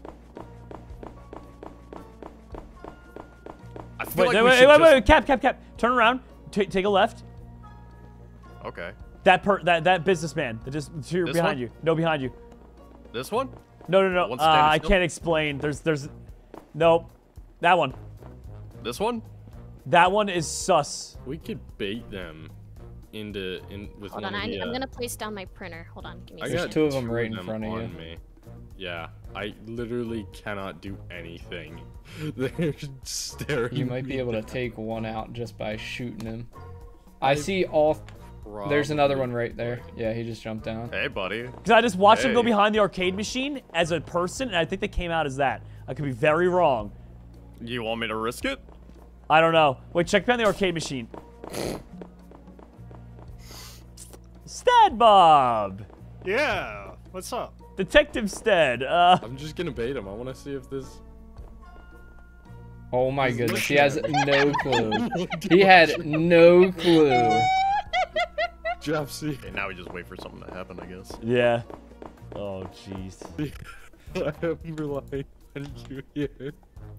I feel wait, like wait, wait, wait, just... wait, Cap, Cap, Cap. Turn around. T take a left. Okay. That per, that, that businessman. That just, here, this behind one? you. No, behind you. This one? No, no, no. Uh, I can't explain. There's, there's, nope. That one. This one? That one is sus. We could bait them into, in, with Hold on, I, I'm gonna place down my printer. Hold on, give me a second. I got two of them right in front of you. Yeah, I literally cannot do anything. They're staring. You might be able to take one out just by shooting him. I see all. Probably. There's another one right there. Yeah, he just jumped down. Hey, buddy. Because I just watched hey. him go behind the arcade machine as a person, and I think they came out as that. I could be very wrong. You want me to risk it? I don't know. Wait, check behind the arcade machine. Stead Bob! Yeah, what's up? Detective Stead. Uh... I'm just going to bait him. I want to see if this... Oh, my goodness. He has no clue. He had no clue. Dropsy. And now we just wait for something to happen, I guess. Yeah. Oh, jeez. I am relying on you here.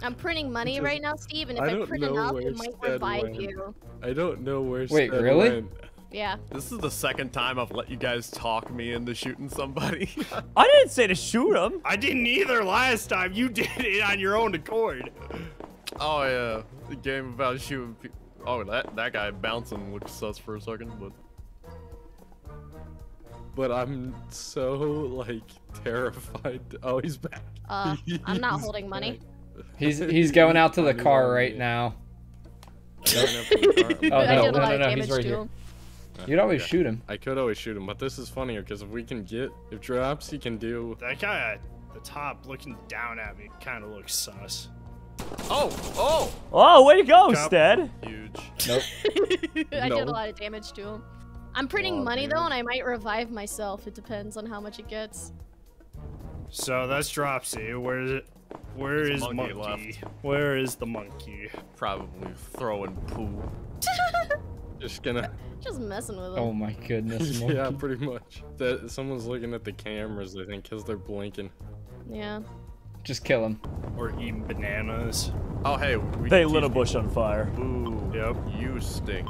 I'm printing money just, right now, Steve, and if I, I print enough, it might revive you. I don't know where Stead went. Wait, really? Went. Yeah. This is the second time I've let you guys talk me into shooting somebody. I didn't say to shoot him. I didn't either last time. You did it on your own accord. Oh, yeah. The game about shooting people. Oh, that, that guy bouncing looks sus for a second, but... But I'm so, like, terrified. Oh, he's back. Uh, I'm not holding money. He's he's going out to the car right now. Oh, no, no, no, no, he's right here. You'd always shoot him. I could always shoot him, but this is funnier, because if we can get... If Drops, he can do... That guy at the top looking down at me kind of looks sus. Oh, oh! Oh, way to go, Stead! Huge. Nope. I did a lot of damage to him. I'm printing oh, money, dude. though, and I might revive myself. It depends on how much it gets. So that's Dropsy. Where is it? Where There's is monkey? monkey? Where is the monkey? Probably throwing poo. Just gonna... Just messing with him. Oh my goodness, monkey. Yeah, pretty much. That, someone's looking at the cameras, I think, because they're blinking. Yeah. Just kill him. Or eating bananas. Oh, hey. We they lit a bush on fire. Ooh. Yep. You stink.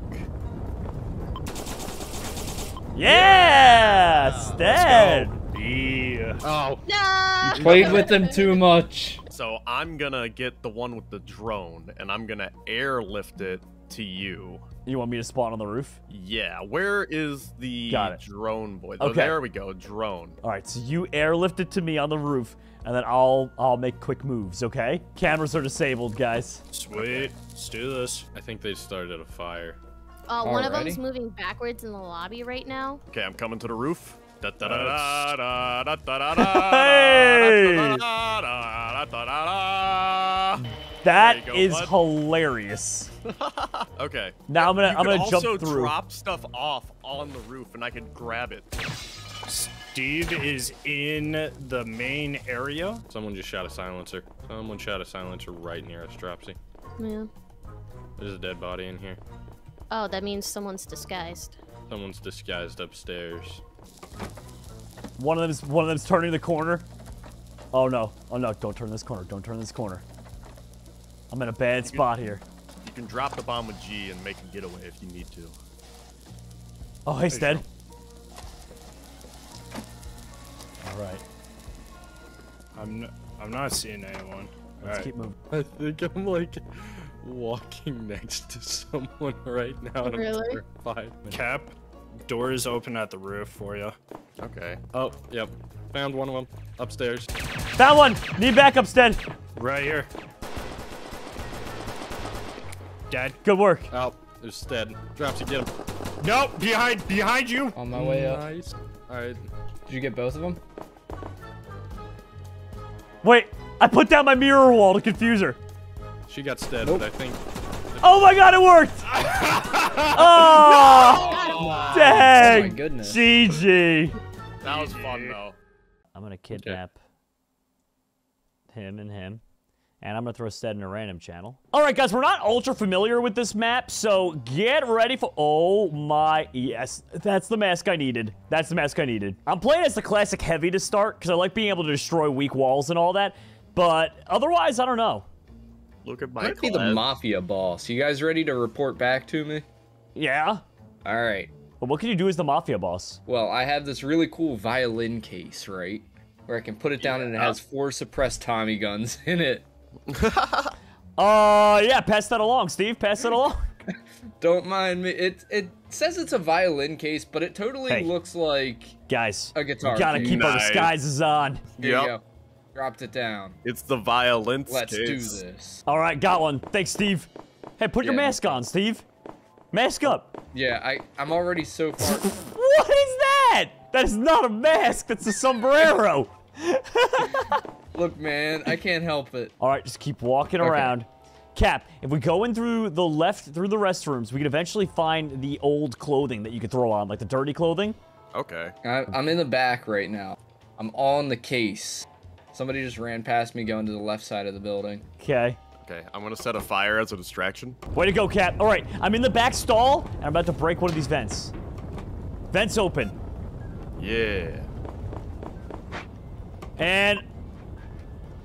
Yeah, yeah. Stead. Yeah. Oh. No. You played with them too much. So I'm gonna get the one with the drone, and I'm gonna airlift it to you. You want me to spawn on the roof? Yeah. Where is the drone boy? Okay. There we go. Drone. All right. So you airlift it to me on the roof, and then I'll I'll make quick moves. Okay. Cameras are disabled, guys. Sweet. Okay. Let's do this. I think they started a fire. Uh, one of them's moving backwards in the lobby right now. Okay, I'm coming to the roof. That is hilarious. Okay. Now I'm gonna I'm gonna jump through. You can also drop stuff off on the roof, and I can grab it. Steve is in the main area. Someone just shot a silencer. Someone shot a silencer right near us, Dropsy. Yeah. There's a dead body in here. Oh, that means someone's disguised. Someone's disguised upstairs. One of them's one of them's turning the corner. Oh no! Oh no! Don't turn this corner! Don't turn this corner! I'm in a bad spot here. You can drop the bomb with G and make him get away if you need to. Oh, hey, Stead. All right. I'm n I'm not seeing anyone. Let's keep moving. I think I'm like walking next to someone right now. And really? I'm terrified. Cap, door is open at the roof for you. Okay. Oh, yep. Found one of them upstairs. Found one. Need backup, Stead. Right here. Dead. Good work. Oh, there's Stead. Dropsy, get him. Nope. Behind, behind you. On my way up. Nice. All right. Did you get both of them? Wait. I put down my mirror wall to confuse her. She got Stead, nope. But I think... Oh my god, it worked! Oh! No! Wow. Dang! Oh my goodness. G G. That was fun, though. I'm gonna kidnap okay. him and him. And I'm gonna throw Stead in a random channel. Alright, guys, we're not ultra familiar with this map, so get ready for... Oh my... Yes, that's the mask I needed. That's the mask I needed. I'm playing as the classic heavy to start, because I like being able to destroy weak walls and all that. But otherwise, I don't know. Look at my. Might be the mafia boss. You guys ready to report back to me? Yeah. All right. But what can you do as the mafia boss? Well, I have this really cool violin case, right, where I can put it down yeah. and it has four suppressed Tommy guns in it. uh, yeah. Pass that along, Steve. Pass it along. Don't mind me. It it says it's a violin case, but it totally hey. looks like guys a guitar. You gotta keep nice. our disguises on. Yeah. Dropped it down. It's the violence case. Let's do this. All right, got one. Thanks, Steve. Hey, put yeah. your mask on, Steve. Mask up. Yeah, I, I'm already so far. What is that? That is not a mask. That's a sombrero. Look, man, I can't help it. All right, just keep walking okay. around. Cap, if we go in through the left, through the restrooms, we can eventually find the old clothing that you could throw on, like the dirty clothing. Okay. I, I'm in the back right now. I'm on the case. Somebody just ran past me going to the left side of the building. Okay. Okay, I'm gonna set a fire as a distraction. Way to go, Cap. All right, I'm in the back stall, and I'm about to break one of these vents. Vents open. Yeah. And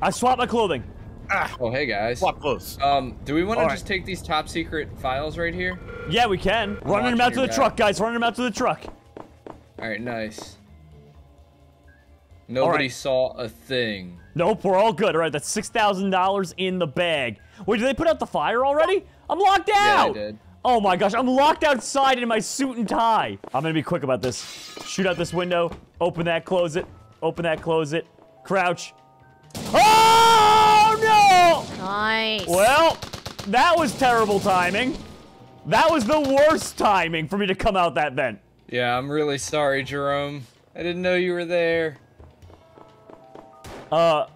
I swapped my clothing. Ah. Oh, hey, guys. Swap clothes. Um, do we want to just right. take these top secret files right here? Yeah, we can. Running them out to the back. truck, guys. Running them out to the truck. All right, nice. Nobody right. saw a thing. Nope, we're all good. All right, that's six thousand dollars in the bag. Wait, did they put out the fire already? I'm locked out! Yeah, I did. Oh my gosh, I'm locked outside in my suit and tie. I'm gonna be quick about this. Shoot out this window. Open that, close it. Open that, close it. Crouch. Oh, no! Nice. Well, that was terrible timing. That was the worst timing for me to come out that vent. Yeah, I'm really sorry, Jerome. I didn't know you were there. Uh,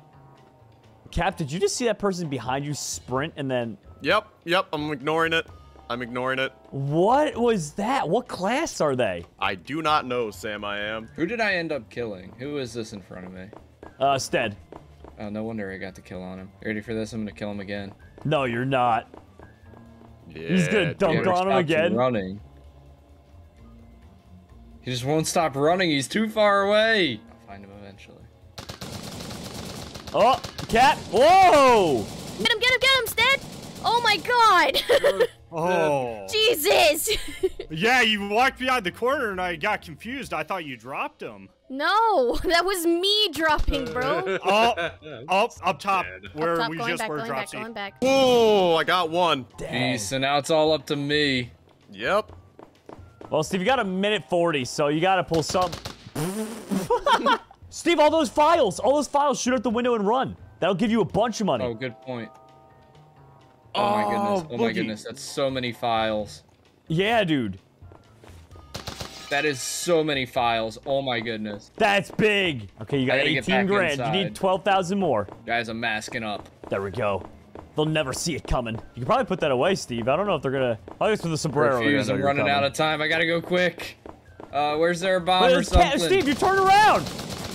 Cap, did you just see that person behind you sprint and then... Yep, yep, I'm ignoring it. I'm ignoring it. What was that? What class are they? I do not know, Sam, I am. Who did I end up killing? Who is this in front of me? Uh, Stead. Oh, no wonder I got the kill on him. You ready for this? I'm gonna kill him again. No, you're not. Yeah, He's gonna dunk on him again. Running. He just won't stop running. He's too far away. I'll find him eventually. Oh, Cap! Whoa! Get him! Get him! Get him, Stead! Oh my God! Oh! Jesus! Yeah, you walked behind the corner and I got confused. I thought you dropped him. No, that was me dropping, bro. Oh, up, up top, where up top, we just back, were going dropsy. Back, going back. Whoa! I got one. Dang. Jeez, so now it's all up to me. Yep. Well, Steve, you got a minute forty, so you gotta pull some. Steve, all those files, all those files, shoot out the window and run. That'll give you a bunch of money. Oh, good point. Oh, oh my goodness, oh boogie. my goodness, that's so many files. Yeah, dude. That is so many files, oh my goodness. That's big. Okay, you got eighteen grand, inside. You need twelve thousand more. Guys, I'm masking up. There we go. They'll never see it coming. You can probably put that away, Steve. I don't know if they're gonna, I guess with the sombrero. Refuse, I'm running coming. out of time, I gotta go quick. Uh, where's their bomb Wait, or something? Steve, you turn around.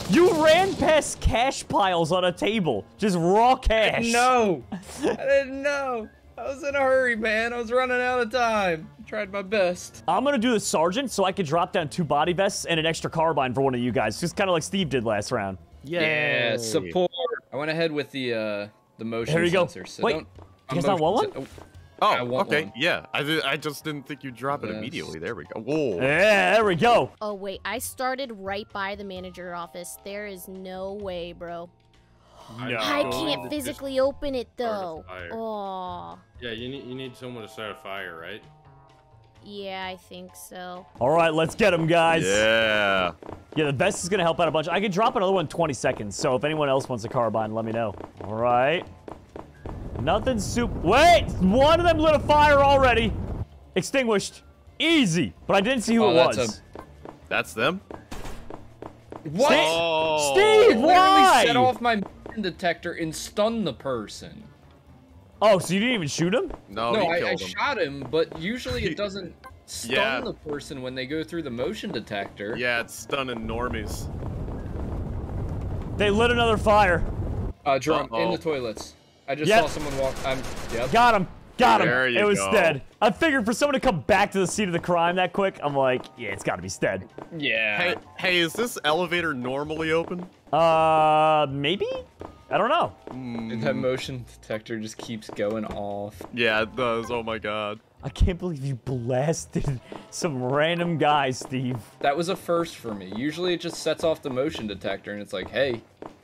You ran past cash piles on a table. Just raw cash. No, I didn't know. I was in a hurry, man. I was running out of time. tried my best. I'm gonna do the sergeant so I can drop down two body vests and an extra carbine for one of you guys, just kind of like Steve did last round. Yay. Yeah, support. I went ahead with the uh, the motion there you sensor. Go. So wait, you guys not want one? Oh, oh okay, one. Yeah. I, I just didn't think you'd drop yes. it immediately. There we go. Whoa. Yeah, there we go. Oh, wait. I started right by the manager office. There is no way, bro. No. I can't physically open it, though. Aw. Yeah, you need, you need someone to start a fire, right? Yeah, I think so. All right, let's get them, guys. Yeah. Yeah, the best is going to help out a bunch. I can drop another one in twenty seconds, so if anyone else wants a carbine, let me know. All right. Nothing super. Wait! One of them lit a fire already. Extinguished. Easy. But I didn't see who oh, it that's was. A... That's them? What? Steve, oh. Steve why? I set off my detector and stunned the person. Oh, so you didn't even shoot him? No, no, I, I him. shot him, but usually it doesn't stun yeah. the person when they go through the motion detector. Yeah, it's stunning normies. They lit another fire. Uh, Jerome, uh-oh. in the toilets. I just yep. saw someone walk. I'm, yep. Got him. Got him. There you it was go. Stead. I figured for someone to come back to the scene of the crime that quick, I'm like, yeah, it's got to be Stead. Yeah. Hey, hey, is this elevator normally open? Uh, maybe? I don't know. Mm. That motion detector just keeps going off. Yeah, it does. Oh, my God. I can't believe you blasted some random guy, Steve. That was a first for me. Usually it just sets off the motion detector, and it's like, hey.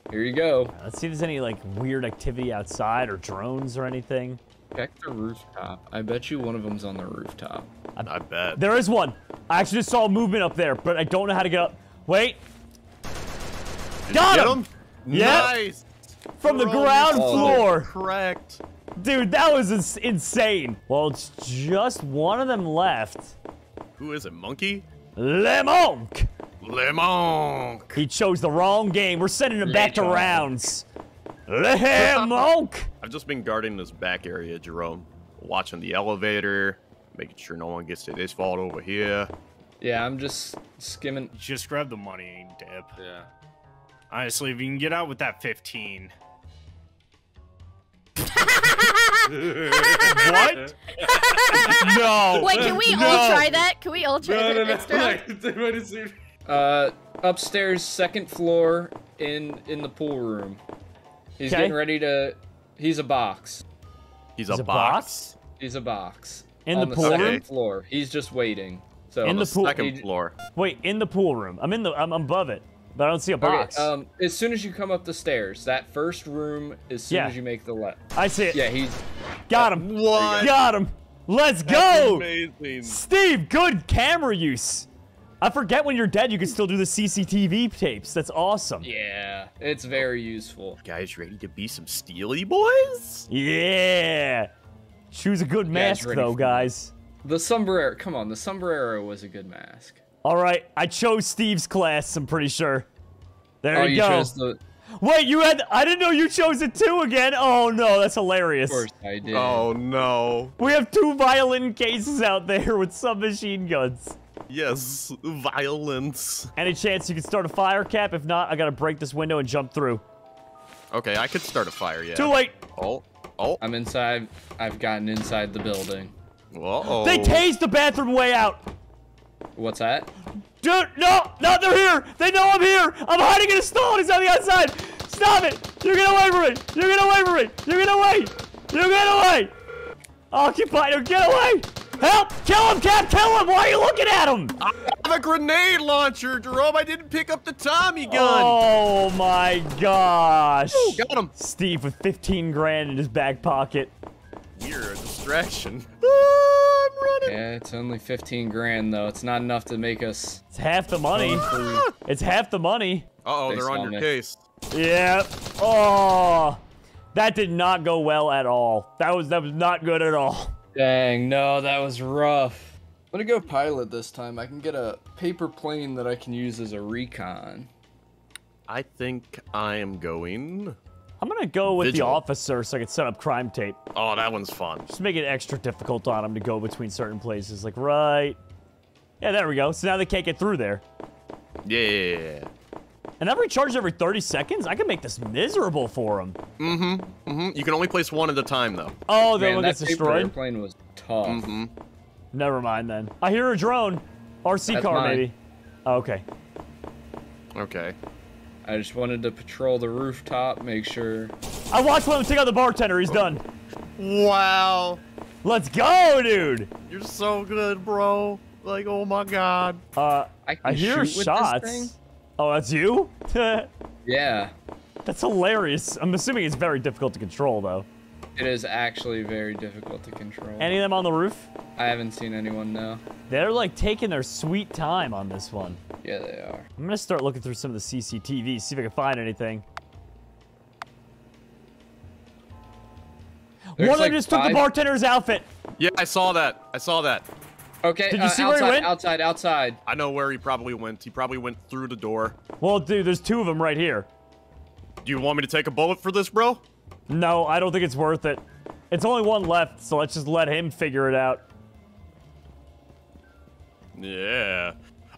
Here you go. Uh, let's see if there's any like weird activity outside or drones or anything. Check the rooftop. I bet you one of them's on the rooftop. I, I bet. There is one. I actually just saw movement up there, but I don't know how to get up. Wait. Did Got you him. Get him? Yep. Nice. From Throw the ground floor. Correct. Dude, that was ins insane. Well, it's just one of them left. Who is it, Monkey? Le Monk. Le Monk. He chose the wrong game. We're sending him back to rounds. Le Monk. I've just been guarding this back area, Jerome. Watching the elevator, making sure no one gets to this vault over here. Yeah, I'm just skimming. Just grab the money and dip. Yeah. Honestly, if you can get out with that fifteen. What? No. Wait, can we no. all try that? Can we all try no, that no, next no. round? Uh, upstairs, second floor, in in the pool room. He's okay. getting ready to. He's a box. He's a, he's a box? box. He's a box. In the, the pool second room? floor. He's just waiting. So in the, the pool second floor. Wait, in the pool room. I'm in the. I'm above it, but I don't see a box. Okay, um, as soon as you come up the stairs, that first room. As soon yeah. as you make the left. I see it. Yeah, he's. Got him. What? Got him. Let's That's go. Amazing. Steve, good camera use. I forget when you're dead, you can still do the C C T V tapes. That's awesome. Yeah, it's very useful. You guys ready to be some steely boys? Yeah. Choose a good mask, guys though, guys. The sombrero. Come on, the sombrero was a good mask. All right, I chose Steve's class, I'm pretty sure. There oh, you, you go. Chose the... Wait, you had... I didn't know you chose it too again. Oh, no, that's hilarious. Of course I did. Oh, no. We have two violin cases out there with submachine guns. Yes, violence. Any chance you can start a fire, Cap? If not, I gotta break this window and jump through. Okay, I could start a fire, yeah. Too late. Oh, oh. I'm inside. I've gotten inside the building. Uh-oh. They tased the bathroom way out. What's that? Dude, no, no, they're here. They know I'm here. I'm hiding in a stall and he's on the outside. Stop it. You're gonna wait for it. You're gonna wait for it. You're gonna wait. You're gonna wait. Occupy, no, get away. Help! Kill him, Cap! Kill him! Why are you looking at him? I have a grenade launcher, Jerome. I didn't pick up the Tommy gun. Oh my gosh! Ooh, got him, Steve, with fifteen grand in his back pocket. You're a distraction. Ah, I'm running. Yeah, it's only fifteen grand though. It's not enough to make us. It's half the money. Ah! It's half the money. Uh oh, they they're on your it. case. Yeah. Oh, that did not go well at all. That was that was not good at all. Dang, no, that was rough. I'm gonna go pilot this time. I can get a paper plane that I can use as a recon. I think I am going... I'm gonna go with Vigil. the officer so I can set up crime tape. Oh, that one's fun. Just make it extra difficult on him to go between certain places. Like, right... Yeah, there we go. So now they can't get through there. Yeah. And I've recharged every thirty seconds? I can make this miserable for him. Mm-hmm. Mm-hmm. You can only place one at a time, though. Oh, that one gets destroyed? That paper plane was tough. Mm-hmm. Never mind then. I hear a drone. R C That's car, mine. Maybe. Oh, okay. Okay. I just wanted to patrol the rooftop, make sure. I watched one of them take out the bartender. He's oh. done. Wow. Let's go, dude. You're so good, bro. Like, oh my god. Uh, I, I hear shots. Oh, that's you? Yeah. That's hilarious. I'm assuming it's very difficult to control, though. It is actually very difficult to control. Any of them on the roof? I haven't seen anyone, no. They're, like, taking their sweet time on this one. Yeah, they are. I'm gonna start looking through some of the C C T V, see if I can find anything. There's one of them like just five... took the bartender's outfit. Yeah, I saw that. I saw that. Okay, Did you uh, see outside, where he went? outside, outside. I know where he probably went. He probably went through the door. Well, dude, there's two of them right here. Do you want me to take a bullet for this, bro? No, I don't think it's worth it. It's only one left, so let's just let him figure it out. Yeah.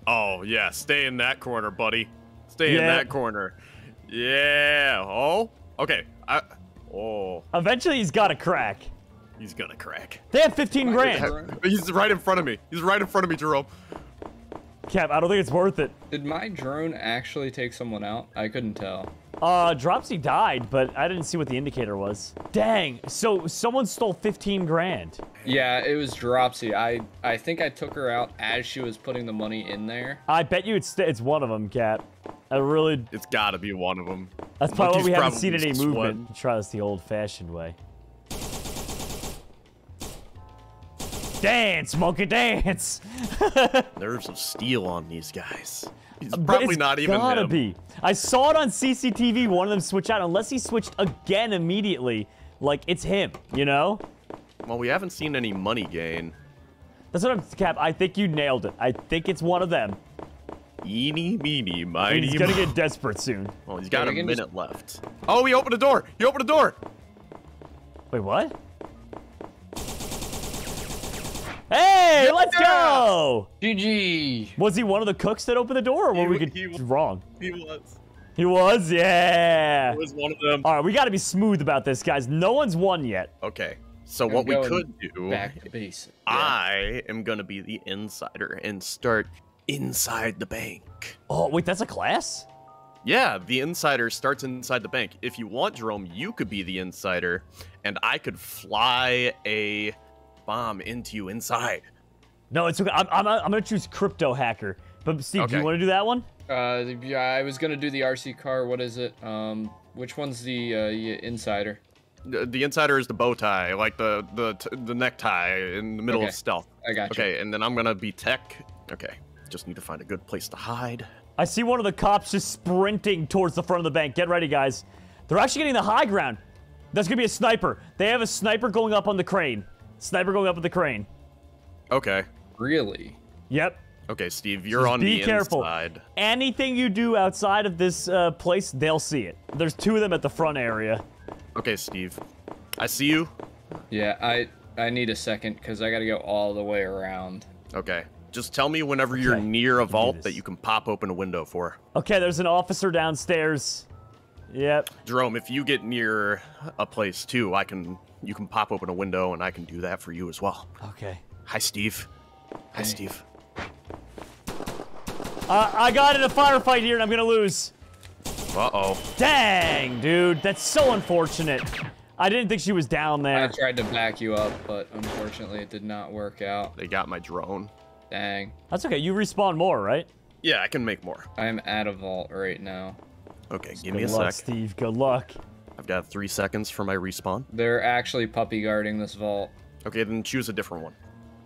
Oh, yeah, stay in that corner, buddy. Stay yeah. in that corner. Yeah. Oh, okay. I, oh. Eventually, he's got a crack. He's gonna crack. They have fifteen grand. He's right in front of me. He's right in front of me, Jerome. Cap, I don't think it's worth it. Did my drone actually take someone out? I couldn't tell. Uh, Dropsy died, but I didn't see what the indicator was. Dang, so someone stole fifteen grand. Yeah, it was Dropsy. I, I think I took her out as she was putting the money in there. I bet you it's it's one of them, Cap. I really... It's gotta be one of them. That's probably why we haven't seen any movement. Try this the old-fashioned way. Dance, monkey, dance! Nerves of steel on these guys. He's probably it's not even gotta him. Be. I saw it on C C T V, one of them switch out, unless he switched again immediately. Like, it's him, you know? Well, we haven't seen any money gain. That's what I'm, Cap, I think you nailed it. I think it's one of them. Eeny, meeny, miny. I mean, he's gonna get desperate soon. Well, he's got yeah, a minute just... left. Oh, he opened the door! He opened the door! Wait, what? Hey, yeah. let's go! G G. Was he one of the cooks that opened the door, or were he, we could, he was, wrong? He was. He was, yeah. He was one of them. All right, we got to be smooth about this, guys. No one's won yet. Okay, so I'm what we could do. Back to basic. Yeah. I am gonna be the insider and start inside the bank. Oh wait, that's a class? Yeah, the insider starts inside the bank. If you want, Jerome, you could be the insider, and I could fly a bomb into you inside. No, it's okay. I'm, I'm, I'm gonna choose crypto hacker. But Steve, okay. do you want to do that one? Uh, yeah, I was gonna do the R C car. What is it? Um, which one's the uh, insider? The, the insider is the bow tie, like the the the necktie in the middle okay. of stealth. I got you. Okay, and then I'm gonna be tech. Okay, just need to find a good place to hide. I see one of the cops just sprinting towards the front of the bank. Get ready, guys. They're actually getting the high ground. That's gonna be a sniper. They have a sniper going up on the crane. Sniper going up with the crane. Okay. Really? Yep. Okay, Steve, you're Just on the careful. inside. Be careful. Anything you do outside of this uh, place, they'll see it. There's two of them at the front area. Okay, Steve. I see you. Yeah, I I need a second because I got to go all the way around. Okay. Just tell me whenever you're okay. near a vault that you can pop open a window for. Okay, there's an officer downstairs. Yep. Jerome, if you get near a place too, I can... You can pop open a window, and I can do that for you as well. Okay. Hi, Steve. Hi, hey. Steve. Uh, I got in a firefight here, and I'm gonna lose. Uh-oh. Dang, dude. That's so unfortunate. I didn't think she was down there. I tried to back you up, but unfortunately, it did not work out. They got my drone. Dang. That's okay. You respawn more, right? Yeah, I can make more. I'm at a vault right now. Okay, Just give me a luck, sec. Good luck, Steve. Good luck. I've got three seconds for my respawn. They're actually puppy guarding this vault. Okay, then choose a different one.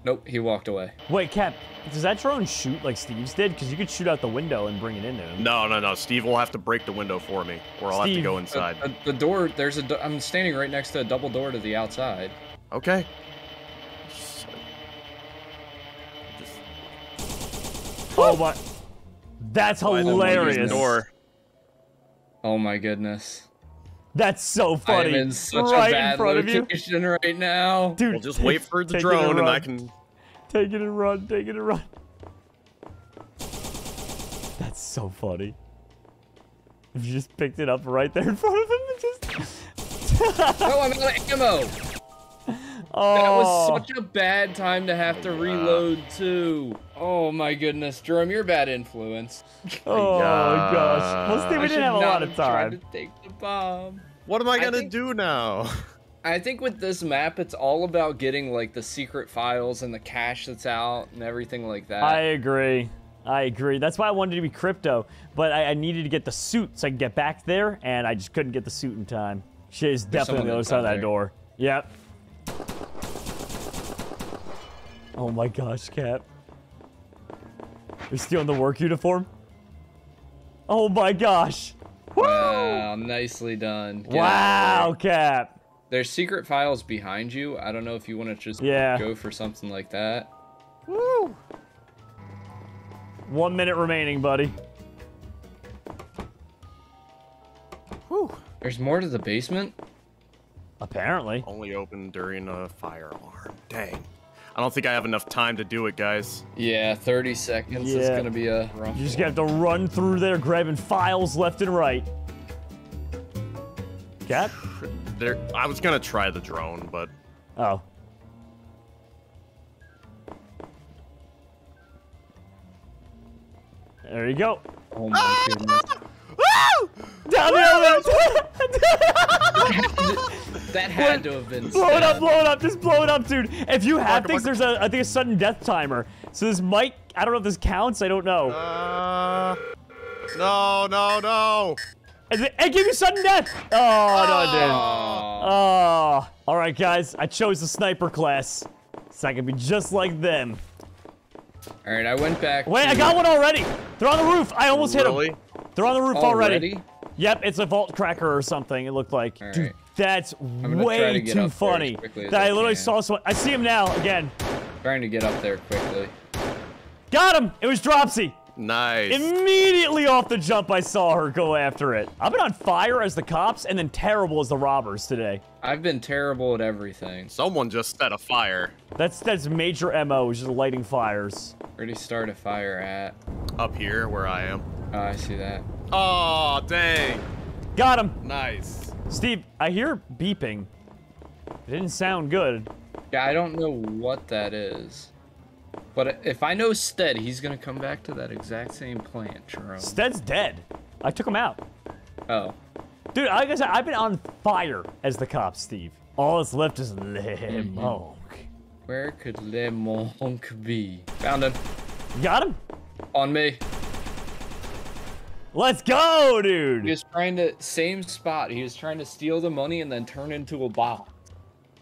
Nope, he walked away. Wait, Cap, does that drone shoot like Steve's did? Because you could shoot out the window and bring it in there. No, no, no. Steve will have to break the window for me, or I'll Steve, have to go inside. Uh, uh, the door, there's a, I'm standing right next to a double door to the outside. Okay. Just... Oh, my. That's Why hilarious. Door. Oh, my goodness. That's so funny. I'm in such right a bad in front location of you. right now. Dude, we'll just wait for the drone and, and I can... Take it and run, take it and run. That's so funny. If you just picked it up right there in front of him and just... No, I'm out of ammo. Oh. That was such a bad time to have to reload too. Oh my goodness, Jerome, you're a bad influence. Oh gosh. gosh. Let's see, we I didn't have a lot of time. To take the bomb. What am I gonna I think, do now? I think with this map, it's all about getting like the secret files and the cash that's out and everything like that. I agree. I agree. That's why I wanted to be crypto, but I, I needed to get the suit so I could get back there, and I just couldn't get the suit in time. She's definitely on the other side of that door. Yep. Oh my gosh, Cap. You're stealing the work uniform? Oh my gosh. Woo! Wow, nicely done. Get wow, Cap. There's secret files behind you. I don't know if you want to just yeah. go for something like that. Woo! One minute remaining, buddy. Whew. There's more to the basement? Apparently. Only open during a fire alarm. Dang. I don't think I have enough time to do it, guys. Yeah, thirty seconds yeah. is going to be a rough You just one. have to run through there, grabbing files left and right. Cat? There, I was going to try the drone, but... Oh. There you go. Oh my goodness. Down the elevator! That had to have been. Blow it up, blow it up, just blow it up, dude. If you have things, there's a, I think a sudden death timer. So this might, I don't know if this counts, I don't know. Uh, no, no, no. It gave you sudden death. Oh, no, it didn't. Oh. All right, guys, I chose the sniper class. So I can be just like them. All right, I went back. Wait, I got one already. They're on the roof. I almost really? hit them. They're on the roof already. already. Yep, it's a vault cracker or something. It looked like. Right. Dude, that's way to too funny. That I, I literally can. saw someone. I see him now again. Trying to get up there quickly. Got him. It was Dropsy. Nice. Immediately off the jump, I saw her go after it. I've been on fire as the cops and then terrible as the robbers today. I've been terrible at everything. Someone just set a fire. That's that's major M O, is just lighting fires. Where do you start a fire at? Up here, where I am. Oh, I see that. Oh, dang. Got him. Nice. Steve, I hear beeping. It didn't sound good. Yeah, I don't know what that is. But if I know Stead, he's going to come back to that exact same plant, Jerome. Stead's dead. I took him out. Oh. Dude, like I said, I've been on fire as the cop, Steve. All that's left is Le Monk. Where could Le Monk be? Found him. Got him? On me. Let's go, dude. He was trying to, same spot. He was trying to steal the money and then turn into a bomb.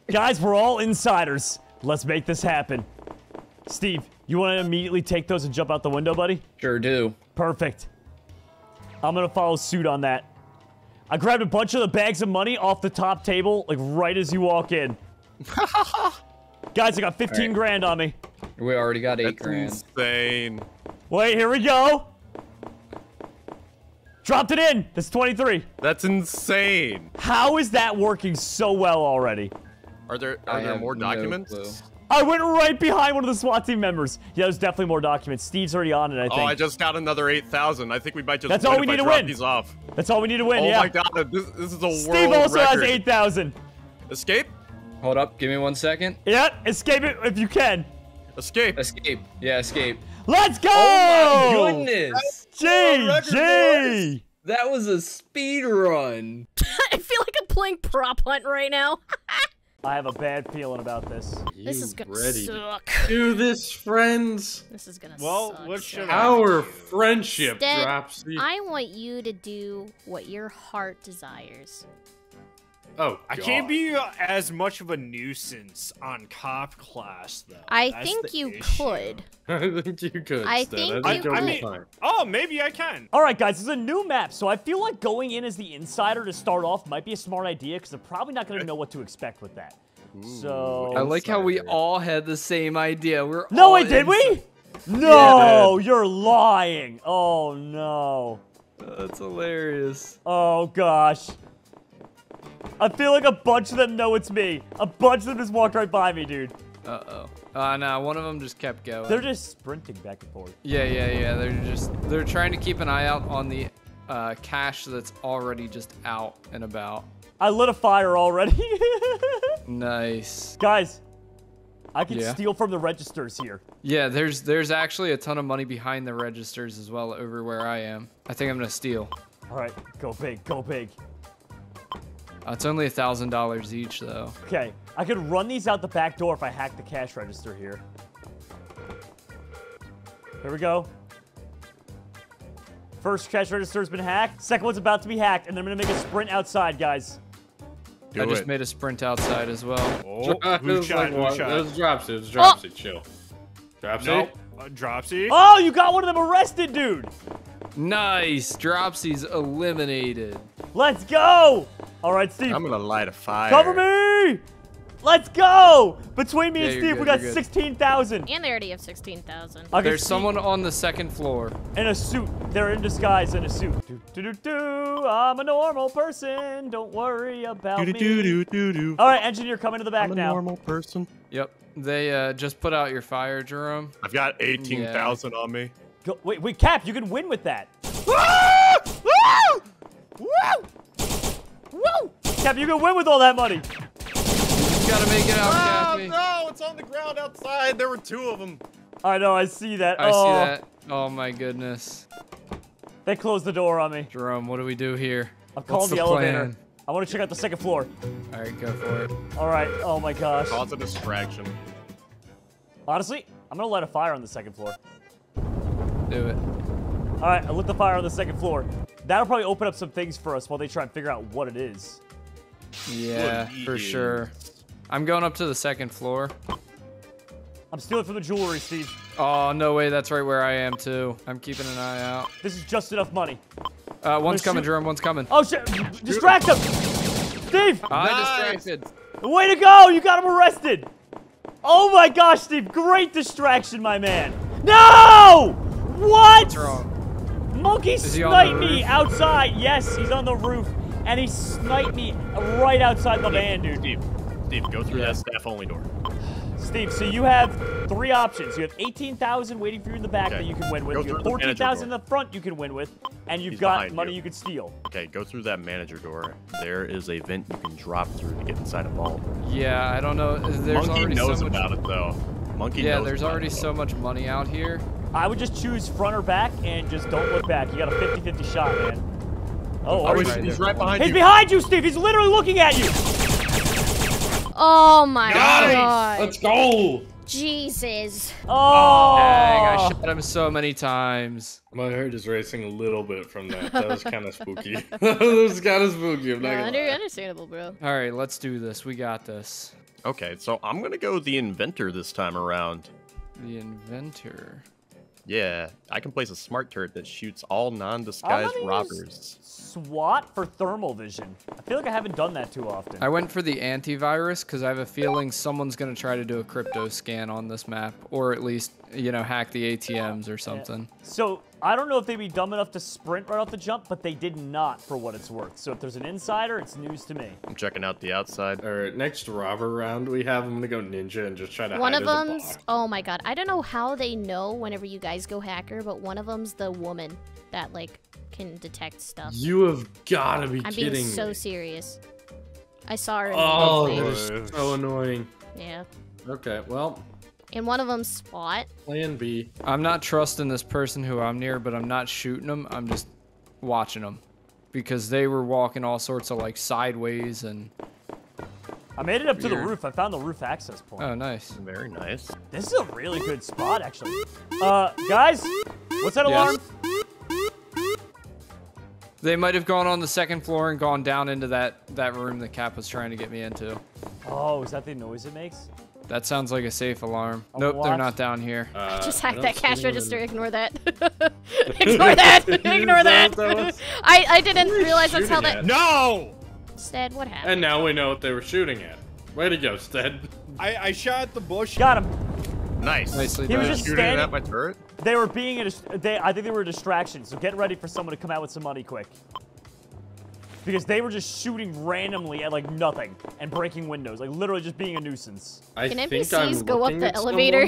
Guys, we're all insiders. Let's make this happen. Steve, you want to immediately take those and jump out the window, buddy? Sure do. Perfect. I'm going to follow suit on that. I grabbed a bunch of the bags of money off the top table, like right as you walk in. Guys, I got fifteen right. grand on me. We already got eight That's grand. Insane. Wait, here we go. Dropped it in. That's twenty-three. That's insane. How is that working so well already? Are there, are there more documents? No clue. I went right behind one of the SWAT team members. Yeah, there's definitely more documents. Steve's already on it, I think. Oh, I just got another eight thousand. I think we might just That's all we need to win. These off. That's all we need to win, oh yeah. Oh my god, this, this is a Steve world Steve also record. has eight thousand. Escape? Hold up, give me one second. Yeah, escape it if you can. Escape. Escape. Yeah, escape. Let's go! Oh my goodness. G G! That was a speed run. I feel like I'm playing prop hunt right now. I have a bad feeling about this. You this is gonna ready suck. Do this, friends. This is gonna well, suck. Well, what should our friendship Instead, Dropsy? I want you to do what your heart desires. Oh, God. I can't be as much of a nuisance on cop class, though. I That's think you issue. could. I think you could. I Instead. think I, you could. I mean, oh, maybe I can. All right, guys, it's a new map, so I feel like going in as the insider to start off might be a smart idea because they're probably not going to know what to expect with that. Ooh, so I like insider. how we all had the same idea. We're no, wait, did we? No, yeah, you're lying. Oh no. That's hilarious. Oh gosh. I feel like a bunch of them know it's me. A bunch of them just walked right by me, dude. Uh-oh. Uh, nah, one of them just kept going. They're just sprinting back and forth. Yeah, yeah, yeah. They're just... They're trying to keep an eye out on the uh, cash that's already just out and about. I lit a fire already. Nice. Guys, I can yeah. steal from the registers here. Yeah, there's there's actually a ton of money behind the registers as well over where I am. I think I'm gonna steal. All right, go big, go big. Uh, it's only a thousand dollars each though. Okay, I could run these out the back door if I hack the cash register here. Here we go. First cash register has been hacked. Second one's about to be hacked, and I'm gonna make a sprint outside, guys. Do I it. just made a sprint outside as well. Oh, it was shot, like, it was Dropsy. It was Dropsy. Oh. Chill. Dropsy. Nope. Uh, Dropsy. Oh, you got one of them arrested, dude. Nice. Dropsy's eliminated. Let's go. All right, Steve. I'm gonna light a fire. Cover me. Let's go! Between me yeah, and Steve, good, we got sixteen thousand. And they already have sixteen thousand. There's see. someone on the second floor. In a suit. They're in disguise in a suit. Do, do, do, do. I'm a normal person. Don't worry about do, do, me. Do, do, do. All right, engineer, come into the back I'm now. I'm a normal person. Yep. They uh, just put out your fire, Jerome. I've got eighteen thousand yeah. on me. Go, wait, wait, Cap, you can win with that. Woo! Woo! Woo! Cap, you can win with all that money. Gotta make it out, Kathy. Oh, no, it's on the ground outside. There were two of them. I know, I see that. I oh. see that. Oh, my goodness. They closed the door on me. Jerome, what do we do here? I'm calling the, the elevator. Plan? I want to check out the second floor. All right, go for it. All right. Oh, my gosh. Cause a distraction. Honestly, I'm going to light a fire on the second floor. Do it. All right, I lit the fire on the second floor. That'll probably open up some things for us while they try and figure out what it is. Yeah, for is. sure. I'm going up to the second floor. I'm stealing from the jewelry, Steve. Oh, no way. That's right where I am, too. I'm keeping an eye out. This is just enough money. Uh, one's coming, Jerome. One's coming. Oh, shit. Distract him. Steve. I nice. distracted. Way to go. You got him arrested. Oh, my gosh, Steve. Great distraction, my man. No. What? What's wrong? Monkey sniped me outside. Yes, he's on the roof. And he sniped me right outside the van, dude. Steve. Steve, go through yeah. that staff-only door. Steve, so you have three options. You have eighteen thousand waiting for you in the back okay. that you can win with. Go you have fourteen thousand in the front you can win with. And you've He's got money you. you can steal. Okay, go through that manager door. There is a vent you can drop through to get inside a vault. Yeah, I don't know. There's Monkey knows so much... about it, though. Monkey yeah, knows there's about already it, so much money out here. I would just choose front or back and just don't look back. You got a fifty fifty shot, man. Oh, oh he's, he's right behind he's you. He's behind you, Steve. He's literally looking at you. Oh my nice. God. Let's go. Jesus. Oh. Dang, I shot him so many times. My heart is racing a little bit from that. That was kind of spooky. That was kind of spooky. I'm not yeah, under, understandable, bro. All right, let's do this. We got this. Okay, so I'm going to go the inventor this time around. The inventor. Yeah, I can place a smart turret that shoots all non-disguised robbers. SWAT for thermal vision. I feel like I haven't done that too often. I went for the antivirus because I have a feeling someone's going to try to do a crypto scan on this map, or at least, you know, hack the A T Ms or something. Yeah. So I don't know if they'd be dumb enough to sprint right off the jump, but they did not for what it's worth. So if there's an insider, it's news to me. I'm checking out the outside. All right, next robber round we have, I'm going to go ninja and just try to one hide of them's. Oh my God. I don't know how they know whenever you guys go hacker, but one of them's the woman that, like, can detect stuff. You have got to be I'm kidding I'm being so me. serious. I saw her. Oh, they're so annoying. Yeah. Okay, well. And one of them spot. Plan B. I'm not trusting this person who I'm near, but I'm not shooting them. I'm just watching them because they were walking all sorts of, like, sideways and... I made it up Weird. to the roof. I found the roof access point. Oh, nice. Very nice. This is a really good spot, actually. Uh, guys, what's that yes. alarm? They might have gone on the second floor and gone down into that, that room that Cap was trying to get me into. Oh, is that the noise it makes? That sounds like a safe alarm. I'm nope, watched. they're not down here. Uh, Just hack that cash register. Ignore that. Ignore that. Ignore that. that I, I didn't realize that's how that... At? No! Stead, what happened? And now we know what they were shooting at. Way to go, Stead. I, I shot the bush. Got him. Nice. Nicely done. He was just shooting at my turret. They were being a, they, I think they were a distraction. So get ready for someone to come out with some money quick. Because they were just shooting randomly at, like, nothing and breaking windows, like literally just being a nuisance. I Can think N P Cs I'm go up the elevator?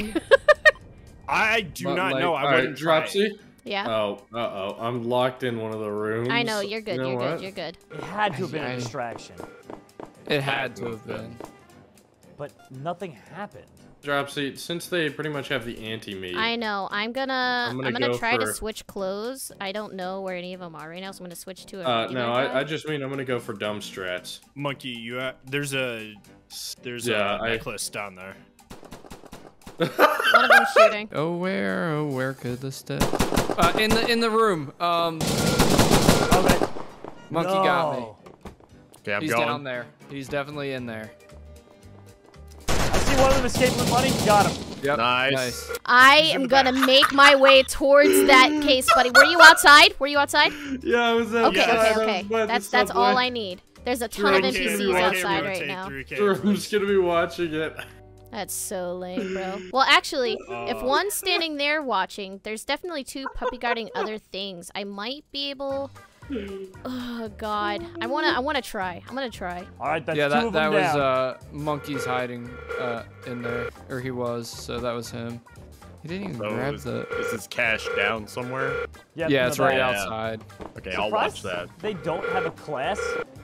I do but not like, know. I wouldn't right, Dropsy. Yeah. Oh, uh-oh. I'm locked in one of the rooms. I know, you're good, you know you're what? good, you're good. It had to have been a distraction. It, it had to have been. been. But nothing happened. Dropsy, since they pretty much have the anti-me. I know. I'm gonna I'm gonna, I'm gonna go try for... to switch clothes. I don't know where any of them are right now, so I'm gonna switch to a uh, no, I, I just mean I'm gonna go for dumb strats. Monkey, you have, there's a there's yeah, a I... necklace down there. One of them shooting. Oh where, oh where could this step? Uh, in the in the room. Um okay. Monkey no. got me. Okay, I'm He's going. down there. He's definitely in there. One of them escaped with money. Got him. Yep. Nice. nice. I am gonna make my way towards that case, buddy. Were you outside? Were you outside? Yeah, I was outside. Okay, yes. okay, okay. Was that's that's all I need. There's a ton of N P Cs outside right now. I'm just gonna be watching it. That's so lame, bro. Well, actually, oh. if one's standing there watching, there's definitely two puppy guarding other things. I might be able. Oh God, I wanna, I wanna try. I'm gonna try. All right, that's yeah, that, two of them that down. was uh, Monkey's hiding uh, in there, or he was. So that was him. He didn't even so grab is, the. Is his cash down somewhere? Yeah, yeah it's right yeah. outside. Okay, Surprise, I'll watch that. They don't have a class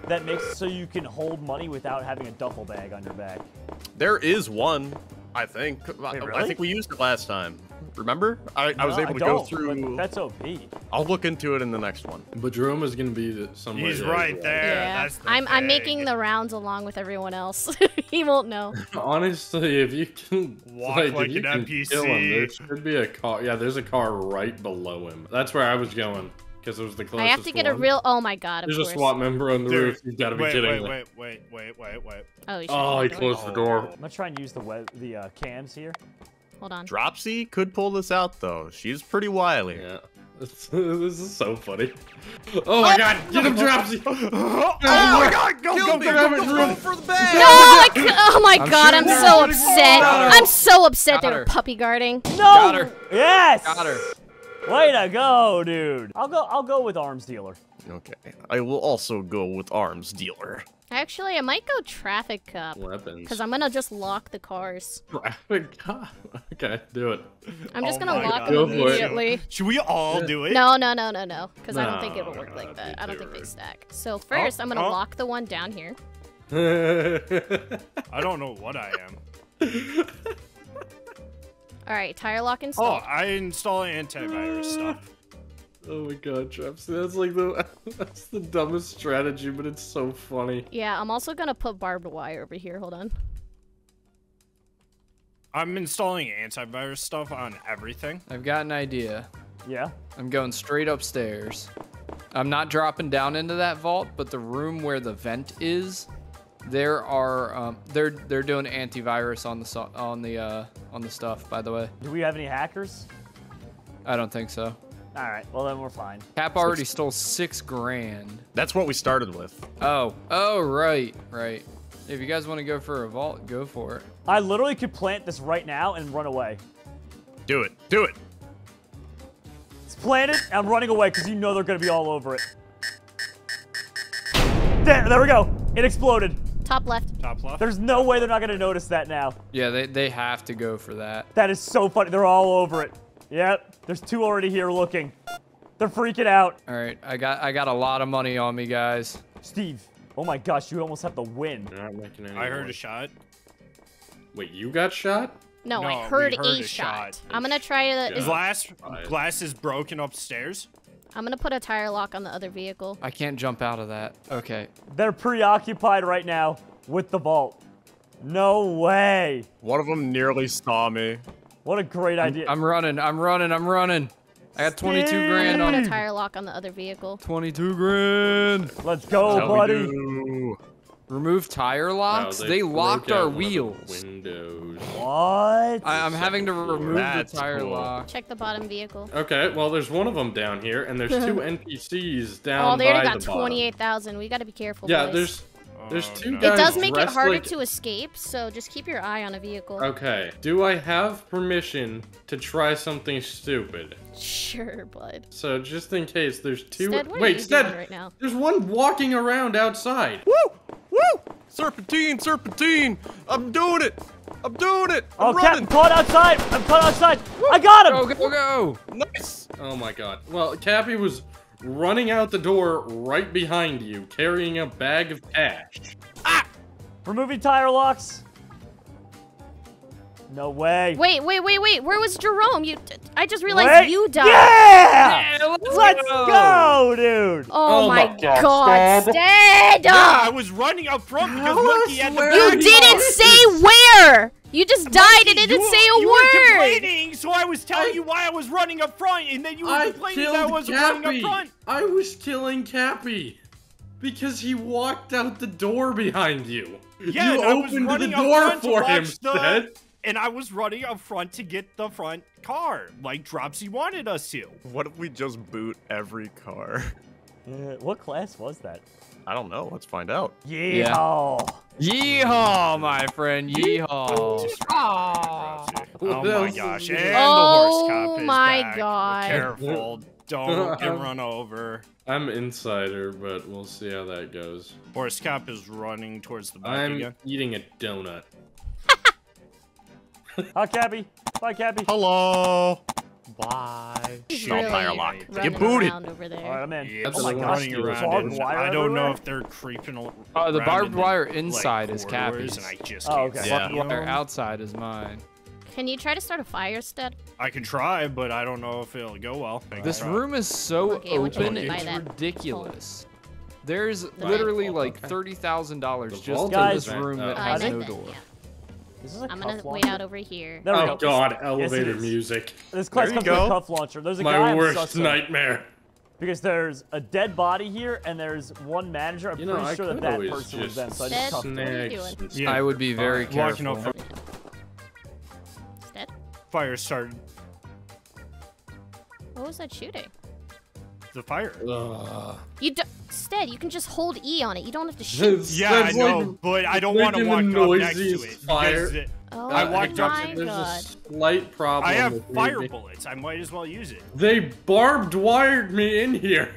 that makes it so you can hold money without having a duffel bag on your back. There is one, I think. Wait, really? I think we used it last time. Remember? I, no, I was able I to go through. That's O P. I'll look into it in the next one. But Jerome is going to be somewhere. He's there. right there. Yeah. That's the I'm, I'm making the rounds along with everyone else. He won't know. Honestly, if you can walk like, like you an can N P C, kill him, there should be a car. Yeah, there's a car right below him. That's where I was going because it was the closest. I have to get one. a real. Oh my God! Of there's course. a SWAT member on the Dude, roof. You've got to be wait, kidding me. Wait, wait, wait, wait, wait, wait. Oh, you oh he closed oh. the door. I'm gonna try and use the web, the uh, cams here. Hold on. Dropsy could pull this out though. She's pretty wily. Yeah. This is so funny. Oh my God! Get him, Dropsy! Oh, oh my God! Go, go, me. go, go, go for the bag! No! I oh my I'm God! I'm so upset. I'm so upset. They were puppy guarding. No! Got her. Yes! Got her. Way to go, dude. I'll go. I'll go with arms dealer. Okay. I will also go with arms dealer. Actually, I might go traffic cop. Weapons. Because I'm gonna just lock the cars. Traffic cop. Okay, do it. I'm just oh gonna lock God. them immediately. Should we all do it? No, no, no, no, no. Because no, I don't think it will work like that. I don't think they stack. So first, oh, I'm gonna oh. lock the one down here. I don't know what I am. All right, tire lock installed. Oh, I install antivirus stuff. Oh my God, Traps, that's like the that's the dumbest strategy, but it's so funny. Yeah, I'm also gonna put barbed wire over here, hold on. I'm installing antivirus stuff on everything. I've got an idea. Yeah? I'm going straight upstairs. I'm not dropping down into that vault, but the room where the vent is, there are um, they're they're doing antivirus on the so on the uh, on the stuff, by the way. Do we have any hackers? I don't think so. All right, well then we're fine. Cap already six. stole six grand. That's what we started with. Oh, oh, right, right. If you guys want to go for a vault, go for it. I literally could plant this right now and run away. Do it, do it. It's planted, I'm running away because you know they're gonna be all over it. There, there we go, it exploded. Top left. Top left. There's no way they're not gonna notice that now. Yeah, they, they have to go for that. That is so funny, they're all over it. Yep, there's two already here looking. They're freaking out. All right, I got I got a lot of money on me, guys. Steve, oh my gosh, you almost have to win. You're not making any I heard more. a shot. Wait, you got shot? No, no I heard, heard a, a shot. shot. I'm gonna try the- yeah. Glass, glass is broken upstairs. I'm gonna put a tire lock on the other vehicle. I can't jump out of that, okay. They're preoccupied right now with the vault. No way. One of them nearly saw me. What a great idea. I'm, I'm running, I'm running, I'm running. I got twenty-two Steve. grand on. I'm gonna put a tire lock on the other vehicle. twenty-two grand. Let's go, That's buddy. Remove tire locks? No, they, they locked our wheels. Windows. What? I, I'm so having to remove That's the tire cool. lock. Check the bottom vehicle. Okay, well, there's one of them down here, and there's two N P Cs down by the bottom. Oh, they already got the twenty-eight thousand. We gotta be careful, Yeah, boys. there's... There's two guys It does make it harder like... to escape, so just keep your eye on a vehicle. Okay. Do I have permission to try something stupid? Sure, bud. So just in case, there's two. Stead, what Wait, are you Stead, doing right now? There's one walking around outside. Woo! Woo! Serpentine, serpentine! I'm doing it! I'm doing it! I'm oh, running. Captain, caught outside! I'm caught outside! Woo. I got him! Go, go, go! Nice! Oh my god. Well, Cappy was running out the door right behind you, carrying a bag of cash. Ah! Removing tire locks. No way. Wait, wait, wait, wait. Where was Jerome? You, I just realized wait. you died. Yeah! yeah let's let's go. go, dude. Oh, oh my, my God. God. Stand up. Yeah, I was running up front because Monkey had the bag. You didn't say where. You just died Monkey, and didn't you, say a you word. Were complaining, so I was telling I, you why I was running up front, and then you were complaining that I was running up front. I was killing Cappy because he walked out the door behind you. Yeah, you opened the door for him, Stead. And I was running up front to get the front car, like Dropsy wanted us to. What if we just boot every car? Uh, what class was that? I don't know. Let's find out. Yeehaw! Yeehaw, my friend. Yeehaw! Oh, oh my gosh! And oh the horse cop is my back. God! Careful! Don't get run over. I'm insider, but we'll see how that goes. Horse cop is running towards the back I'm again. Eating a donut. Hi, Cappy. Bye, Cappy. Hello. Bye. Really no tire lock. Get booted. Over there. All right, I'm in. Yeah, oh my gosh, running around and, I don't know if they're creeping. Oh, uh, the barbed wire inside like, is Cappy's. And I just oh, okay. Yeah. The barbed wire outside is mine. Can you try to start a fire, Stead? I can try, but I don't know if it'll go well. This room is so okay, open, it's ridiculous. Hole. There's the literally vault, like thirty thousand dollars just in this room that has no door. I'm gonna wait launcher. out over here. There oh go. God, elevator yes, music. This class comes go. with a cuff launcher. There's a My guy worst nightmare. Because there's a dead body here, and there's one manager. I'm you pretty know, sure that that person was them, so I just cuffed him. Yeah. I would be very uh, careful. Over. Stead? Fire started. What was that shooting? The fire. Ugh. You do Stead, you can just hold E on it. You don't have to shoot. Yeah, Stead's I know, like, but I don't want to walk up next to it. Fire. Oh, I walked up to it. There's a slight problem. I have fire me. bullets. I might as well use it. They barbed wired me in here.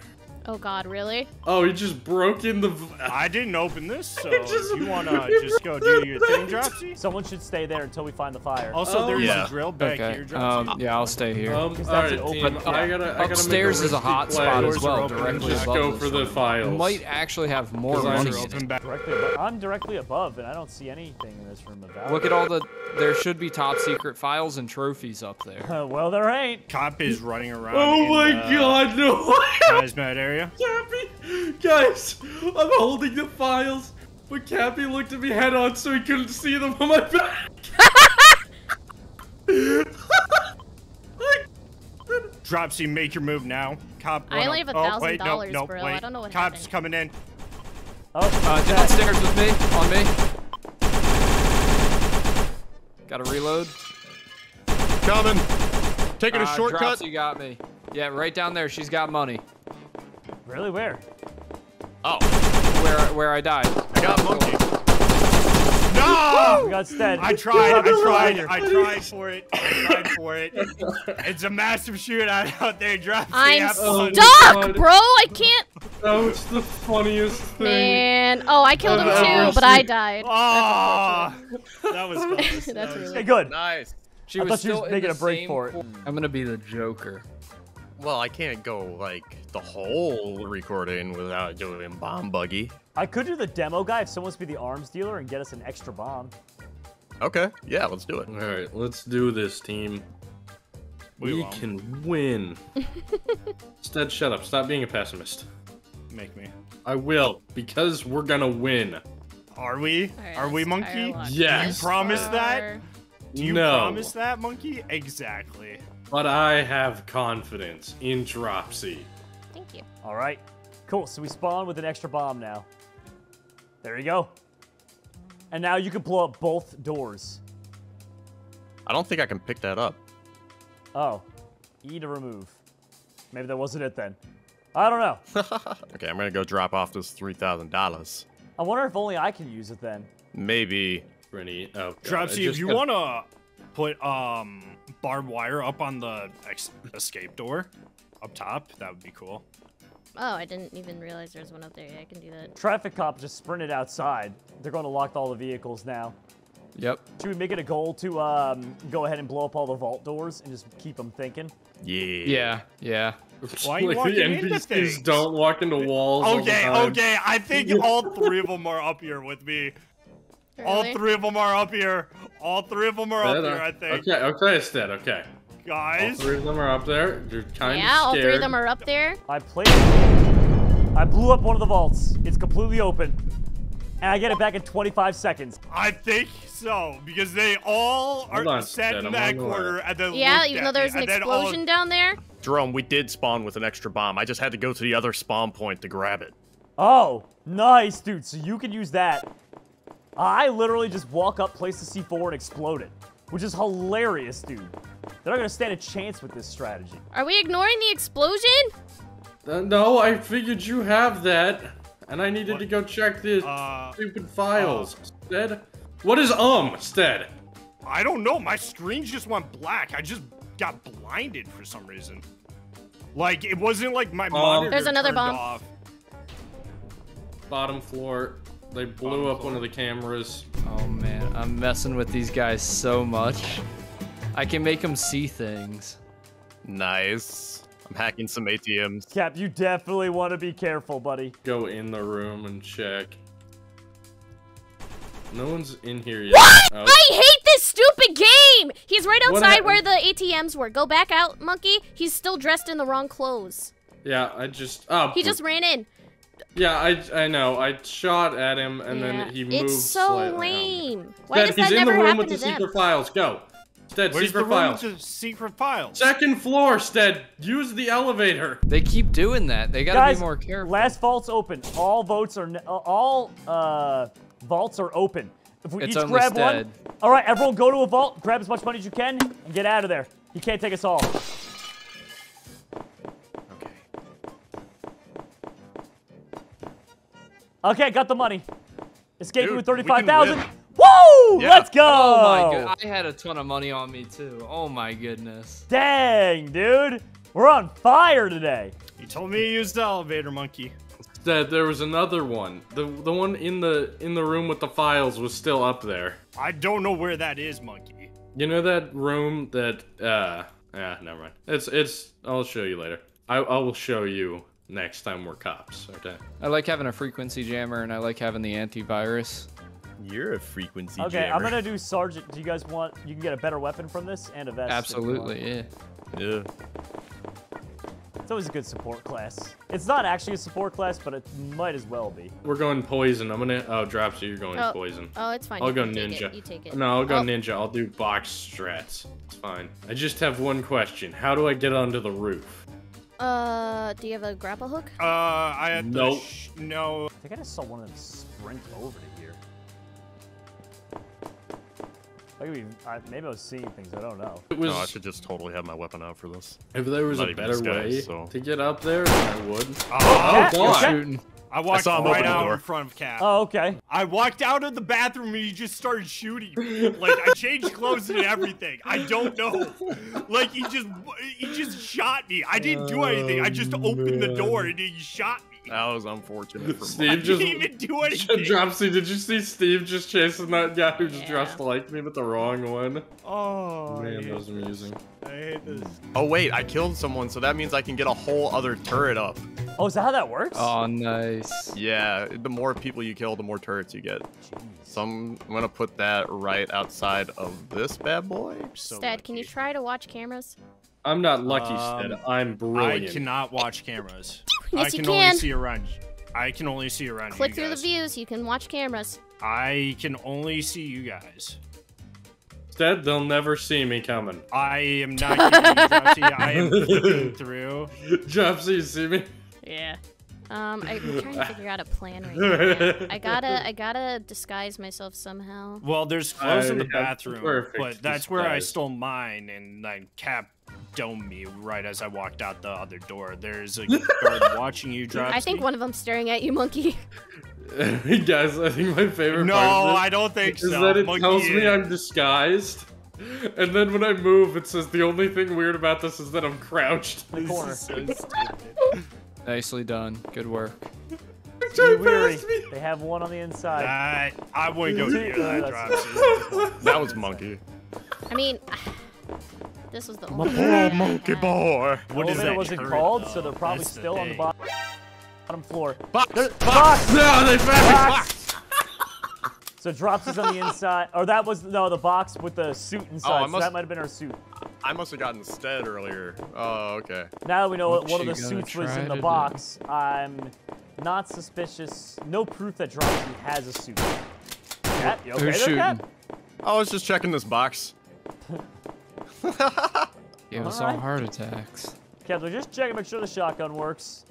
Oh God, really? Oh, he just broke in the. I didn't open this, so just, you wanna just go do your thing, Dropsy? Someone should stay there until we find the fire. Also, oh, there's yeah. a drill back okay. here, Dropsy. Um, yeah, I'll stay here. Um, all right, open, yeah. I gotta, I gotta upstairs is a hot spot as well. Directly just above go for the files. You might actually have more money. I'm directly above, and I don't see anything in this room about. Look at all the. There should be top secret files and trophies up there. Uh, well, there ain't. Cop is running around. Oh in, my uh, God, no! Hazmat area. Cappy, guys, I'm holding the files, but Cappy looked at me head on so he couldn't see them on my back. Dropsy, make your move now. Cop, I only have a thousand dollars, bro. Wait. I don't know what happened. Cop's coming in. Oh, uh, downstairs with me, on me. Gotta reload. Coming. Taking a uh, shortcut. Dropsy got me. Yeah, right down there. She's got money. Really? Where? Oh. Where where I died. I got Monkey. No! I got Stead. I tried, I tried, I tried for it. I tried for it. It's a massive shootout out there, Dropsy. I'm stuck, God. bro! I can't... That was the funniest thing. Man. Oh, I killed him too, but I died. Oh, that was close. That's really hey, good. Nice. She I was thought still she was making a break for it. I'm gonna be the Joker. Well, I can't go, like, the whole recording without doing bomb buggy. I could do the demo guy if someone wants to be the arms dealer and get us an extra bomb. Okay, yeah, let's do it. All right, let's do this, team. We, we can win. Stead, shut up. Stop being a pessimist. Make me. I will, because we're going to win. Are we? Right, Are we, Monkey? Yes. You promise Are... that? Do you no. promise that, Monkey? Exactly. But I have confidence in Dropsy. Thank you. All right. Cool. So we spawn with an extra bomb now. There you go. And now you can blow up both doors. I don't think I can pick that up. Oh. E to remove. Maybe that wasn't it then. I don't know. Okay, I'm going to go drop off this three thousand dollars. I wonder if only I can use it then. Maybe. Rennie. Oh, Dropsy, if you want to... Put um barbed wire up on the ex escape door up top. That would be cool. Oh, I didn't even realize there was one up there. Yeah, I can do that. Traffic cop just sprinted outside. They're going to lock all the vehicles now. Yep. Should we make it a goal to um, go ahead and blow up all the vault doors and just keep them thinking? Yeah. Yeah. Yeah. Why like the N P Cs don't walk into walls. Okay, all the time. Okay. I think all three of them are up here with me. Really? All three of them are up here. All three of them are Stead, up here, I think. Okay, okay, Stead, okay. Guys. All three of them are up there. You're kind yeah, of scared. Yeah, all three of them are up there. I played. I blew up one of the vaults. It's completely open. And I get it back in twenty-five seconds. I think so, because they all are set in that corner. And then yeah, even though there's an explosion down there. Jerome, we did spawn with an extra bomb. I just had to go to the other spawn point to grab it. Oh, nice, dude. So you can use that. I literally just walk up, place the C four, and explode it, which is hilarious, dude. They're not going to stand a chance with this strategy. Are we ignoring the explosion? Uh, no, I figured you have that. And I needed what? to go check the uh, stupid files. Uh, Stead? What is um, Stead? I don't know. My screen just went black. I just got blinded for some reason. Like, it wasn't like my um, monitor There's another bomb. Off. Bottom floor. They blew Bottom up floor. one of the cameras. Oh, man. I'm messing with these guys so much. I can make them see things. Nice. I'm hacking some A T Ms. Cap, you definitely want to be careful, buddy. Go in the room and check. No one's in here yet. What? Oh. I hate this stupid game! He's right outside where the A T Ms were. Go back out, monkey. He's still dressed in the wrong clothes. Yeah, I just... Oh, he just ran in. Yeah, I I know. I shot at him, and yeah. then he moved It's so lame. Down. Why Stead, does that never happen to them? He's in the room with the secret files. Go. Stead, Where's secret files. secret files? Second floor, Stead. Use the elevator. They keep doing that. They gotta Guys, be more careful. Last vault's open. All vaults are all uh vaults are open. If we it's each grab Stead. one, all right, everyone, go to a vault, grab as much money as you can, and get out of there. He can't take us all. Okay. Okay, got the money. Escaping with thirty-five thousand. Woo! Yeah. Let's go! Oh my god, I had a ton of money on me too. Oh my goodness. Dang, dude. We're on fire today. You told me you used the elevator, monkey. That there was another one. The the one in the in the room with the files was still up there. I don't know where that is, monkey. You know that room that uh yeah, never mind. It's it's I'll show you later. I I will show you next time we're cops, okay? I like having a frequency jammer and I like having the antivirus. You're a frequency Okay, jammer. I'm gonna do Sergeant. Do you guys want, you can get a better weapon from this and a vest? Absolutely, yeah. Yeah. It's always a good support class. It's not actually a support class, but it might as well be. We're going poison. I'm gonna, oh, Dropsy, you're going oh. poison. Oh, it's fine. I'll you go ninja. Take you take it. No, I'll go oh. ninja. I'll do box strats. It's fine. I just have one question. How do I get onto the roof? Uh, do you have a grapple hook? Uh, I have nope. sh no. I think I just saw one of them sprint over to here. I could be, I, maybe I was seeing things, I don't know. It was, no, I should just totally have my weapon out for this. If there was Not a better disguise, way so. to get up there, I would. Oh, oh, oh God. Shooting. I walked I saw him right out door. in front of Cap. Oh, okay. I walked out of the bathroom and he just started shooting. Like, I changed clothes and everything. I don't know. Like, he just he just shot me. I didn't do anything. I just opened oh, the door and he shot me. That was unfortunate. For Steve I just, didn't even do anything. Dropsy, did you see Steve just chasing that guy who just yeah. dressed like me but the wrong one? Oh, man, that was amusing. I hate this. Oh, wait, I killed someone, so that means I can get a whole other turret up. Oh, is that how that works? Oh, nice. Yeah, the more people you kill, the more turrets you get. Jeez. So I'm, I'm gonna put that right outside of this bad boy. So Stead, can you try to watch cameras? I'm not lucky, um, Stead. I'm brilliant. I cannot watch cameras. Yes, I can, can only see around. I can only see around. Click you through guys. the views. You can watch cameras. I can only see you guys. Stead, they'll never see me coming. I am not. Dropsy, I am looking through. Dropsy, you see me? Yeah. Um, I'm trying to figure out a plan right now. I gotta, I gotta disguise myself somehow. Well, there's clothes uh, in the yeah, bathroom, but disguise. that's where I stole mine, and then Cap domed me right as I walked out the other door. There's a guard watching you, Dropsy. I think one of them's staring at you, monkey. Guys, I think my favorite no, part. No, I don't think is so. Is that it monkey tells is. me I'm disguised, and then when I move, it says the only thing weird about this is that I'm crouched. In the corner. Nicely done. Good work. They have one on the inside. I, I wouldn't go near that, Dropsy. That was monkey. I mean, this was the only oh, monkey boy. What well, is that? It wasn't called, though. So they're probably That's still the on the bottom, bottom floor. Box! Box! Box. No, they found box. So Dropsy's on the inside, or that was no the box with the suit inside. Oh, must, so that might have been our suit. I must have gotten Stead earlier. Oh, okay. Now that we know what one of the suits was in the box, do. I'm not suspicious. No proof that Dropsy has a suit. Cat, you okay Who's there, shooting? Cat? I was just checking this box. Gave us all heart attacks. Kepler, just check and make sure the shotgun works.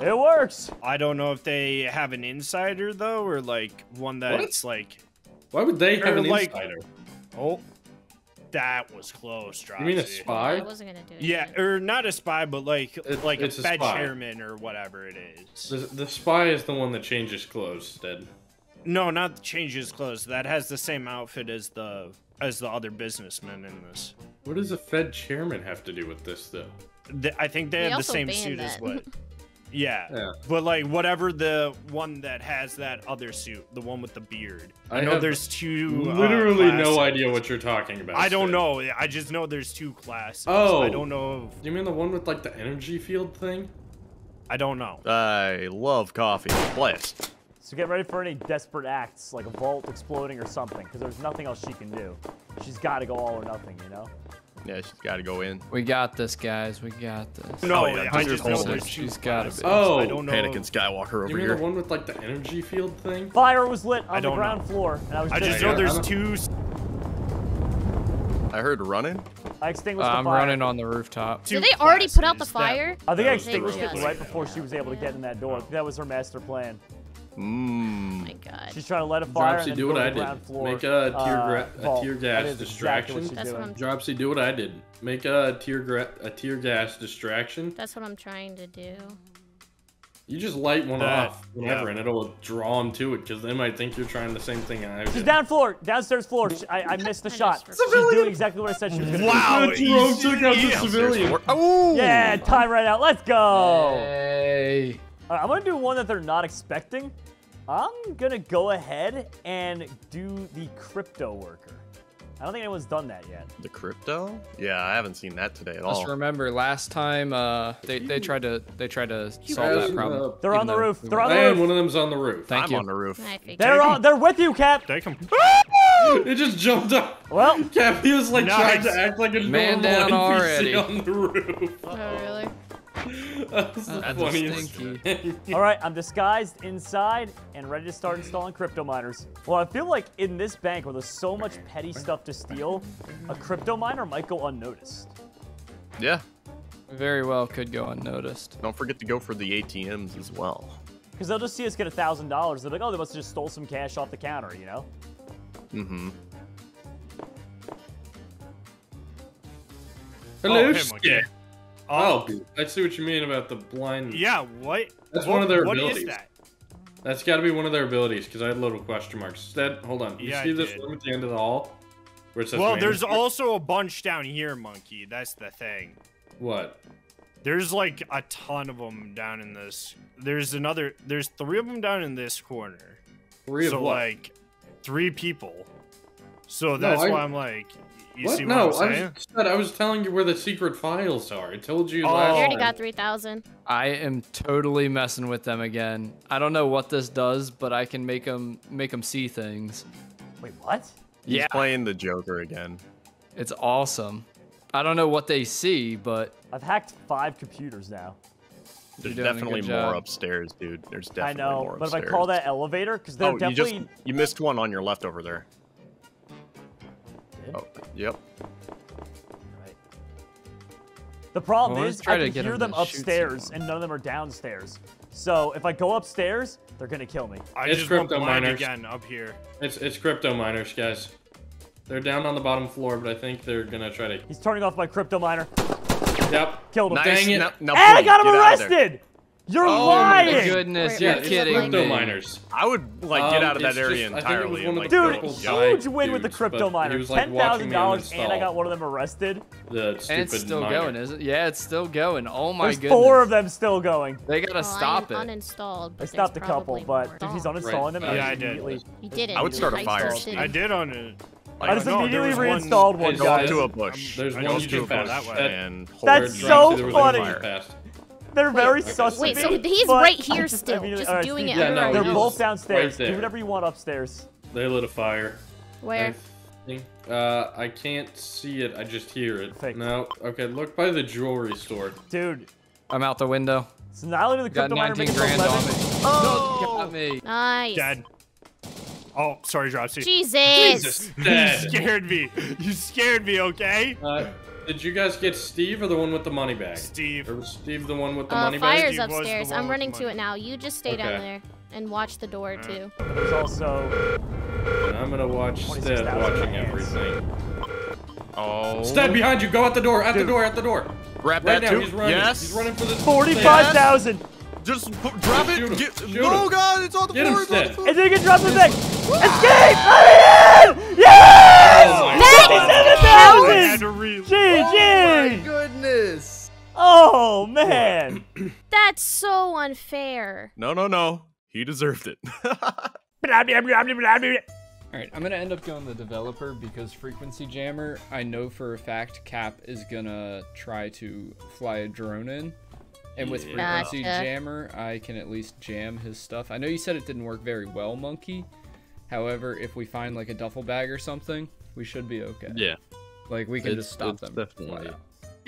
It works. I don't know if they have an insider though, or like one that's what? like. Why would they have an like, insider? Oh, that was close, Dropsy. You mean a spy? I wasn't gonna do it. Yeah, yet. or not a spy, but like it, like a Fed chairman or whatever it is. The, the spy is the one that changes clothes, Stead. No, not changes clothes. That has the same outfit as the as the other businessman in this. What does a Fed chairman have to do with this though? The, I think they, they have the same suit that. as what. Yeah. yeah, but like whatever the one that has that other suit, the one with the beard. I, I know there's two. Literally uh, no idea what you're talking about. I don't Sid. know. I just know there's two classes. Oh, I don't know. If... You mean the one with like the energy field thing? I don't know. I love coffee. Bless. So get ready for any desperate acts, like a vault exploding or something, because there's nothing else she can do. She's got to go all or nothing, you know? Yeah, she's got to go in. We got this, guys. We got this. No, oh, yeah, I just know there's she's got to be. Oh, I don't know. Panic and Skywalker over you here. You the one with like the energy field thing? Fire was lit on I the ground know. floor. And I, was I just know there's two. I heard running. I extinguished uh, the I'm fire. I'm running on the rooftop. Did they already put out the fire? I think I extinguished it right before she was able to get in that door. That was her master plan. Mm. Oh my God. She's trying to light a fire. Dropsy, do what I did. Floor, Make a tear, uh, a tear gas distraction. Exactly what Dropsy, do what I did. Make a tear, a tear gas distraction. That's what I'm trying to do. You just light one uh, off whenever, yeah. and it'll draw them to it because they might think you're trying the same thing I did. She's down floor, downstairs floor. She, I, I missed the I shot. She's doing exactly what I said she was going to do. Wow, Jerome took out the civilian. Oh. Yeah, tie right out. Let's go. Hey. Right, I'm gonna do one that they're not expecting. I'm gonna go ahead and do the crypto worker. I don't think anyone's done that yet. The crypto? Yeah, I haven't seen that today at all. Just remember, last time uh, they they tried to they tried to solve that problem. They're on the roof. They're on the roof. And one of them's on the roof. Thank I'm you. on the roof. They're on. They're with you, Cap. Take them. It just jumped up. Well, Cap, he was like nice. trying to act like a man down already on the roof. Oh, really? That's the That's funniest. All right, I'm disguised inside and ready to start installing crypto miners. Well, I feel like in this bank where there's so much petty stuff to steal, a crypto miner might go unnoticed. Yeah. Very well could go unnoticed. Don't forget to go for the A T Ms as well. Because they'll just see us get a thousand dollars. They're like, oh, they must have just stole some cash off the counter, you know? Mm-hmm. Hello, oh, Oh, I see what you mean about the blind. Yeah, what? That's what, one of their what abilities. What is that? That's got to be one of their abilities because I had little question marks. Instead, hold on. You yeah, see I this did. room at the end of the hall? Where it says well, there's here? also a bunch down here, Monkey. That's the thing. What? There's like a ton of them down in this. There's another. There's three of them down in this corner. Three of so, what? So like, three people. So that's no, I... why I'm like. You what? see what no, I'm I, was, I was telling you where the secret files are. I told you oh. last time. You already got three thousand. I am totally messing with them again. I don't know what this does, but I can make them, make them see things. Wait, what? He's yeah. playing the Joker again. It's awesome. I don't know what they see, but... I've hacked five computers now. There's definitely more upstairs, dude. There's definitely more I know, more but upstairs. If I call that elevator, because they're oh, definitely... You, just, you missed one on your left over there. Oh, yep. Right. The problem well, is I can hear them upstairs and none of them are downstairs. So if I go upstairs, they're gonna kill me. I it's just crypto miners again up here. It's it's crypto miners, guys. They're down on the bottom floor, but I think they're gonna try to. He's turning off my crypto miner. Yep. Killed him. Nice. Dang it! No, no, and I got him arrested. You're oh lying! Oh my goodness, wait, you're wait, kidding me. Miners. I would like um, get out of that area just, entirely. And, like, dude, huge win dudes, with the crypto miners. Like, ten thousand dollars and I got one of them arrested. The stupid and it's still miner. Going, is it? Yeah, it's still going. Oh my There's goodness. There's four of them still going. They gotta oh, stop I'm it. Uninstalled, I stopped a couple, but dude, he's uninstalling them. Right. Yeah, I did. He did it. I would start a fire. I did on it. I just no, immediately reinstalled one. Goes to a bush. There's one to a bush. That's so funny. They're very wait, suspect. Wait, so he's but, right here still, just, just right, doing it. Yeah, no, they're both downstairs. Right do whatever you want upstairs. They lit a fire. Where? I, uh, I can't see it. I just hear it. Fake. No. Okay, look by the jewelry store. Dude, I'm out the window. It's not only the crypto miner making eleven. Oh, me. Nice. Dad. Oh, sorry, Dropsy. Jesus. Jesus. You scared me. You scared me. Okay. Uh, Did you guys get Steve or the one with the money bag? Steve. Or was Steve the one with the uh, money bag? Fire's upstairs. I'm running to it now. You just stay okay. down there and watch the door, right. too. There's also... And I'm going to watch Stead watching everything. Oh. Stead behind you. Go out the door. Out Dude. the door. Out the door. Wrap right that now. Too. He's running. Yes. He's running for this. forty-five thousand. Just drop it. Shoot get, Shoot no, him. God. It's on the get floor. Him, it's on the floor. And then you can drop the thing. Escape. I'm in. Yes. Oh, Next! G G! Oh my goodness! Oh man! That's so unfair. No, no, no. He deserved it. Alright, I'm gonna end up going the developer because Frequency Jammer, I know for a fact Cap is gonna try to fly a drone in. And with yeah. Frequency gotcha. Jammer, I can at least jam his stuff. I know you said it didn't work very well, Monkey. However, if we find like a duffel bag or something, we should be okay. Yeah. Like, we can it's, just stop them. Definitely.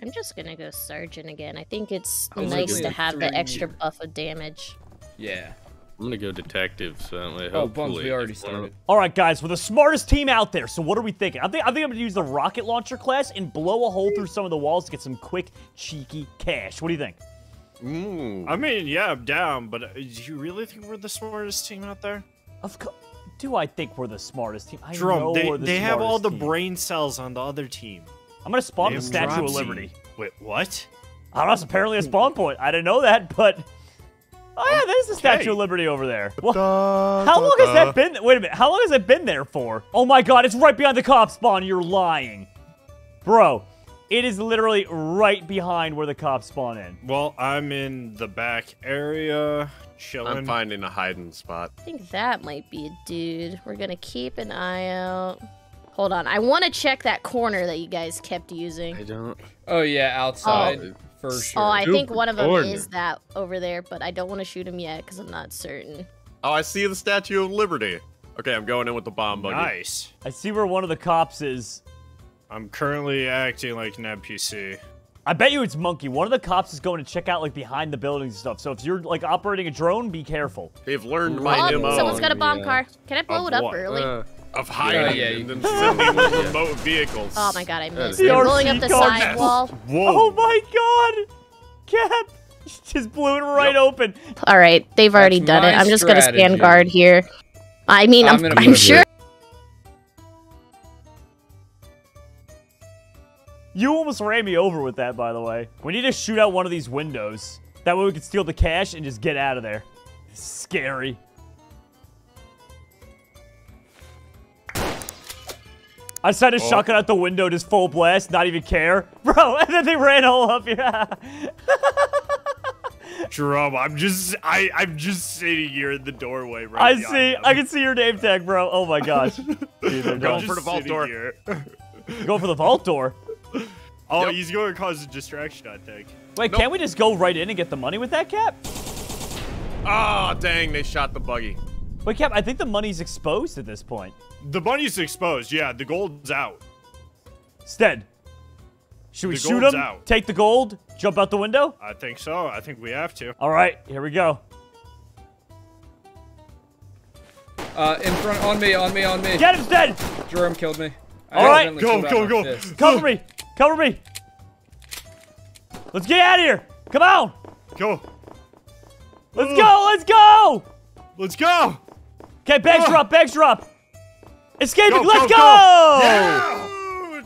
I'm just gonna go Sergeant again. I think it's I nice to have the extra year. buff of damage. Yeah. I'm gonna go Detective, so oh, Bugs, we already started. Alright, guys, we're the smartest team out there, so what are we thinking? I think, I think I'm gonna use the Rocket Launcher class and blow a hole through some of the walls to get some quick, cheeky cash. What do you think? Ooh. I mean, yeah, I'm down, but do you really think we're the smartest team out there? Of course. Do I think we're the smartest team? I Jerome, know they, we're the they have all the team. brain cells on the other team. I'm gonna spawn they the Statue dropsy. of Liberty. Wait, what? I don't know, apparently a spawn point. I didn't know that, but oh yeah, there's the Statue okay. of Liberty over there. Well, da, how da, long da. has that been? Wait a minute, how long has it been there for? Oh my God, it's right behind the cop spawn. You're lying, bro. It is literally right behind where the cops spawn in. Well, I'm in the back area, chilling. I'm finding a hiding spot. I think that might be a dude. We're gonna keep an eye out. Hold on, I wanna check that corner that you guys kept using. I don't. Oh yeah, outside, oh. for sure. Oh, I Dude, think one of them corner. is that over there, but I don't wanna shoot him yet, because I'm not certain. Oh, I see the Statue of Liberty. Okay, I'm going in with the bomb buggy. Nice. I see where one of the cops is. I'm currently acting like an N P C. I bet you it's Monkey. One of the cops is going to check out like behind the buildings and stuff. So if you're like operating a drone, be careful. They've learned my M O. Someone's got a bomb yeah. car. Can I blow of it up what? early? Uh, of hiding yeah, yeah, you and then sending with remote vehicles. Oh my God, I missed. They're rolling up the side wall. Whoa. Oh my God, Cap just blew it right yep. open. All right, they've already That's done it. I'm just strategy. gonna stand guard here. I mean, I'm, I'm, I'm sure. It. You almost ran me over with that, by the way. We need to shoot out one of these windows. That way we can steal the cash and just get out of there. It's scary. I decided to oh. shotgun out the window just full blast, not even care. Bro, and then they ran all up. Yeah. Jerome, I'm just, I, I'm just sitting here in the doorway right now. I see, I can see your name tag, bro. Oh my gosh. Dude, I'm going for the vault door. Go for the vault door? Oh, yep. He's going to cause a distraction, I think. Wait, nope. Can't we just go right in and get the money with that, Cap? Ah, oh, dang, they shot the buggy. Wait, Cap, I think the money's exposed at this point. The money's exposed, yeah. The gold's out. Stead, should we shoot him, out. take the gold, jump out the window? I think so. I think we have to. All right, here we go. Uh, in front, on me, on me, on me. Get him, Stead! Jerome killed me. All right, go, go, go. Fist. Cover me. Cover me. Let's get out of here. Come on. Go. Let's go. Let's go. Let's go. Okay, bags drop, bags drop. Escaping. Go, Let's go. go. go. Yeah.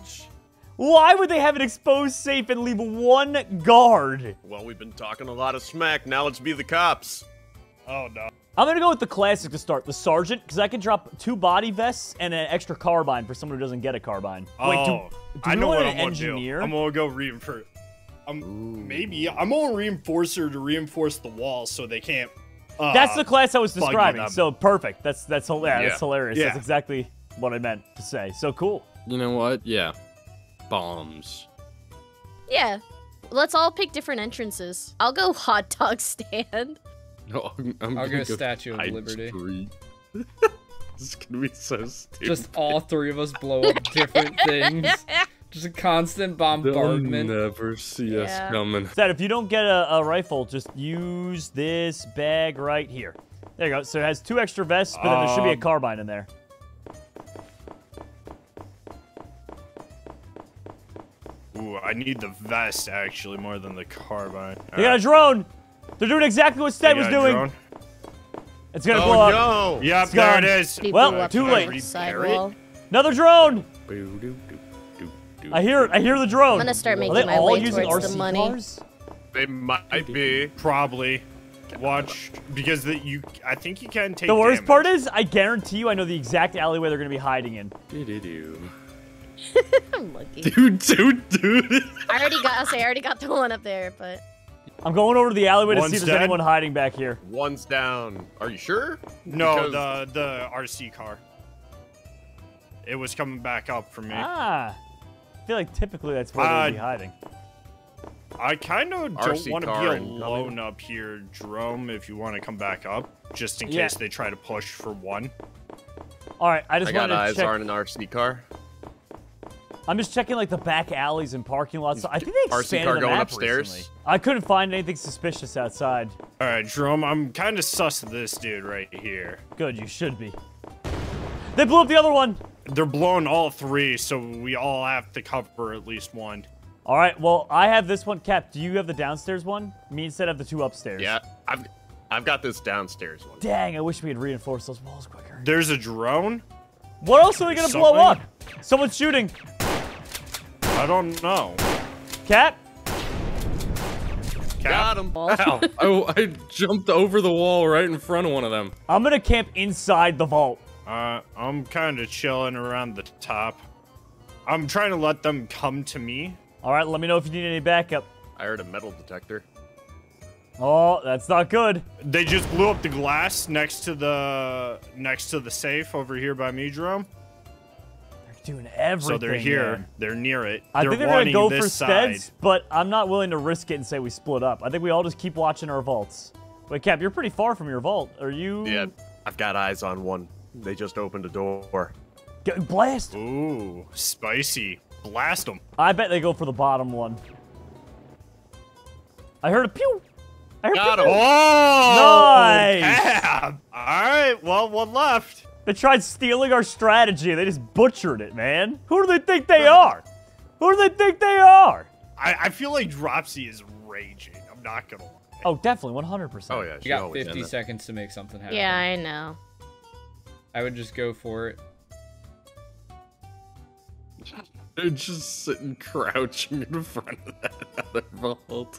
Why would they have an exposed safe and leave one guard? Well, we've been talking a lot of smack. Now let's be the cops. Oh, no. I'm gonna go with the classic to start, the sergeant, because I can drop two body vests and an extra carbine for someone who doesn't get a carbine. Oh, Wait, do, do I know what I'm gonna do. I'm gonna go reinforce. I'm, maybe I'm gonna reinforcer to reinforce the wall so they can't. Uh, that's the class I was describing. So perfect. That's that's hilarious. Yeah. That's hilarious. Yeah. That's exactly what I meant to say. So cool. You know what? Yeah. Bombs. Yeah. Let's all pick different entrances. I'll go hot dog stand. No, I'm, I'm I'll go go Statue of Liberty. This is gonna be so stupid. Just all three of us blow up different things. Just a constant bombardment. They'll never see yeah. us coming. That if you don't get a, a rifle, just use this bag right here. There you go. So it has two extra vests, but um, then there should be a carbine in there. Ooh, I need the vest actually more than the carbine. All they got right. a drone. They're doing exactly what Stead was doing. Drone. It's gonna oh, blow up. No. Yep, it's there gone. It is. Well, too late. Another drone. I hear, I hear the drone. I'm gonna start making my way towards R C the money. Cars? They might be, probably. Watch, because the, you, I think you can take. The worst damage. part is, I guarantee you, I know the exact alleyway they're gonna be hiding in. Do do do. I'm lucky. Dude, dude, dude. I already got. I'll say, I already got the one up there, but. I'm going over to the alleyway One's to see if there's dead. anyone hiding back here. One's down. Are you sure? No, because... the the R C car. It was coming back up for me. Ah. I feel like typically that's where uh, they'd be hiding. I kind of don't want to be alone up here, Jerome, if you want to come back up, just in yeah. case they try to push for one. All right, I just want to check. I got eyes on an R C car. I'm just checking like the back alleys and parking lots. So I think they expanded R C car going upstairs. Recently. I couldn't find anything suspicious outside. All right, Jerome, I'm kind of sus of this dude right here. Good, you should be. They blew up the other one. They're blowing all three, so we all have to cover at least one. All right, well, I have this one. Cap, do you have the downstairs one? Me instead of the two upstairs. Yeah, I've, I've got this downstairs one. Dang, I wish we had reinforced those walls quicker. There's a drone? What else are we going to blow up? Someone's shooting. I don't know. Cap? Got him. Ow. I, I jumped over the wall right in front of one of them. I'm going to camp inside the vault. Uh, I'm kind of chilling around the top. I'm trying to let them come to me. All right, let me know if you need any backup. I heard a metal detector. Oh, that's not good. They just blew up the glass next to the next to the safe over here by me, Jerome. They're doing everything. So they're here. Man. They're near it. I they're think they're gonna go for Steads, but I'm not willing to risk it and say we split up. I think we all just keep watching our vaults. Wait, Cap, you're pretty far from your vault. Are you? Yeah, I've got eyes on one. They just opened a door. Get, blast! Ooh, spicy. Blast them. I bet they go for the bottom one. I heard a pew! I heard Got him! Nice! Yeah. Alright, well, one left. They tried stealing our strategy. They just butchered it, man. Who do they think they are? Who do they think they are? I, I feel like Dropsy is raging. I'm not gonna lie. Oh, definitely, one hundred percent. Oh, yeah. You got fifty seconds to make something happen. Yeah, I know. I would just go for it. They're just sitting crouching in front of that other vault.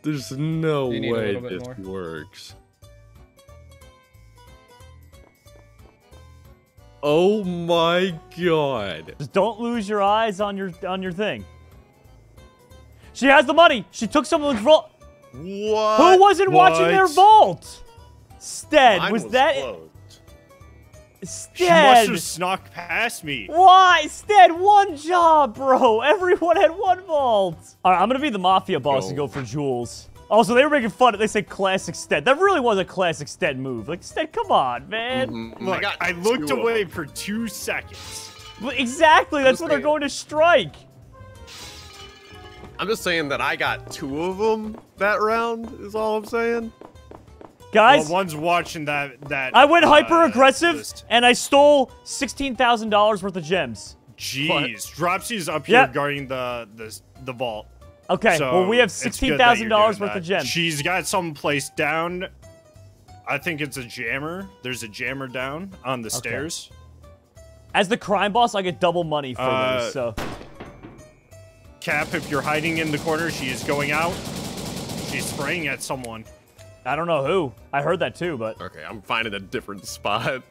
There's no way this works. Oh my god. Just don't lose your eyes on your on your thing. She has the money! She took someone's vault. What? Who wasn't what? watching their vault? Stead, was, was that? Closed. Stead, she must have snuck past me. Why, Stead? One job, bro. Everyone had one vault. All right, I'm gonna be the mafia boss go. and go for Jules. Also, they were making fun of. They said classic Stead. That really was a classic Stead move. Like Stead, come on, man. Mm-hmm. Look, I, I looked away for two seconds. Well, exactly. I'm That's when they're going to strike. I'm just saying that I got two of them that round. Is all I'm saying. Guys, well, one's watching that. That I went uh, hyper aggressive list. and I stole sixteen thousand dollars worth of gems. Jeez, Dropsy's up here yep. guarding the the the vault. Okay, so well we have sixteen thousand dollars worth that. of gems. She's got some place down. I think it's a jammer. There's a jammer down on the okay. stairs. As the crime boss, I get double money for uh, those, so. Cap, if you're hiding in the corner, she is going out. She's spraying at someone. I don't know who. I heard that too, but. Okay, I'm finding a different spot.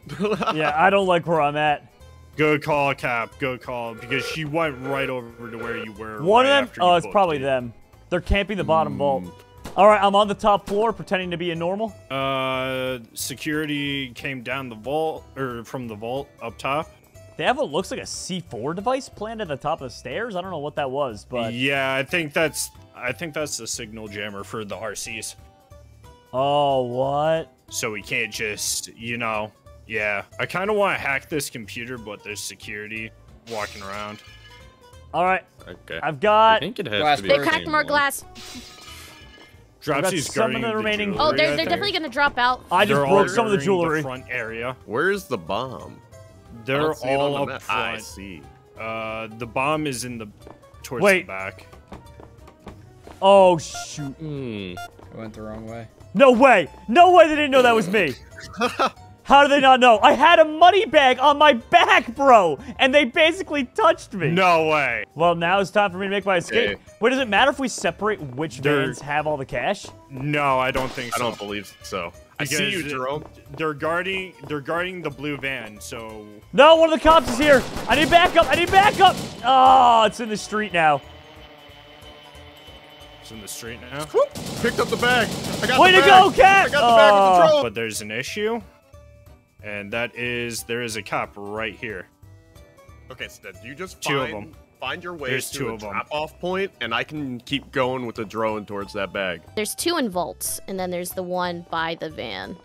Yeah, I don't like where I'm at. Good call, Cap. Good call, because she went right over to where you were. One right of them? Oh, it's probably it. them. They're camping the bottom mm. vault. All right, I'm on the top floor, pretending to be a normal. Uh, security came down the vault, or from the vault up top. They have what looks like a C four device planted at the top of the stairs. I don't know what that was, but yeah, I think that's I think that's the signal jammer for the R Cs. Oh, what? So we can't just, you know, yeah. I kind of want to hack this computer, but there's security walking around. All right. Okay. I've got. I think it has glass. To be They've hacked more glass. Dropsy's some of the remaining. The oh, they're, they're definitely gonna drop out. I just they're broke some of the jewelry. The front area. Where's the bomb? They're all up front. I see. Uh, the bomb is in the towards Wait. the back. Oh shoot! Mm. I went the wrong way. No way! No way! They didn't know that was me. How do they not know? I had a money bag on my back, bro, and they basically touched me. No way. Well, now it's time for me to make my escape. Okay. Wait, does it matter if we separate which they're... vans have all the cash? No, I don't think so. I don't believe so. I because see you, Jerome. They're guarding, they're guarding the blue van, so... No, one of the cops is here. I need backup. I need backup. Oh, it's in the street now. It's in the street now? Whoop. Picked up the bag. I got Way the bag. Way to go, Cap. I got the bag of control. But there's an issue. And that is, there is a cop right here. Okay, so you just two find, of them. find your way There's to two a drop-off point, and I can keep going with the drone towards that bag. There's two in vaults, and then there's the one by the van.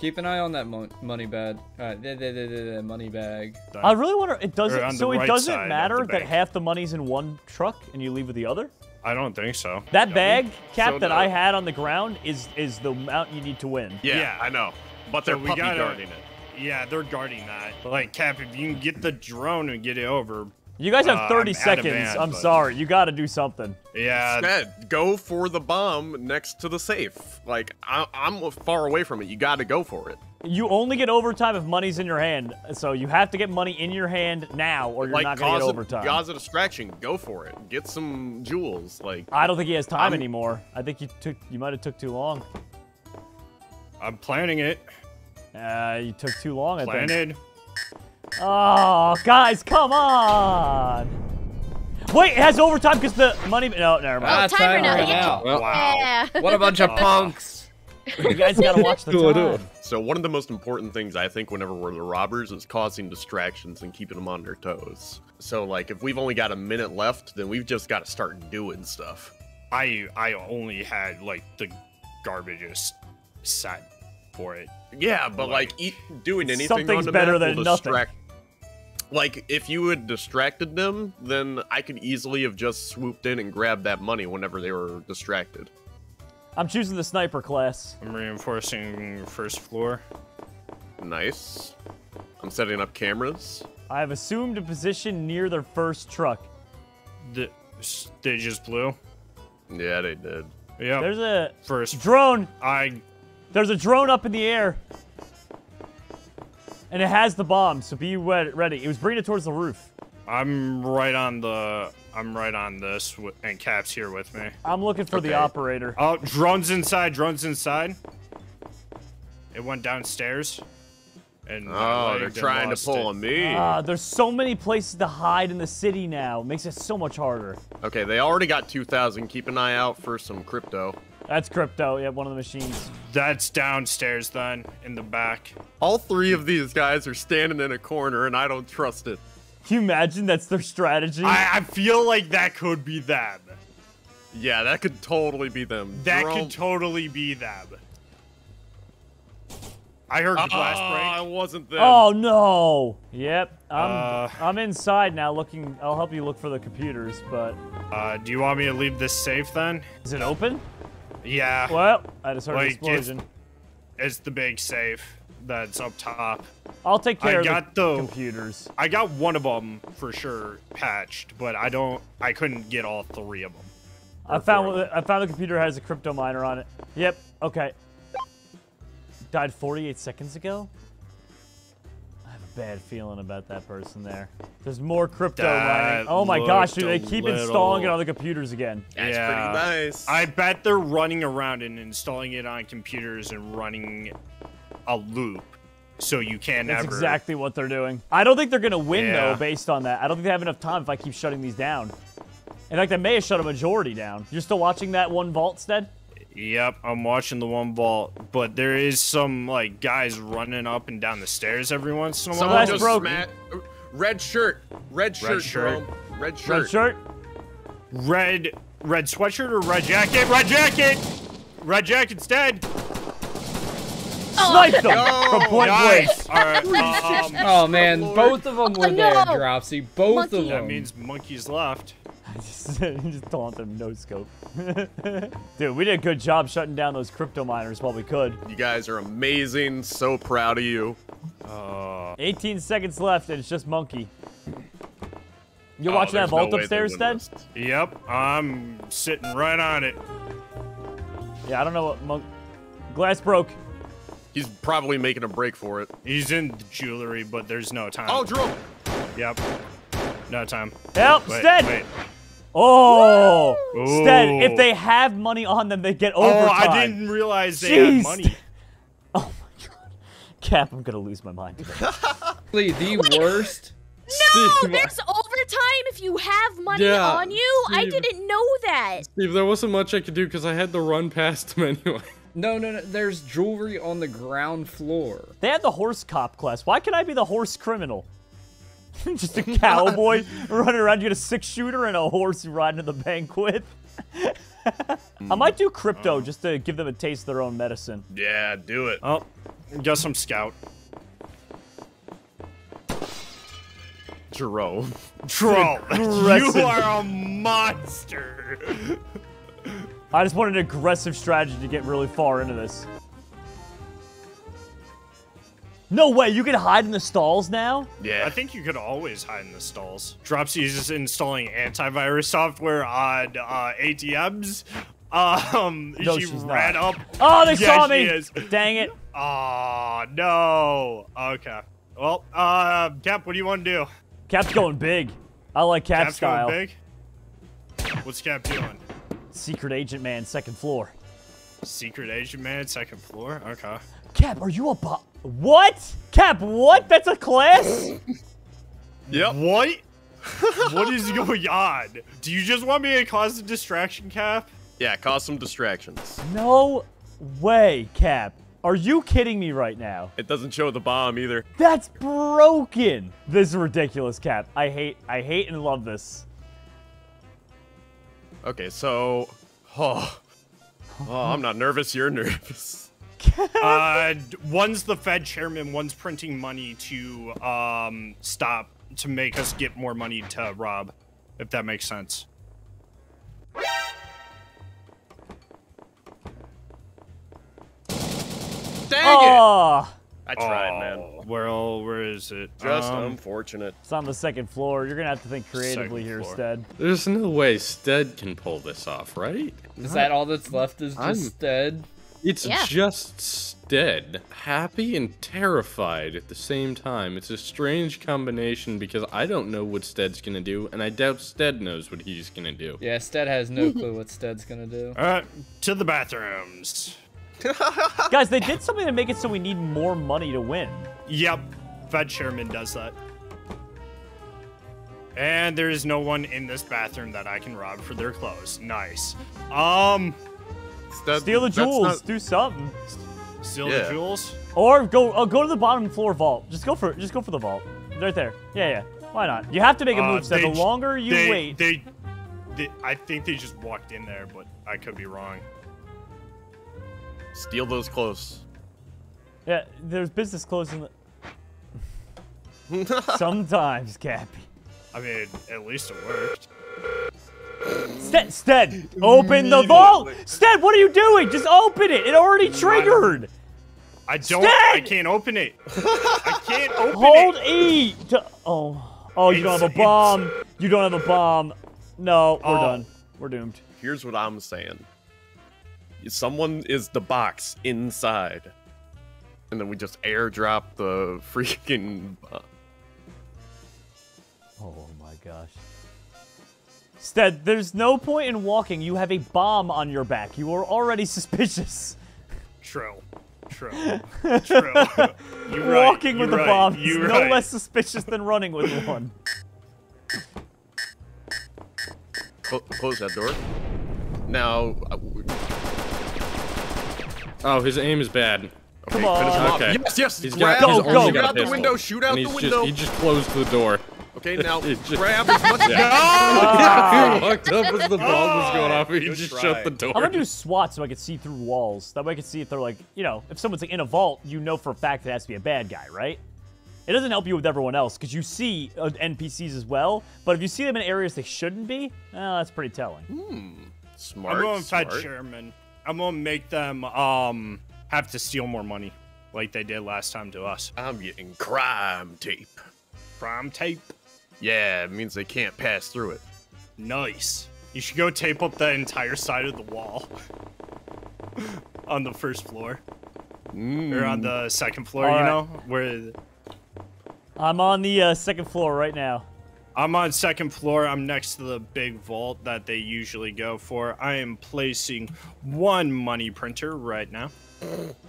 Keep an eye on that mo money bag. Uh, the, the, the, the, the money bag. I really wonder. It doesn't. So right it doesn't matter that half the money's in one truck, and you leave with the other. I don't think so. That no. bag cap so that no. I had on the ground is is the amount you need to win. Yeah, yeah. I know. But they're so puppy gotta, guarding it. Yeah, they're guarding that. Like, Cap, if you can get the drone and get it over... You guys have thirty uh, I'm seconds. Van, I'm but... sorry. You got to do something. Yeah. Instead, go for the bomb next to the safe. Like, I I'm far away from it. You got to go for it. You only get overtime if money's in your hand. So you have to get money in your hand now or you're like, not going to get overtime. Cause a distraction. Go for it. Get some jewels. Like, I don't think he has time I'm... anymore. I think you, took, you might have took too long. I'm planning it. Uh, you took too long, I Planted. think. Oh, guys, come on! Wait, it has overtime because the money... No, never mind. Oh, timer now. now. Well, wow. Yeah. What a bunch of punks. You guys gotta watch the time. So one of the most important things, I think, whenever we're the robbers is causing distractions and keeping them on their toes. So, like, if we've only got a minute left, then we've just got to start doing stuff. I, I only had, like, the garbages set for it. Yeah, but like, like doing anything something's on the better map than distract. Nothing. Like, if you had distracted them, then I could easily have just swooped in and grabbed that money whenever they were distracted. I'm choosing the sniper class. I'm reinforcing first floor. Nice. I'm setting up cameras. I have assumed a position near their first truck. The, they just blew? Yeah, they did. Yeah. There's a first drone. I. There's a drone up in the air. And it has the bomb, so be ready. It was bringing it towards the roof. I'm right on the... I'm right on this, and Cap's here with me. I'm looking for okay. the operator. Oh, drone's inside, drone's inside. It went downstairs. And oh, they're trying to pull it. on me. Uh, there's so many places to hide in the city now. It makes it so much harder. Okay, they already got two thousand. Keep an eye out for some crypto. That's crypto. Yeah, one of the machines. That's downstairs, then, in the back. All three of these guys are standing in a corner, and I don't trust it. Can you imagine that's their strategy? I, I feel like that could be them. Yeah, that could totally be them. That Jerome. could totally be them. I heard uh, the glass break. I wasn't there. Oh, no. Yep. I'm, uh, I'm inside now looking. I'll help you look for the computers, but... Uh, do you want me to leave this safe, then? Is it open? Yeah. Well, I just heard like, an explosion. It's, it's the big safe that's up top. I'll take care I of got the, the computers. I got one of them for sure patched, but I don't. I couldn't get all three of them. I found. Them. I found the computer has a crypto miner on it. Yep. Okay. Died forty-eight seconds ago. I have a bad feeling about that person there. There's more crypto mining. Oh my gosh, dude, they keep little... installing it on the computers again. That's yeah. pretty nice. I bet they're running around and installing it on computers and running a loop. So you can't ever. That's exactly what they're doing. I don't think they're going to win, yeah. though, based on that. I don't think they have enough time if I keep shutting these down. In fact, I may have shut a majority down. You're still watching that one vault, Stead? Yep, I'm watching the one vault, but there is some, like, guys running up and down the stairs every once in a while. Someone just smashed. Red shirt. Red shirt, Red shirt. Jerome. Red shirt. Red shirt. Red, red sweatshirt or red jacket? Red jacket! Red jacket's dead. Sniped them oh, from point nice. All right. uh, um, oh man, both of them were oh, no. there, Dropsy. Both Monkey. of them. That means monkeys left. just, just taunt them, no scope. Dude, we did a good job shutting down those crypto miners while we could. You guys are amazing. So proud of you. Uh, eighteen seconds left, and it's just Monkey. You're oh, watching that vault no upstairs, then? Yep, I'm sitting right on it. Yeah, I don't know what Monk. Glass broke. He's probably making a break for it. He's in the jewelry, but there's no time. Oh, Jerome! Yep. No time. Help, wait, Stead! Wait. Oh! Whoa. Stead, if they have money on them, they get overtime. Oh, I didn't realize they Jeez. had money. Oh, my God. Cap, I'm going to lose my mind. the Wait. worst... No, that's overtime if you have money yeah, on you. Steve, I didn't know that. Steve, there wasn't much I could do because I had to run past him anyway. No, no, no. There's jewelry on the ground floor. They had the horse cop class. Why can't I be the horse criminal? Just a cowboy running around. You get a six shooter and a horse you're riding to the bank with. I might do crypto oh. just to give them a taste of their own medicine. Yeah, do it. Oh, got some scout. Jerome. Jerome, you are a monster. I just want an aggressive strategy to get really far into this. No way, you can hide in the stalls now? Yeah. I think you could always hide in the stalls. Dropsy is just installing antivirus software on uh, A T Ms. Um, no, she ran not. up. Oh, they yeah, saw me! Is. Dang it. Oh, no. Okay. Well, uh, Cap, what do you want to do? Cap's going big. I like Cap Cap's style. Cap's going big? What's Cap doing? Secret agent man, second floor. Secret agent man, second floor? Okay. Cap, are you a bot? What? Cap, what? That's a class? Yep. What? What is going on? Do you just want me to cause a distraction, Cap? Yeah, cause some distractions. No way, Cap. Are you kidding me right now? It doesn't show the bomb either. That's broken. This is ridiculous, Cap. I hate, I hate and love this. Okay, so, oh, oh, I'm not nervous, you're nervous. uh, one's the Fed chairman, one's printing money to um, stop, to make us get more money to rob, if that makes sense. Dang oh. it! I tried, oh, man. Well, where is it? Just um, unfortunate. It's on the second floor. You're going to have to think creatively second here, floor. Stead. There's no way Stead can pull this off, right? Is Not, that all that's left is just I'm, Stead? It's yeah. just Stead. Happy and terrified at the same time. It's a strange combination because I don't know what Stead's going to do, and I doubt Stead knows what he's going to do. Yeah, Stead has no clue what Stead's going to do. All right, to the bathrooms. Guys, they did something to make it so we need more money to win. Yep. Fed chairman does that. And there is no one in this bathroom that I can rob for their clothes. Nice. Um, that, steal the jewels. Not... Do something. Steal yeah. the jewels. Or go oh, go to the bottom floor vault. Just go for just go for the vault. Right there. Yeah, yeah. Why not? You have to make a move. Uh, so the longer you they, wait. They, they, I think they just walked in there, but I could be wrong. Steal those clothes. Yeah, there's business clothes in the... Sometimes, Cappy. I mean, at least it worked. Stead, Stead, open the vault! Stead, what are you doing? Just open it! It already triggered! I don't... Stead! I can't open it. I can't open Hold it. Hold E! To, oh, oh you don't have a bomb. You don't have a bomb. No, we're oh. done. We're doomed. Here's what I'm saying. Someone is the box inside. and then we just airdrop the freaking... Oh my gosh. Stead, there's no point in walking. You have a bomb on your back. You are already suspicious. True. True. True. You're right. Walking with a bomb is no less suspicious than running with one. Close that door. Now... Oh, his aim is bad. Okay, come on. Okay. Yes, yes. He's grab, got, go, go. Grab the window. Shoot out the window. Just, he just closed the door. Okay, now just, grab as much as you can. He fucked up as the bomb was going off. He Good just try. shut the door. I'm gonna do SWAT so I can see through walls. That way I can see if they're like, you know, if someone's like in a vault, you know for a fact it has to be a bad guy, right? It doesn't help you with everyone else because you see uh, N P Cs as well. But if you see them in areas they shouldn't be, uh, that's pretty telling. Hmm. Smart. I'm going to fight Sherman. I'm gonna make them um have to steal more money, like they did last time to us. I'm getting crime tape. Crime tape? Yeah, it means they can't pass through it. Nice. You should go tape up the entire side of the wall on the first floor, mm. or on the second floor. All you right. know where? I'm on the uh, second floor right now. I'm on second floor. I'm next to the big vault that they usually go for. I am placing one money printer right now.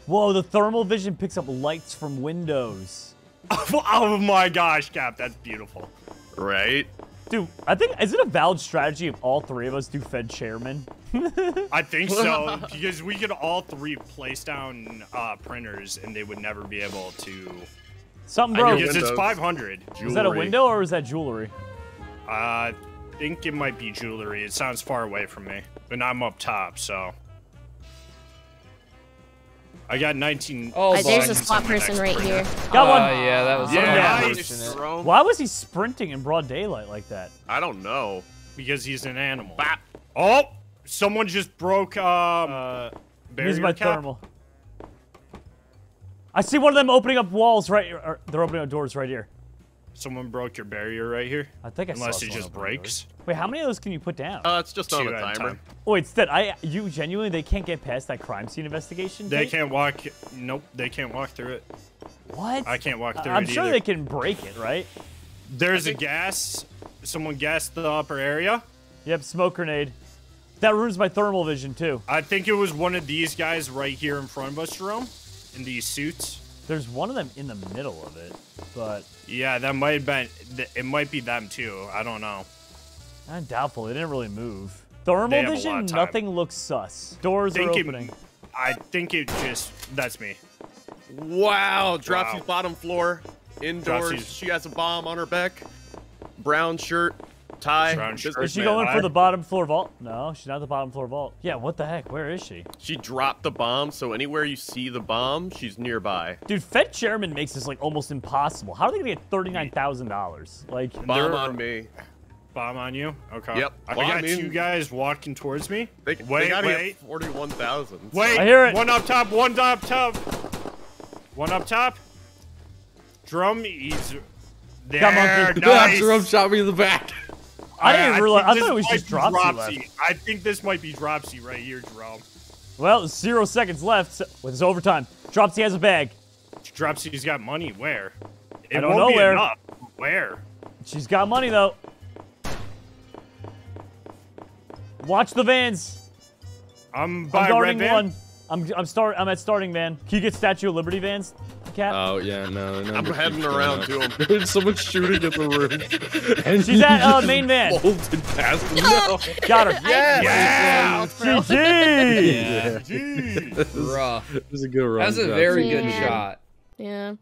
Whoa, the thermal vision picks up lights from windows. Oh my gosh, Cap, that's beautiful. Right? Dude, I think, is it a valid strategy if all three of us do Fed Chairman? I think so, because we could all three place down uh, printers and they would never be able to... Something broke. Because it's five hundred. Jewelry. Is that a window or is that jewelry? Uh, I think it might be jewelry. It sounds far away from me, but I'm up top, so. I got nineteen. Oh, right, there's a SWAT person right here. Got one. Uh, yeah, that was. Yeah. Nice. Why was he sprinting in broad daylight like that? I don't know. Because he's an animal. Bop. Oh, someone just broke. Um, uh, here's my cap. thermal. I see one of them opening up walls right here. Or they're opening up doors right here. Someone broke your barrier right here. I think I Unless saw it just breaks. Doors. Wait, how many of those can you put down? Uh, it's just Two on a timer. Time. Oh, wait, Stead, I you genuinely, they can't get past that crime scene investigation? They Kate? can't walk. Nope, they can't walk through it. What? I can't walk through uh, it I'm sure either. They can break it, right? There's a gas. Someone gassed the upper area. Yep, smoke grenade. That ruins my thermal vision, too. I think it was one of these guys right here in front of us, Jerome. In these suits. There's one of them in the middle of it, but... Yeah, that might have been... It might be them, too. I don't know. I'm doubtful. They didn't really move. Thermal vision, nothing looks sus. Doors are opening. It, I think it just... That's me. Wow. Dropsy's wow. bottom floor. Indoors. Dropsy's. She has a bomb on her back. Brown shirt. Tie. Brown shirt, is she man, going I... for the bottom floor vault? No, she's not the bottom floor vault. Yeah, what the heck? Where is she? She dropped the bomb, so anywhere you see the bomb, she's nearby. Dude, Fed Chairman makes this like almost impossible. How are they gonna get thirty-nine thousand dollars? Like bomb they're... on me. Bomb on you? Okay. Yep. I well, got I mean, two guys walking towards me. They, wait, they wait. Forty-one thousand. Wait. I hear it. One up top. One up top. One up top. Drum easer. There. Nice. That Jerome shot me in the back. I didn't even realize. I, I thought it was just dropsy. dropsy. I think this might be Dropsy right here, Jerome. Well, zero seconds left with his overtime. Dropsy has a bag. Dropsy's got money. Where? It I don't won't know be where. Enough. Where? She's got money though. Watch the vans. I'm by I'm red van. One. I'm I'm start. I'm at starting van. Can you get Statue of Liberty vans? Cap? Oh yeah, no, no. I'm heading around to him. There's someone shooting at the roof. And she's at uh, main van. Bolted past him. No. Got her. Yes. Yeah. G G. Yeah. G G. Rough. That was a good run. That was a very good shot. Yeah.